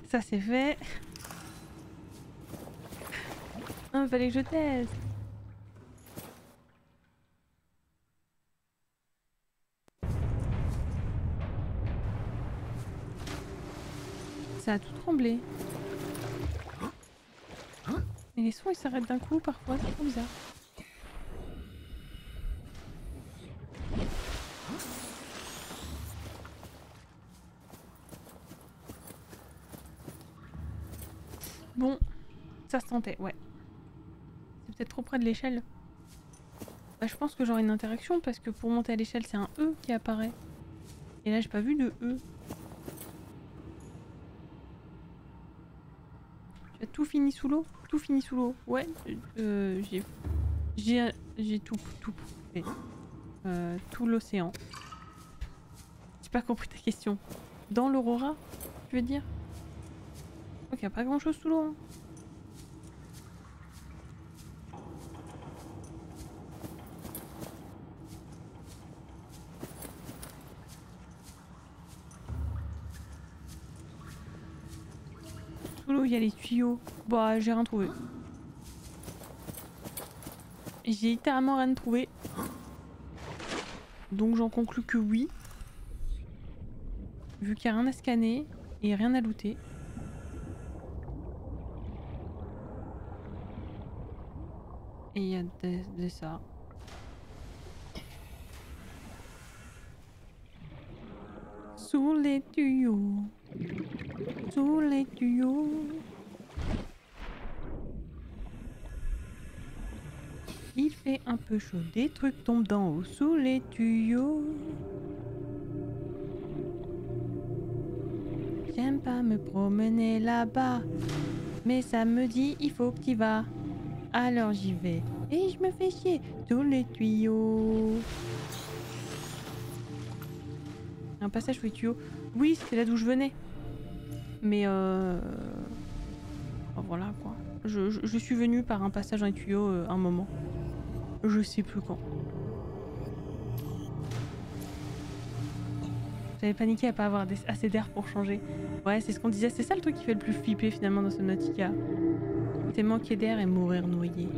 Ça c'est fait. Il fallait que je teste. Ça a tout tremblé. Et les sons ils s'arrêtent d'un coup parfois, c'est trop bizarre. Bon, ça se tentait, ouais. C'est peut-être trop près de l'échelle. Bah, je pense que j'aurai une interaction parce que pour monter à l'échelle c'est un E qui apparaît. Et là j'ai pas vu de E. Tout fini sous l'eau? Tout fini sous l'eau? Ouais, j'ai tout l'océan. J'ai pas compris ta question. Dans l'Aurora, tu veux dire? Ok, y a pas grand chose sous l'eau. Hein. Il y a les tuyaux. Bah j'ai rien trouvé. J'ai littéralement rien trouvé. Donc j'en conclus que oui. Vu qu'il n'y a rien à scanner et rien à looter. Et il y a de ça. Sous les tuyaux. Sous les tuyaux. Il fait un peu chaud, des trucs tombent d'en haut sous les tuyaux. J'aime pas me promener là-bas, mais ça me dit il faut que t'y vas. Alors j'y vais et je me fais chier sous les tuyaux. Un passage sous les tuyaux. Oui, c'était là d'où je venais. Mais enfin, voilà quoi. Je suis venue par un passage dans les tuyaux un moment. Je sais plus quand. J'avais paniqué à pas avoir assez d'air pour changer. Ouais, c'est ce qu'on disait. C'est ça le truc qui fait le plus flipper finalement dans Subnautica. C'est manquer d'air et mourir noyé.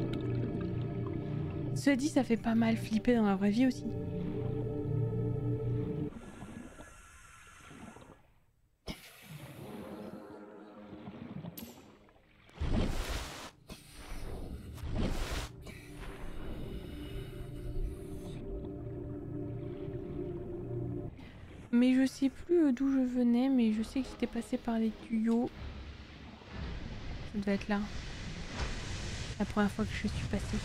Cela dit, ça fait pas mal flipper dans la vraie vie aussi. Mais je sais plus d'où je venais, mais je sais que j'étais passé par les tuyaux. Ça devait être là. La première fois que je suis passée.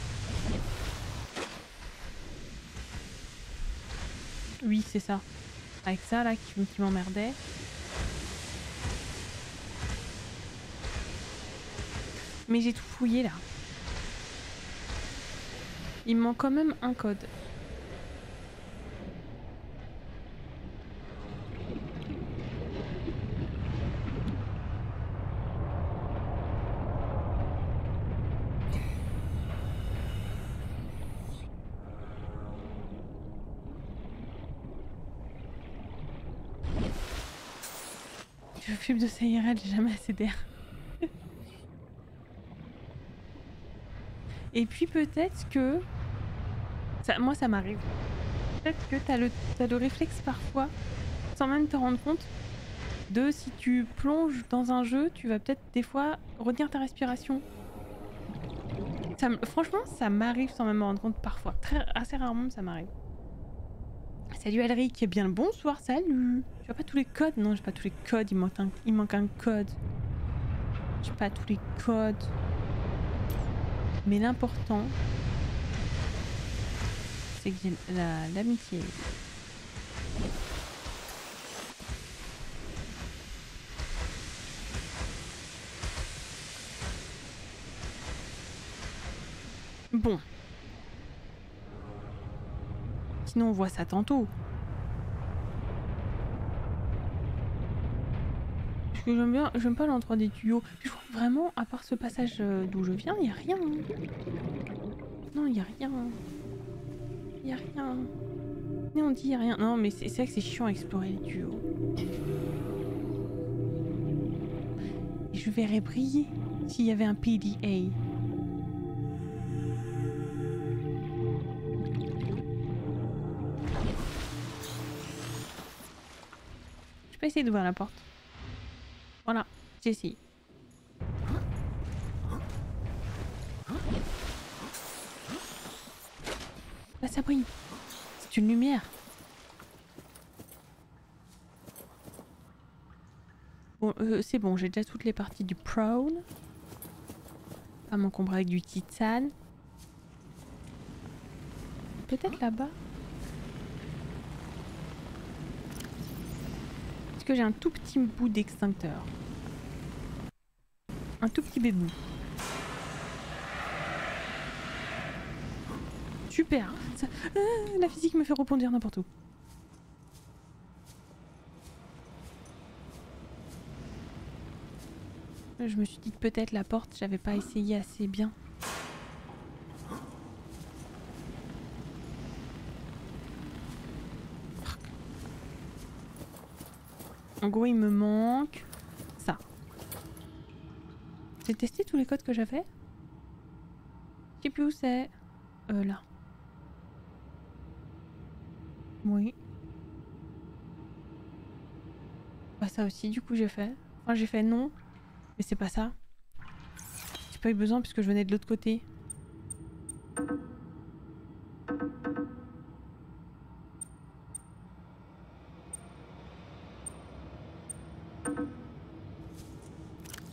Oui, c'est ça. Avec ça là qui m'emmerdait. Mais j'ai tout fouillé là. Il me manque quand même un code. De CIRL, j'ai jamais assez d'air. Et puis peut-être que... Ça, moi ça m'arrive. Peut-être que t'as le réflexe parfois, sans même te rendre compte, De si tu plonges dans un jeu, tu vas peut-être des fois retenir ta respiration. Ça, franchement, ça m'arrive sans même me rendre compte parfois. Assez rarement, ça m'arrive. Salut Alric, et bien le bonsoir, salut. Tu as pas tous les codes? Non, j'ai pas tous les codes, il manque un code. J'ai pas tous les codes. Mais l'important, c'est que j'ai l'amitié. Bon. Sinon on voit ça tantôt. Parce que j'aime bien, j'aime pas l'endroit des tuyaux. Je crois vraiment, à part ce passage d'où je viens, il y a rien. Non, il y a rien. Il y a rien. Et on dit rien. Non, mais c'est vrai que c'est chiant à explorer les tuyaux. Et je verrais briller s'il y avait un PDA. Essayer d'ouvrir la porte. Voilà, j'ai essayé. Là ça brille. C'est une lumière. Bon, c'est bon, j'ai déjà toutes les parties du Prawn. Pas m'encombrer avec du titane. Peut-être là-bas. Que j'ai un tout petit bout d'extincteur. Un tout petit bébou. Super. Ça... Ah, la physique me fait rebondir n'importe où. Je me suis dit que peut-être la porte, j'avais pas essayé assez bien. En gros, il me manque ça. J'ai testé tous les codes que j'avais. Je sais plus où c'est. Là. Oui. Bah ça aussi, du coup, j'ai fait. Enfin, j'ai fait non. Mais c'est pas ça. J'ai pas eu besoin puisque je venais de l'autre côté.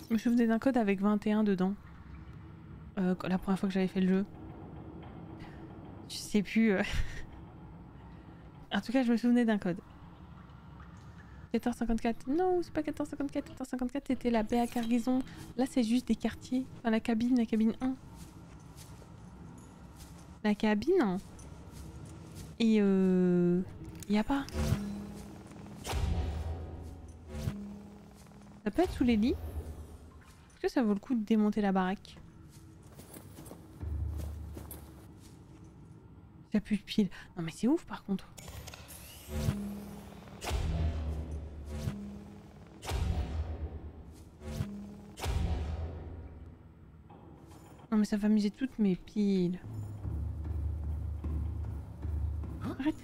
Je me souvenais d'un code avec 21 dedans. La première fois que j'avais fait le jeu. Je sais plus. En tout cas, je me souvenais d'un code. 1454. Non, c'est pas 1454. 1454, c'était la baie à Cargaison. Là, c'est juste des quartiers. Enfin, la cabine 1. La cabine 1. Et y a pas. Ça peut être sous les lits. Est-ce que ça vaut le coup de démonter la baraque? J'ai plus de piles. Non mais c'est ouf par contre. Non mais ça va amuser toutes mes piles. Arrête.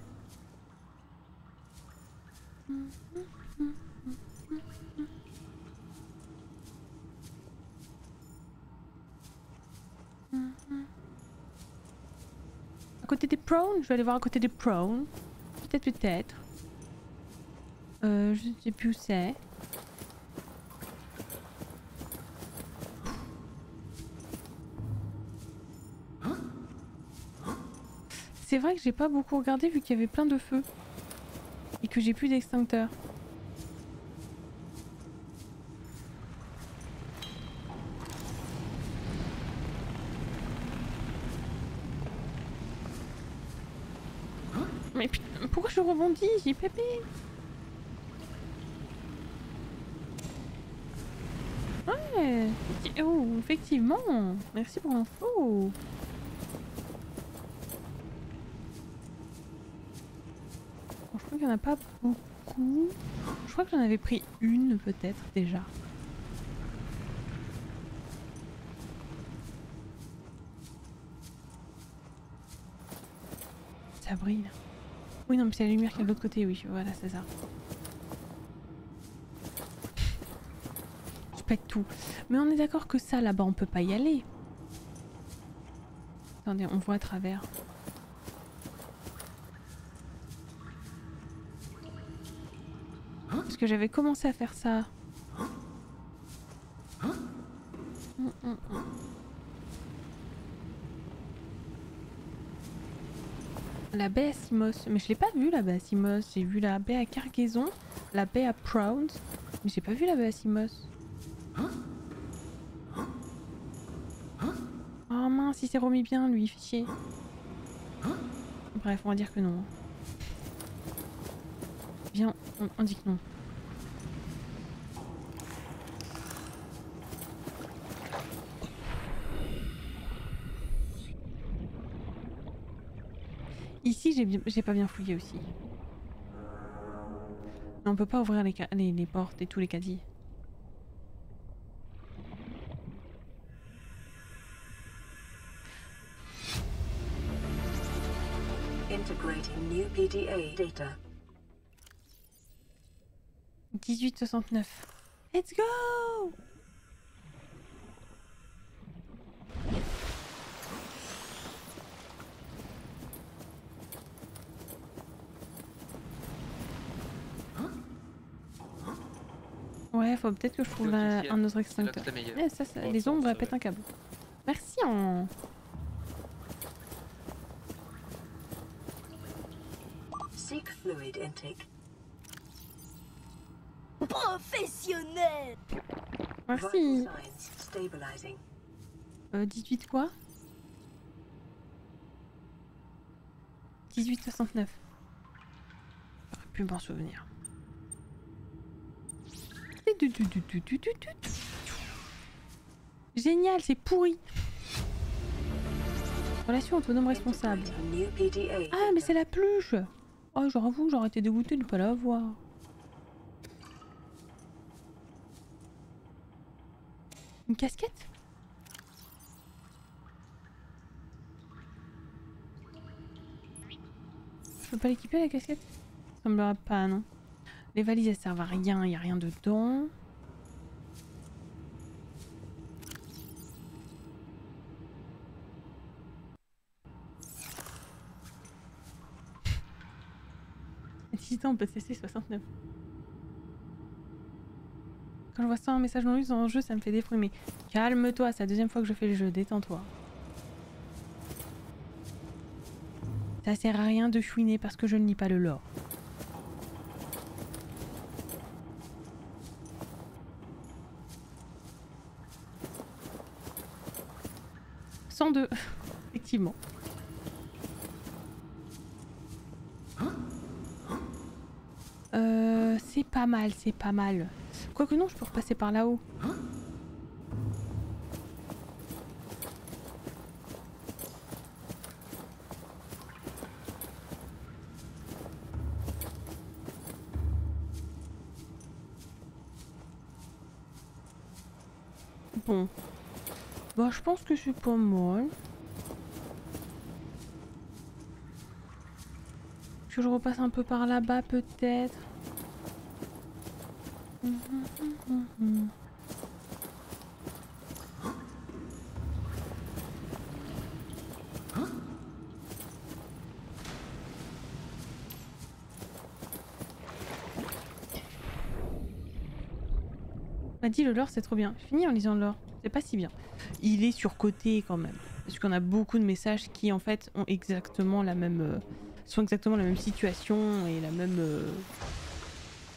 Côté des prawns, je vais aller voir à côté des prawns. Peut-être, peut-être. Je sais plus où c'est. C'est vrai que j'ai pas beaucoup regardé vu qu'il y avait plein de feux. Et que j'ai plus d'extincteur. Mais putain, pourquoi je rebondis? J'ai pépé. Ouais. Oh, effectivement. Merci pour l'info. Franchement, il n'y en a pas beaucoup. Je crois que j'en avais pris une peut-être déjà. Ça brille. Oui, non, mais c'est la lumière qui est de l'autre côté, oui, voilà, c'est ça. respecte tout. Mais on est d'accord que ça, là-bas, on peut pas y aller. Attendez, on voit à travers. Parce que j'avais commencé à faire ça. La baie à Simos, mais je l'ai pas vu la baie à Simos, j'ai vu la baie à Cargaison, la baie à Prawn, mais j'ai pas vu la baie à Simos. Oh mince, il s'est remis bien lui, fichier. Bref, on va dire que non. Bien, on dit que non. Ici, j'ai pas bien fouillé aussi. On peut pas ouvrir les portes et tous les caddies. Integrating new PDA data. 1869. Let's go! Ouais, faut peut-être que je trouve un autre extincteur. Eh, ça, les ombres pètent un câble. Merci en... Seek fluid intake. Professionnel. Merci. 18 quoi? 1869. J'aurais pu m'en souvenir. Génial, c'est pourri. Relation autonome responsable. Ah mais c'est la pluche. Oh j'avoue, j'aurais été dégoûtée de ne pas la voir. Une casquette? Je peux pas l'équiper la casquette? Ça semblera pas non. Les valises elles servent à rien, il n'y a rien dedans. Attends, on peut cesser 69. Quand je vois ça un message non lu dans le jeu, ça me fait déprimer. Calme-toi, c'est la deuxième fois que je fais le jeu, détends-toi. Ça sert à rien de chouiner parce que je ne lis pas le lore. De... Effectivement. C'est pas mal, c'est pas mal. Quoique non, je peux repasser par là-haut. Bon. Bah, je pense que je suis pas mal. Que je repasse un peu par là-bas, peut-être. On m'a dit le lore c'est trop bien. Fini en lisant le lore. C'est pas si bien. Il est surcoté quand même. Parce qu'on a beaucoup de messages qui en fait ont exactement la même... sont exactement la même situation et la même...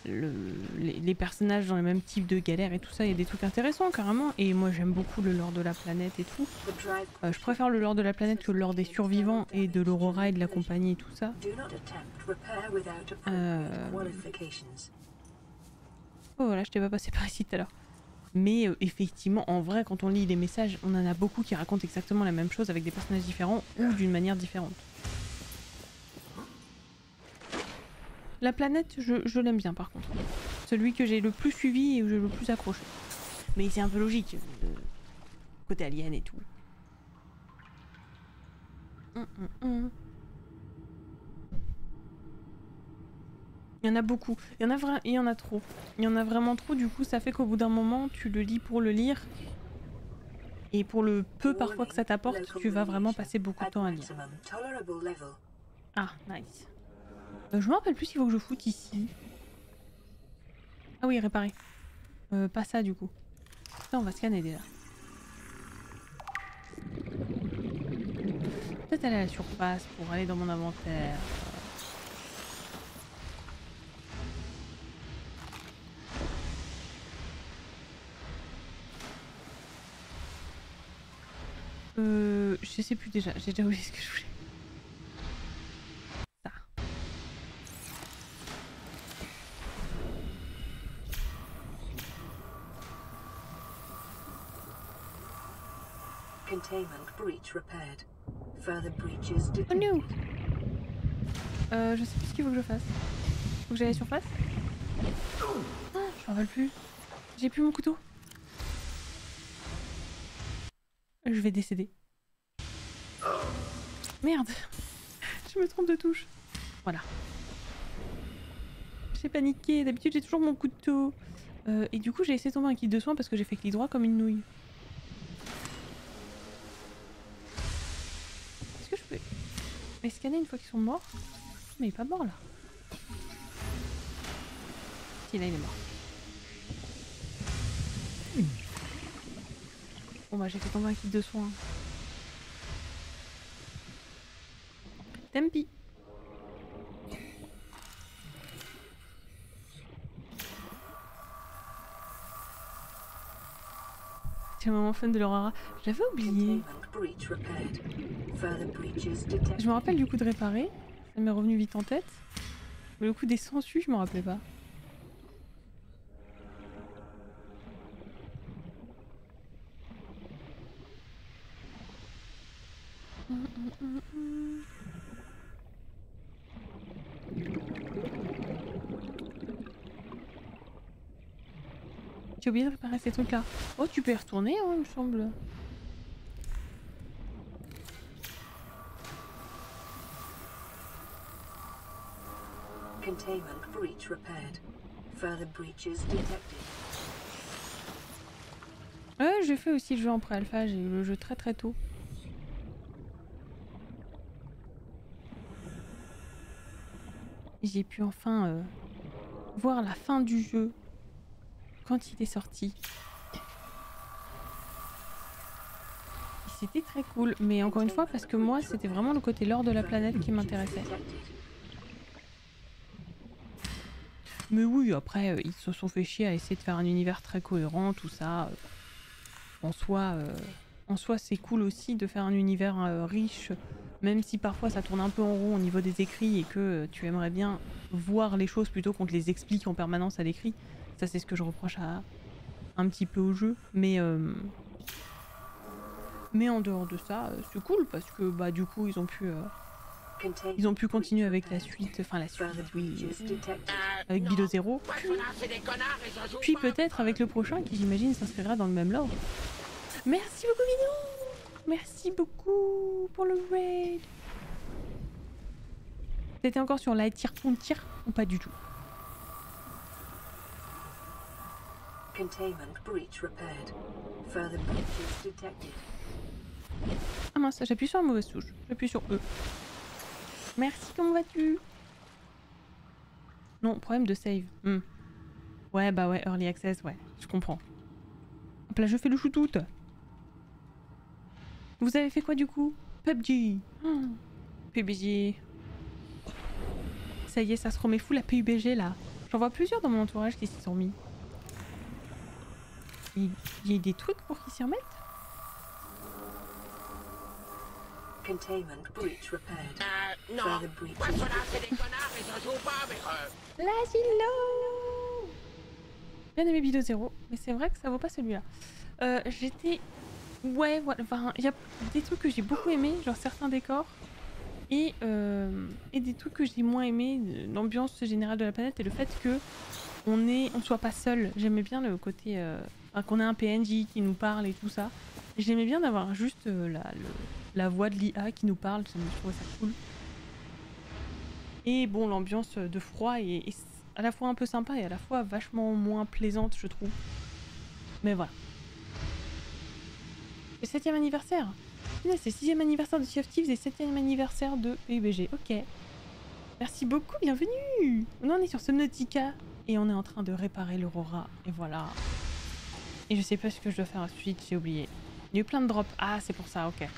les personnages dans les mêmes types de galères et tout ça. Il y a des trucs intéressants carrément. Et moi j'aime beaucoup le lore de la planète et tout. Je préfère le lore de la planète que le lore des survivants et de l'Aurora et de la compagnie et tout ça. Oh voilà, je t'ai pas passé par ici tout à l'heure. Mais effectivement, en vrai, quand on lit les messages, on en a beaucoup qui racontent exactement la même chose avec des personnages différents ou d'une manière différente. La planète, je l'aime bien par contre. Celui que j'ai le plus suivi et où j'ai le plus accroché. Mais c'est un peu logique. Côté alien et tout. Il y en a beaucoup. Il y en a trop. Il y en a vraiment trop. Du coup, ça fait qu'au bout d'un moment, tu le lis pour le lire. Et pour le peu parfois que ça t'apporte, tu vas vraiment passer beaucoup de temps à lire. Ah, nice. Je me rappelle plus s'il faut que je foute ici. Ah oui, réparer. Pas ça du coup. Putain, on va scanner déjà. Peut-être aller à la surface pour aller dans mon inventaire. Je sais plus déjà, j'ai déjà oublié ce que je voulais. Ça. Containment breach repaired. Further breaches detected. Oh no. Je sais plus ce qu'il faut que je fasse. Faut que j'aille sur face. Ah, je m'en rappelle plus. J'ai plus mon couteau. Je vais décéder. Merde. Je me trompe de touche. Voilà. J'ai paniqué. D'habitude, j'ai toujours mon couteau. Et du coup, j'ai laissé tomber un kit de soins parce que j'ai fait clic droit comme une nouille. Est-ce que je peux les scanner une fois qu'ils sont morts? Mais il est pas mort, là. Si, là, il est mort. Bon bah j'ai fait tomber un kit de soins. Tempi. C'est un moment fun de l'Aurora. J'avais oublié. Je me rappelle du coup de réparer. Ça m'est revenu vite en tête. Mais le coup des sangsues, je m'en rappelais pas. J'ai oublié de réparer ces trucs là. Oh, tu peux y retourner, hein, il me semble. Containment breach repaired. Further breaches detected. J'ai fait aussi le jeu en pré-alpha, j'ai eu le jeu très très tôt. J'ai pu enfin voir la fin du jeu quand il est sorti. C'était très cool, mais encore une fois parce que moi c'était vraiment le côté lore de la planète qui m'intéressait. Mais oui, après ils se sont fait chier à essayer de faire un univers très cohérent, tout ça. En soi c'est cool aussi de faire un univers riche. Même si parfois ça tourne un peu en rond au niveau des écrits et que tu aimerais bien voir les choses plutôt qu'on te les explique en permanence à l'écrit. Ça c'est ce que je reproche à un petit peu au jeu. Mais en dehors de ça, c'est cool parce que bah du coup ils ont pu continuer avec la suite, enfin la suite, oui, avec Bilo Zero. Puis peut-être avec le prochain qui j'imagine s'inscrira dans le même lore. Merci beaucoup Minou! Merci beaucoup pour le raid. T'étais encore sur la tire ou pas du tout? Ah mince, j'appuie sur la mauvaise touche. J'appuie sur E. Merci, comment vas-tu? Non, problème de save. Ouais, bah ouais, early access, ouais, je comprends. Hop là, je fais le shootout. Vous avez fait quoi du coup? PUBG. PUBG. Ça y est, ça se remet fou la PUBG là. J'en vois plusieurs dans mon entourage qui s'y sont mis. Il y a des trucs pour qu'ils s'y remettent? Non. L'asilo. Bien aimé Bido Zero, mais c'est vrai que ça vaut pas celui-là. J'étais... Ouais, voilà. Enfin, il y a des trucs que j'ai beaucoup aimé, genre certains décors, et des trucs que j'ai moins aimé, l'ambiance générale de la planète et le fait que on soit pas seul. J'aimais bien le côté qu'on ait un PNJ qui nous parle et tout ça. J'aimais bien d'avoir juste la voix de l'IA qui nous parle. Je trouvais ça cool. Et bon, l'ambiance de froid est à la fois un peu sympa et à la fois vachement moins plaisante, je trouve. Mais voilà. Le 7e anniversaire. C'est le 6e anniversaire de Sea of Thieves et 7e anniversaire de PUBG. Ok. Merci beaucoup, bienvenue. Là, on est sur Subnautica et on est en train de réparer l'Aurora. Et voilà. Et je sais pas ce que je dois faire ensuite, j'ai oublié. Il y a eu plein de drops. Ah, c'est pour ça, ok.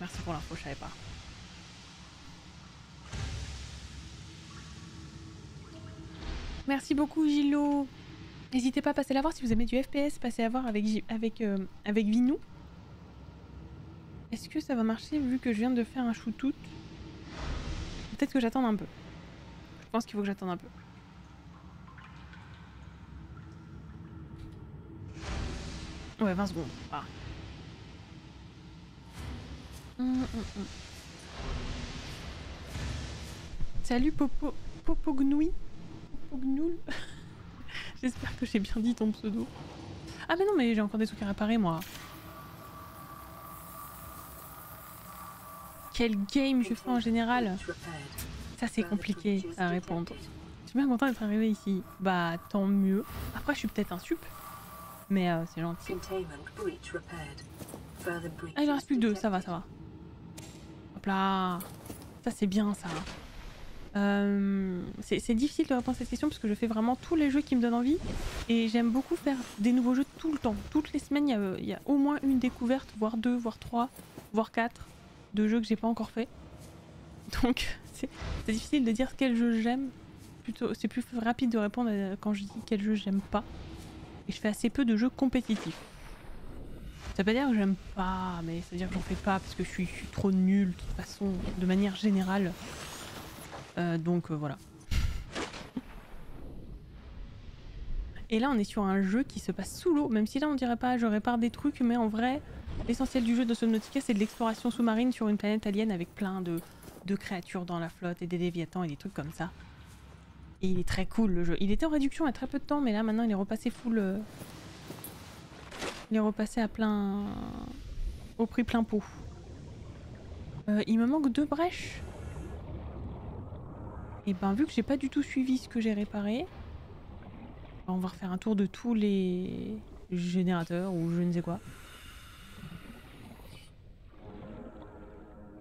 Merci pour l'info, je savais pas. Merci beaucoup, Gilo. N'hésitez pas à passer la voir si vous aimez du FPS, passez la voir avec Vinou. Est-ce que ça va marcher vu que je viens de faire un shootout? Peut-être que j'attende un peu. Je pense qu'il faut que j'attende un peu. Ouais, 20 secondes. Ah. Salut Popo... Popognoui. Popognoul. J'espère que j'ai bien dit ton pseudo. Ah mais non, mais j'ai encore des trucs à réparer moi. Quel game je fais en général? Ça c'est compliqué à répondre. Je suis bien content d'être arrivé ici. Bah tant mieux. Après je suis peut-être un sup. Mais c'est gentil. Ah il en reste plus que deux, ça va, ça va. Hop là. Ça c'est bien ça. C'est difficile de répondre à cette question parce que je fais vraiment tous les jeux qui me donnent envie. Et j'aime beaucoup faire des nouveaux jeux tout le temps. Toutes les semaines il y a au moins une découverte, voire deux, voire trois, voire quatre de jeux que j'ai pas encore fait. Donc c'est difficile de dire quel jeu j'aime. C'est plus rapide de répondre quand je dis quel jeu j'aime pas. Et je fais assez peu de jeux compétitifs. Ça veut pas dire que j'aime pas, mais ça veut dire que j'en fais pas parce que je suis trop nulle de toute façon, de manière générale. Donc voilà. Et là on est sur un jeu qui se passe sous l'eau, même si là on dirait pas je répare des trucs, mais en vrai l'essentiel du jeu de Subnautica c'est de l'exploration sous-marine sur une planète alien avec plein de créatures dans la flotte et des Léviathans et des trucs comme ça. Et il est très cool le jeu. Il était en réduction il y a très peu de temps, mais là maintenant il est repassé full... Il est repassé à plein... au prix plein pot. Il me manque deux brèches. Et ben vu que j'ai pas du tout suivi ce que j'ai réparé, on va refaire un tour de tous les générateurs ou je ne sais quoi.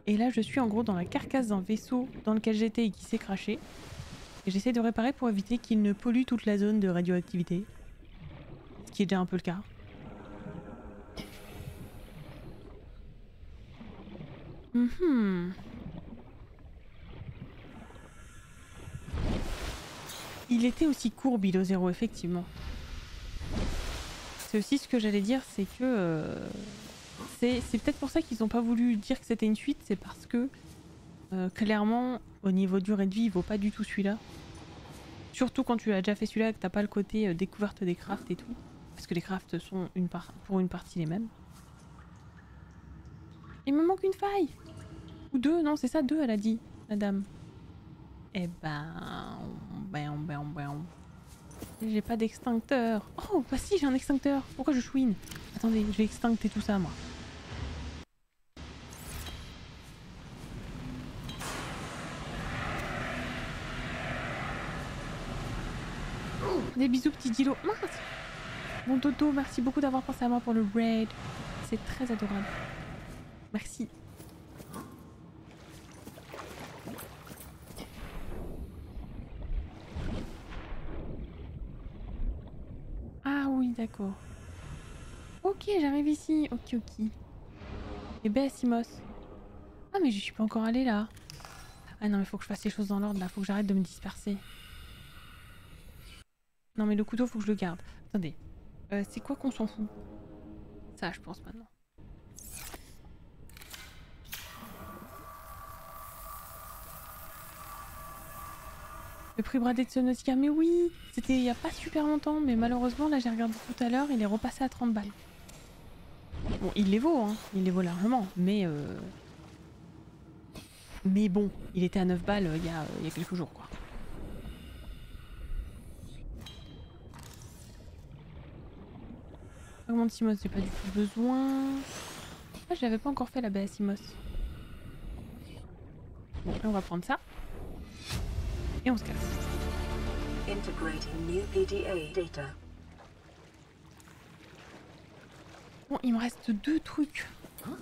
Et là je suis en gros dans la carcasse d'un vaisseau dans lequel j'étais et qui s'est crashé. Et j'essaie de réparer pour éviter qu'il ne pollue toute la zone de radioactivité. Ce qui est déjà un peu le cas. Il était aussi court, Bilo 0, effectivement. C'est aussi ce que j'allais dire, c'est que... c'est peut-être pour ça qu'ils n'ont pas voulu dire que c'était une suite, c'est parce que... clairement, au niveau durée de vie, il vaut pas du tout celui-là. Surtout quand tu as déjà fait celui-là, que t'as pas le côté découverte des crafts et tout. Parce que les crafts sont pour une partie les mêmes. Il me manque une faille. Ou deux, non c'est ça, deux elle a dit, la dame. Eh ben... J'ai pas d'extincteur. Oh, bah si, j'ai un extincteur. Pourquoi je chouine? Attendez, je vais extincter tout ça, moi. Des bisous, petit Dilo. Mince. Mon dodo, merci beaucoup d'avoir pensé à moi pour le raid. C'est très adorable. Merci. Ah oui, d'accord. Ok, j'arrive ici. Ok, ok. Et ben, Simos. Ah, mais je suis pas encore allée là. Ah non, mais faut que je fasse les choses dans l'ordre là. Faut que j'arrête de me disperser. Non mais le couteau faut que je le garde. Attendez, c'est quoi qu'on s'en fout? Ça je pense maintenant. Le prix bradé de Subnautica, mais oui! C'était il y a pas super longtemps, mais malheureusement là j'ai regardé tout à l'heure, il est repassé à 30 balles. Bon il les vaut hein, il les vaut largement, mais bon, il était à 9 balles il y a quelques jours quoi. Mon Simos, j'ai pas du tout besoin. Ah, je l'avais pas encore fait la baie à Simos. Bon, là on va prendre ça. Et on se casse. Integrating new PDA data. Bon, il me reste 2 trucs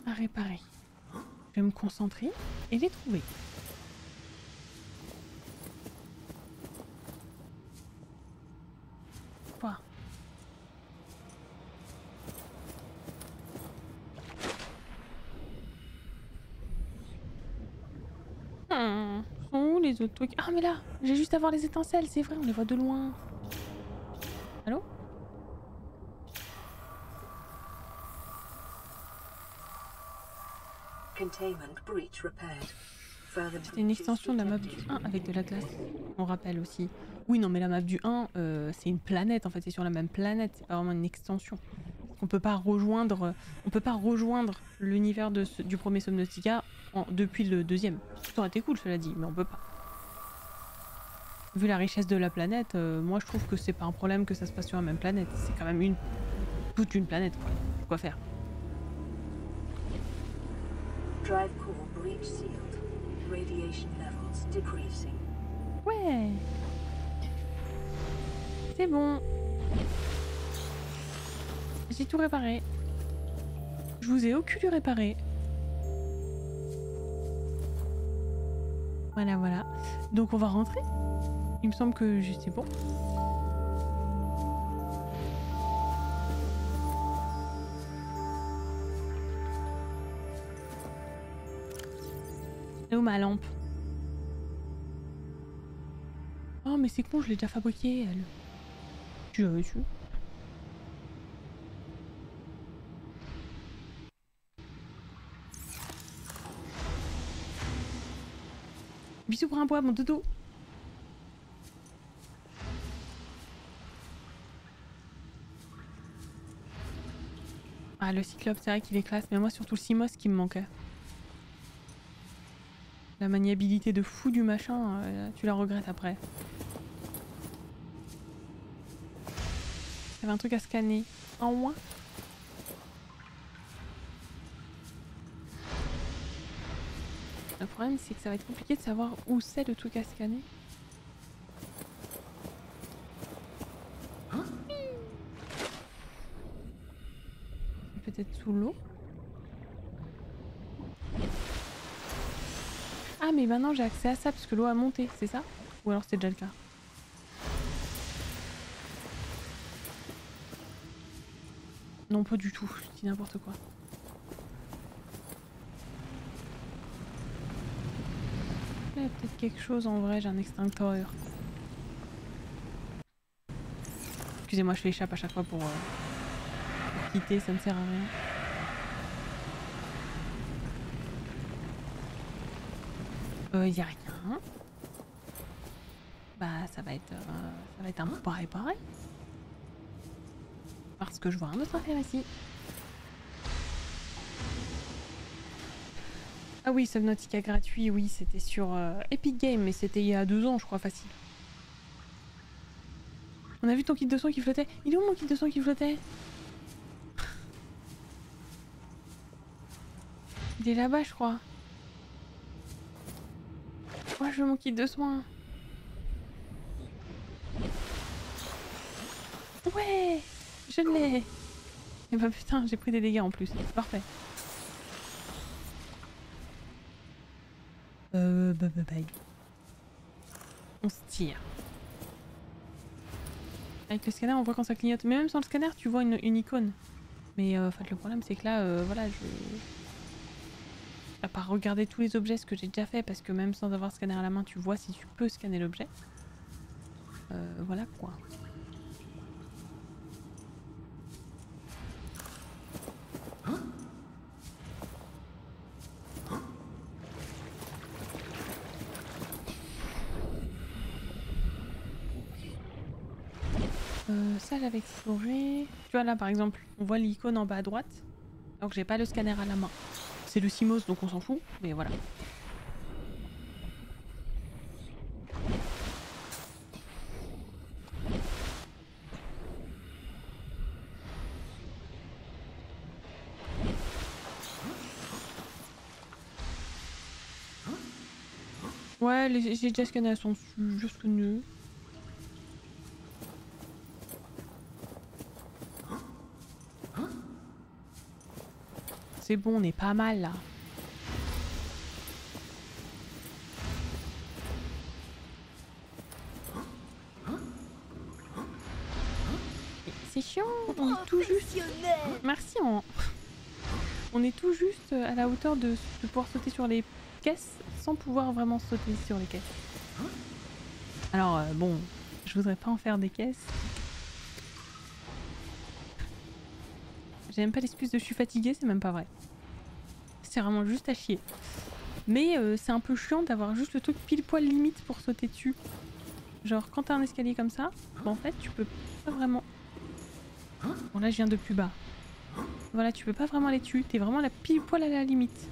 à réparer. Je vais me concentrer et les trouver. Quoi? Sont où les autres trucs? Ah mais là, j'ai juste à voir les étincelles, c'est vrai, on les voit de loin. Allô? C'était une extension de la map du 1 avec de la glace, on rappelle aussi. Oui non mais la map du 1, c'est une planète en fait, c'est sur la même planète, c'est pas vraiment une extension. On peut pas rejoindre l'univers du premier Subnautica depuis le deuxième. Ça aurait été cool cela dit, mais on peut pas. Vu la richesse de la planète, moi je trouve que c'est pas un problème que ça se passe sur la même planète, c'est quand même toute une planète quoi, quoi faire. Drive core breach sealed. Radiation levels decreasing. Ouais. C'est bon. J'ai tout réparé. Je vous ai au cul du réparé. Voilà, voilà. Donc on va rentrer. Il me semble que c'est bon. Et où ma lampe? Oh mais c'est con, je l'ai déjà fabriquée elle. Tu l'avais su. Bisous pour un bois mon dodo. Ah le Cyclope c'est vrai qu'il est classe, mais moi surtout le Simos qui me manquait. La maniabilité de fou du machin, tu la regrettes après. Il y avait un truc à scanner. En moins. Le problème c'est que ça va être compliqué de savoir où c'est le truc à scanner. Hein? Peut-être sous l'eau. Ah mais maintenant j'ai accès à ça parce que l'eau a monté, c'est ça? Ou alors c'était déjà le cas? Non pas du tout, je dis n'importe quoi. Il y a peut-être quelque chose en vrai, j'ai un extincteur. Excusez-moi je l'échappe à chaque fois pour quitter, ça ne sert à rien. Y a rien. Bah ça va être un peu pareil. Parce que je vois un autre affaire ici. Ah oui, Subnautica gratuit, oui, c'était sur Epic Game, mais c'était il y a 2 ans, je crois, facile. On a vu ton kit de son qui flottait. Il est où mon kit de son qui flottait? Il est là-bas, je crois. Moi je veux mon kit de soins. Ouais, je l'ai. Et bah putain, j'ai pris des dégâts en plus. Parfait. Bye. On se tire. Avec le scanner, on voit quand ça clignote. Mais même sans le scanner, tu vois une icône. Mais en fait, le problème, c'est que là, voilà, je... À part regarder tous les objets, ce que j'ai déjà fait, parce que même sans avoir scanner à la main, tu vois si tu peux scanner l'objet. Voilà quoi. Hein? Hein? Ça j'avais exploré. Tu vois là par exemple, on voit l'icône en bas à droite. Donc j'ai pas le scanner à la main. C'est le Simos donc on s'en fout, mais voilà. Ouais, j'ai déjà scanné à son juste nœud. C'est bon, on est pas mal là. C'est chiant, on est tout juste. Merci, on est tout juste à la hauteur de pouvoir sauter sur les caisses sans pouvoir vraiment sauter sur les caisses. Alors bon, je voudrais pas en faire des caisses. J'ai même pas l'excuse de je suis fatiguée, c'est même pas vrai. C'est vraiment juste à chier. Mais c'est un peu chiant d'avoir juste le truc pile poil limite pour sauter dessus. Genre quand t'as un escalier comme ça, bah en fait tu peux pas vraiment... Bon là je viens de plus bas. Voilà, tu peux pas vraiment aller dessus, t'es vraiment la pile poil à la limite.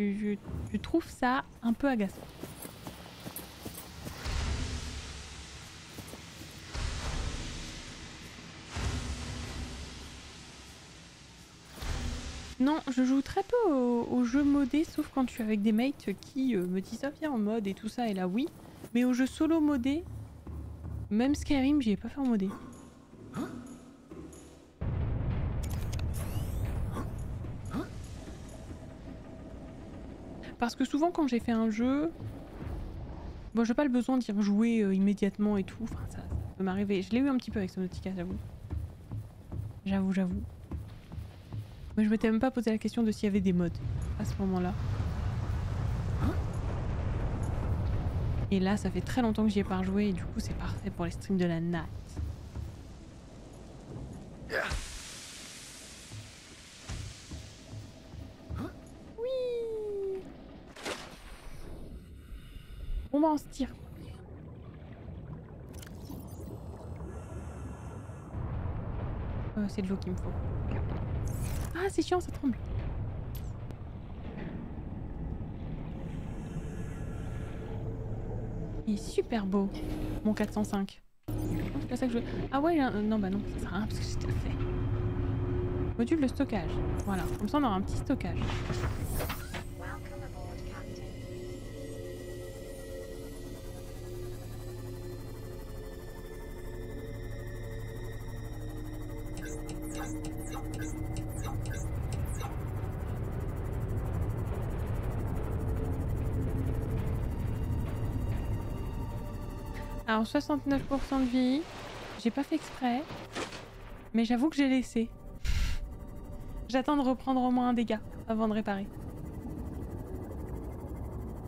Je trouve ça un peu agaçant. Non, je joue très peu aux jeux modés, sauf quand je suis avec des mates qui me disent ah viens en mode et tout ça, et là oui. Mais aux jeux solo modés, même Skyrim, j'y ai pas fait en modé. Parce que souvent quand j'ai fait un jeu, bon j'ai pas le besoin d'y rejouer immédiatement et tout, enfin ça peut m'arriver. Je l'ai eu un petit peu avec Subnautica, j'avoue. J'avoue. Mais je m'étais même pas posé la question de s'il y avait des mods à ce moment-là. Et là, ça fait très longtemps que j'y ai pas rejoué et du coup c'est parfait pour les streams de la night. Oui. Bon bah on se tire. C'est de l'eau qu'il me faut. Ah c'est chiant, ça tremble. Il est super beau, mon 405. C'est ça que je... Ah ouais, non bah non, ça sert à rien parce que j'ai déjà fait. Module de stockage, voilà, comme ça on aura un petit stockage. Alors 69% de vie, j'ai pas fait exprès, mais j'avoue que j'ai laissé. J'attends de reprendre au moins un dégât avant de réparer.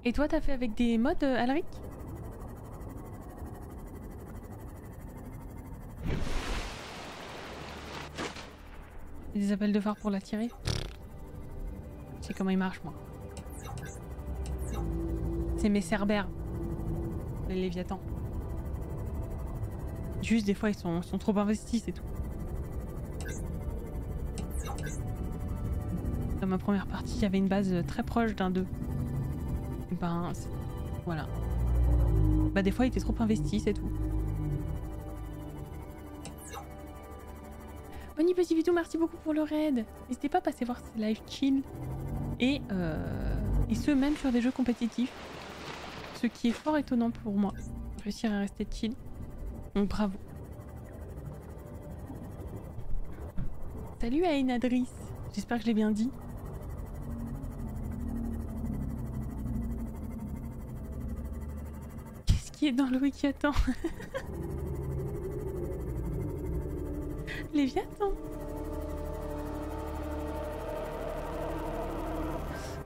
Et toi t'as fait avec des mods, Alric ? Des appels de phare pour la tirer ? Je sais comment ils marchent moi. C'est mes cerbères, les Léviathans. Juste des fois ils sont trop investis, c'est tout. Dans ma première partie, il y avait une base très proche d'un 2. Ben voilà. Bah des fois ils étaient trop investis, c'est tout. Bonnie Petit Vitou, merci beaucoup pour le raid. N'hésitez pas à passer voir ces live chill. Et ce même sur des jeux compétitifs. Ce qui est fort étonnant pour moi. Réussir à rester chill. Donc bravo. Salut à Enadris, j'espère que je l'ai bien dit. Qu'est-ce qui est dans l'eau qui attend? Léviathan.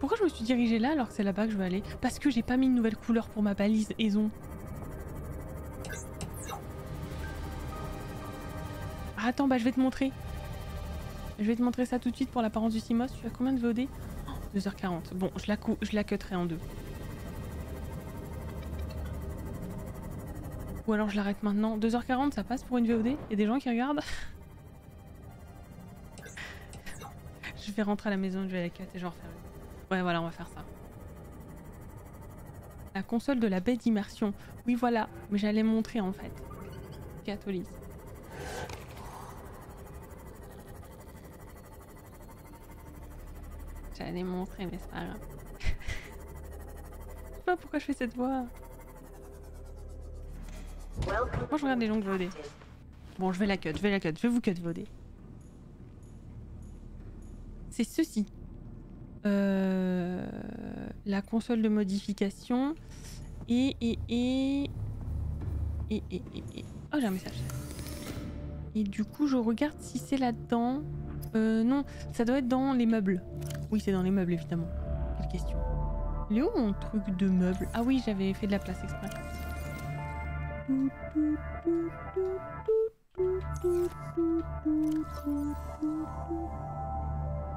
Pourquoi je me suis dirigée là alors que c'est là-bas que je veux aller? Parce que j'ai pas mis une nouvelle couleur pour ma balise Aison. Attends, bah je vais te montrer. Je vais te montrer ça tout de suite pour l'apparence du Simos. Tu as combien de VOD? Oh, 2h40. Bon, je la cutterai en deux. Ou alors je l'arrête maintenant. 2h40, ça passe pour une VOD? Il y a des gens qui regardent. Je vais rentrer à la maison, je vais la cut et je vais refaire. Ouais, voilà, on va faire ça. La console de la baie d'immersion. Oui, voilà. Mais j'allais montrer en fait. Catholise. J'allais montrer, mais c'est pas grave. pas pourquoi je fais cette voix. Moi je regarde les longues VOD. Bon, je vais la cut, je vais la cut, je vais vous cut VOD. C'est ceci. La console de modification. Et... Oh, j'ai un message. Et du coup, je regarde si c'est là-dedans. Non, ça doit être dans les meubles. Oui, c'est dans les meubles, évidemment. Quelle question. Il est où mon truc de meubles? Ah oui, j'avais fait de la place exprès.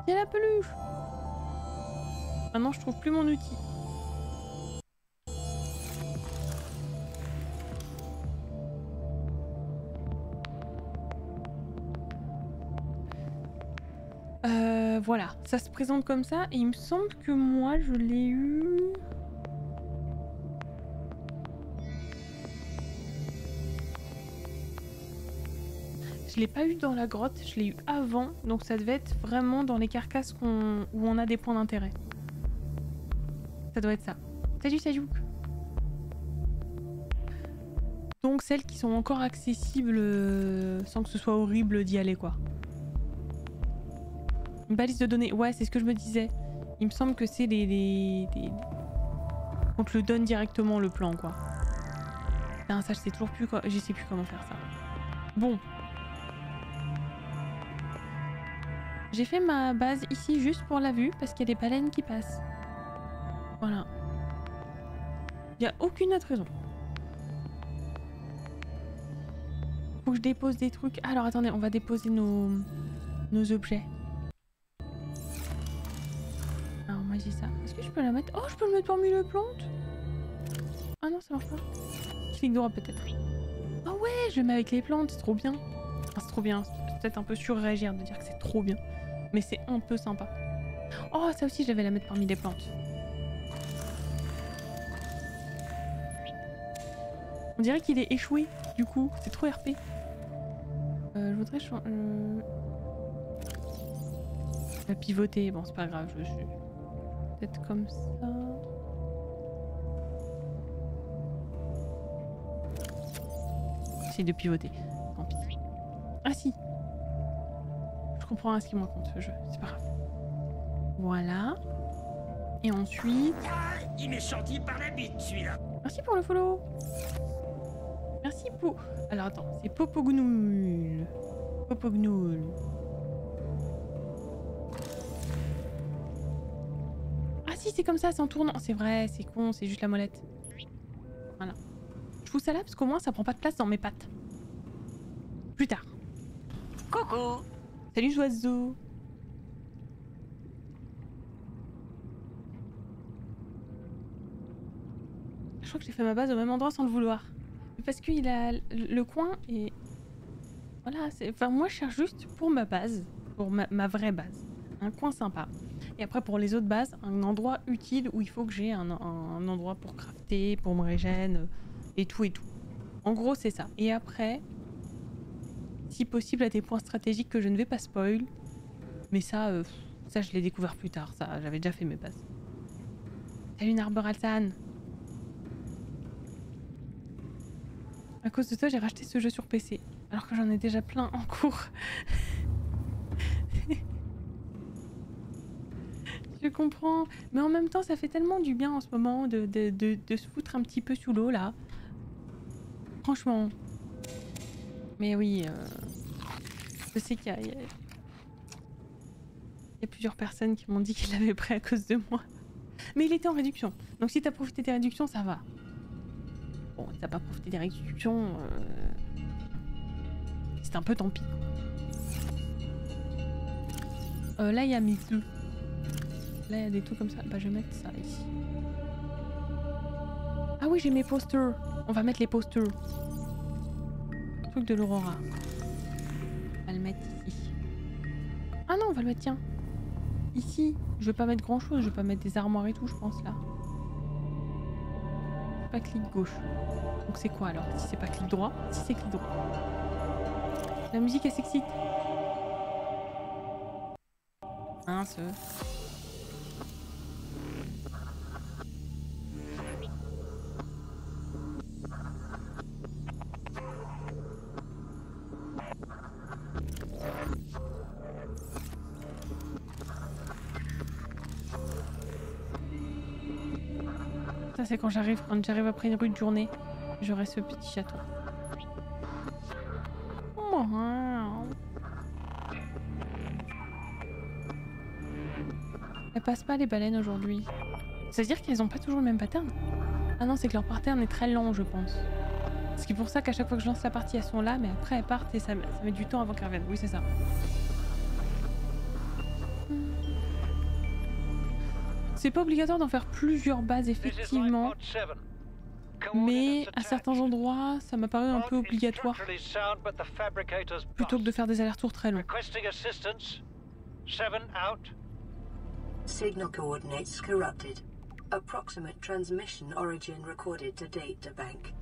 Il y a la peluche. Maintenant, je trouve plus mon outil. Voilà, ça se présente comme ça et il me semble que moi je l'ai eu... Je l'ai pas eu dans la grotte, je l'ai eu avant, donc ça devait être vraiment dans les carcasses où on a des points d'intérêt. Ça doit être ça. Salut Sayouk. Donc celles qui sont encore accessibles sans que ce soit horrible d'y aller quoi. Une balise de données, ouais c'est ce que je me disais. Il me semble que c'est les... On te le donne directement le plan quoi. Putain ça je sais toujours plus quoi, je sais plus comment faire ça. Bon. J'ai fait ma base ici juste pour la vue parce qu'il y a des baleines qui passent. Voilà. Il n'y a aucune autre raison. Faut que je dépose des trucs. Alors attendez, on va déposer nos objets. Ça. Est-ce que je peux la mettre? Oh, je peux le mettre parmi les plantes? Ah non, ça marche pas. Clic droit peut-être. Ah ouais, je le mets avec les plantes, c'est trop bien. Enfin, c'est trop bien, c'est peut-être un peu surréagir de dire que c'est trop bien. Mais c'est un peu sympa. Oh, ça aussi, je vais la mettre parmi les plantes. On dirait qu'il est échoué, du coup. C'est trop RP. Je voudrais changer... La pivoter, bon, c'est pas grave, je suis... Peut-être comme ça. J'essaie de pivoter. Tant pis. Ah si! Je comprends rien à ce qu'il me raconte ce jeu, c'est pas grave. Voilà. Et ensuite. Ah, il m'est sorti par la bite celui-là! Merci pour le follow! Merci pour. Alors attends, c'est Popognoul. Popognoul. C'est comme ça, c'est en tournant. C'est vrai, c'est con, c'est juste la molette. Voilà. Je fous ça là parce qu'au moins ça prend pas de place dans mes pattes. Plus tard. Coucou. Salut oiseau. Je crois que j'ai fait ma base au même endroit sans le vouloir. Parce qu'il a le coin et... Voilà, c'est... Enfin moi je cherche juste pour ma base. Pour ma vraie base. Un coin sympa. Et après pour les autres bases, un endroit utile où il faut que j'ai un endroit pour crafter, pour me régène, et tout et tout. En gros c'est ça. Et après, si possible à des points stratégiques que je ne vais pas spoil. Mais ça, ça je l'ai découvert plus tard, ça j'avais déjà fait mes bases. Salut Narber Altan. À cause de toi j'ai racheté ce jeu sur PC, alors que j'en ai déjà plein en cours. Je comprends, mais en même temps ça fait tellement du bien en ce moment de se foutre un petit peu sous l'eau là. Franchement. Mais oui, je sais qu'il y a plusieurs personnes qui m'ont dit qu'ils l'avaient pris à cause de moi. Mais il était en réduction, donc si t'as profité des réductions ça va. Bon, si t'as pas profité des réductions, c'est un peu tant pis. Là il y a Mizu. Là, il y a des trucs comme ça. Bah, je vais mettre ça ici. Ah oui, j'ai mes posters. On va mettre les posters. Le truc de l'Aurora. On va le mettre ici. Ah non, on va le mettre, tiens. Ici. Je vais pas mettre grand chose. Je vais pas mettre des armoires et tout, je pense, là. C'est pas clic gauche. Donc, c'est quoi alors? Si c'est pas clic droit, si c'est clic droit. La musique, elle s'excite. Hein, ce. Ça c'est quand j'arrive après une rude journée, j'aurai ce petit chaton. Elles passent pas les baleines aujourd'hui. C'est-à-dire qu'elles ont pas toujours le même pattern. Ah non, c'est que leur pattern est très long, je pense. C'est pour ça qu'à chaque fois que je lance la partie, elles sont là, mais après elles partent et ça met du temps avant qu'elles reviennent. Oui, c'est ça. C'est pas obligatoire d'en faire plusieurs bases, effectivement. Mais à certains endroits, ça m'a paru un peu obligatoire. Plutôt que de faire des allers-retours très longs. Signal coordinates corrupted. Approximate transmission origin recorded to data bank.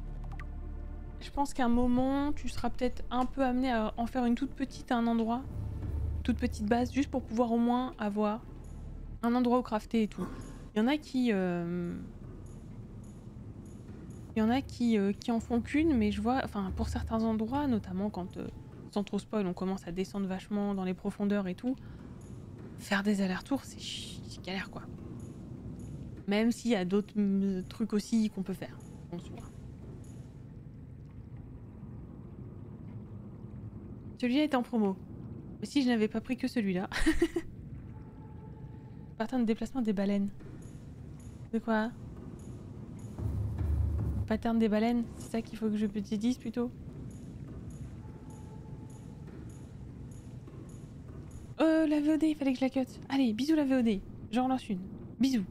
Je pense qu'à un moment, tu seras peut-être un peu amené à en faire une toute petite à un endroit. Toute petite base, juste pour pouvoir au moins avoir un endroit où crafter et tout. Il y en a qui... Il y en a qui en font qu'une, mais je vois, enfin pour certains endroits, notamment quand, sans trop spoil, on commence à descendre vachement dans les profondeurs et tout, faire des allers-retours, c'est galère quoi. Même s'il y a d'autres trucs aussi qu'on peut faire, en soi. Celui-là est en promo. Mais si je n'avais pas pris que celui-là. Pattern de déplacement des baleines. De quoi ? Pattern des baleines, c'est ça qu'il faut que je te dise plutôt. La VOD, il fallait que je la cut. Allez, bisous la VOD. J'en lance une. Bisous.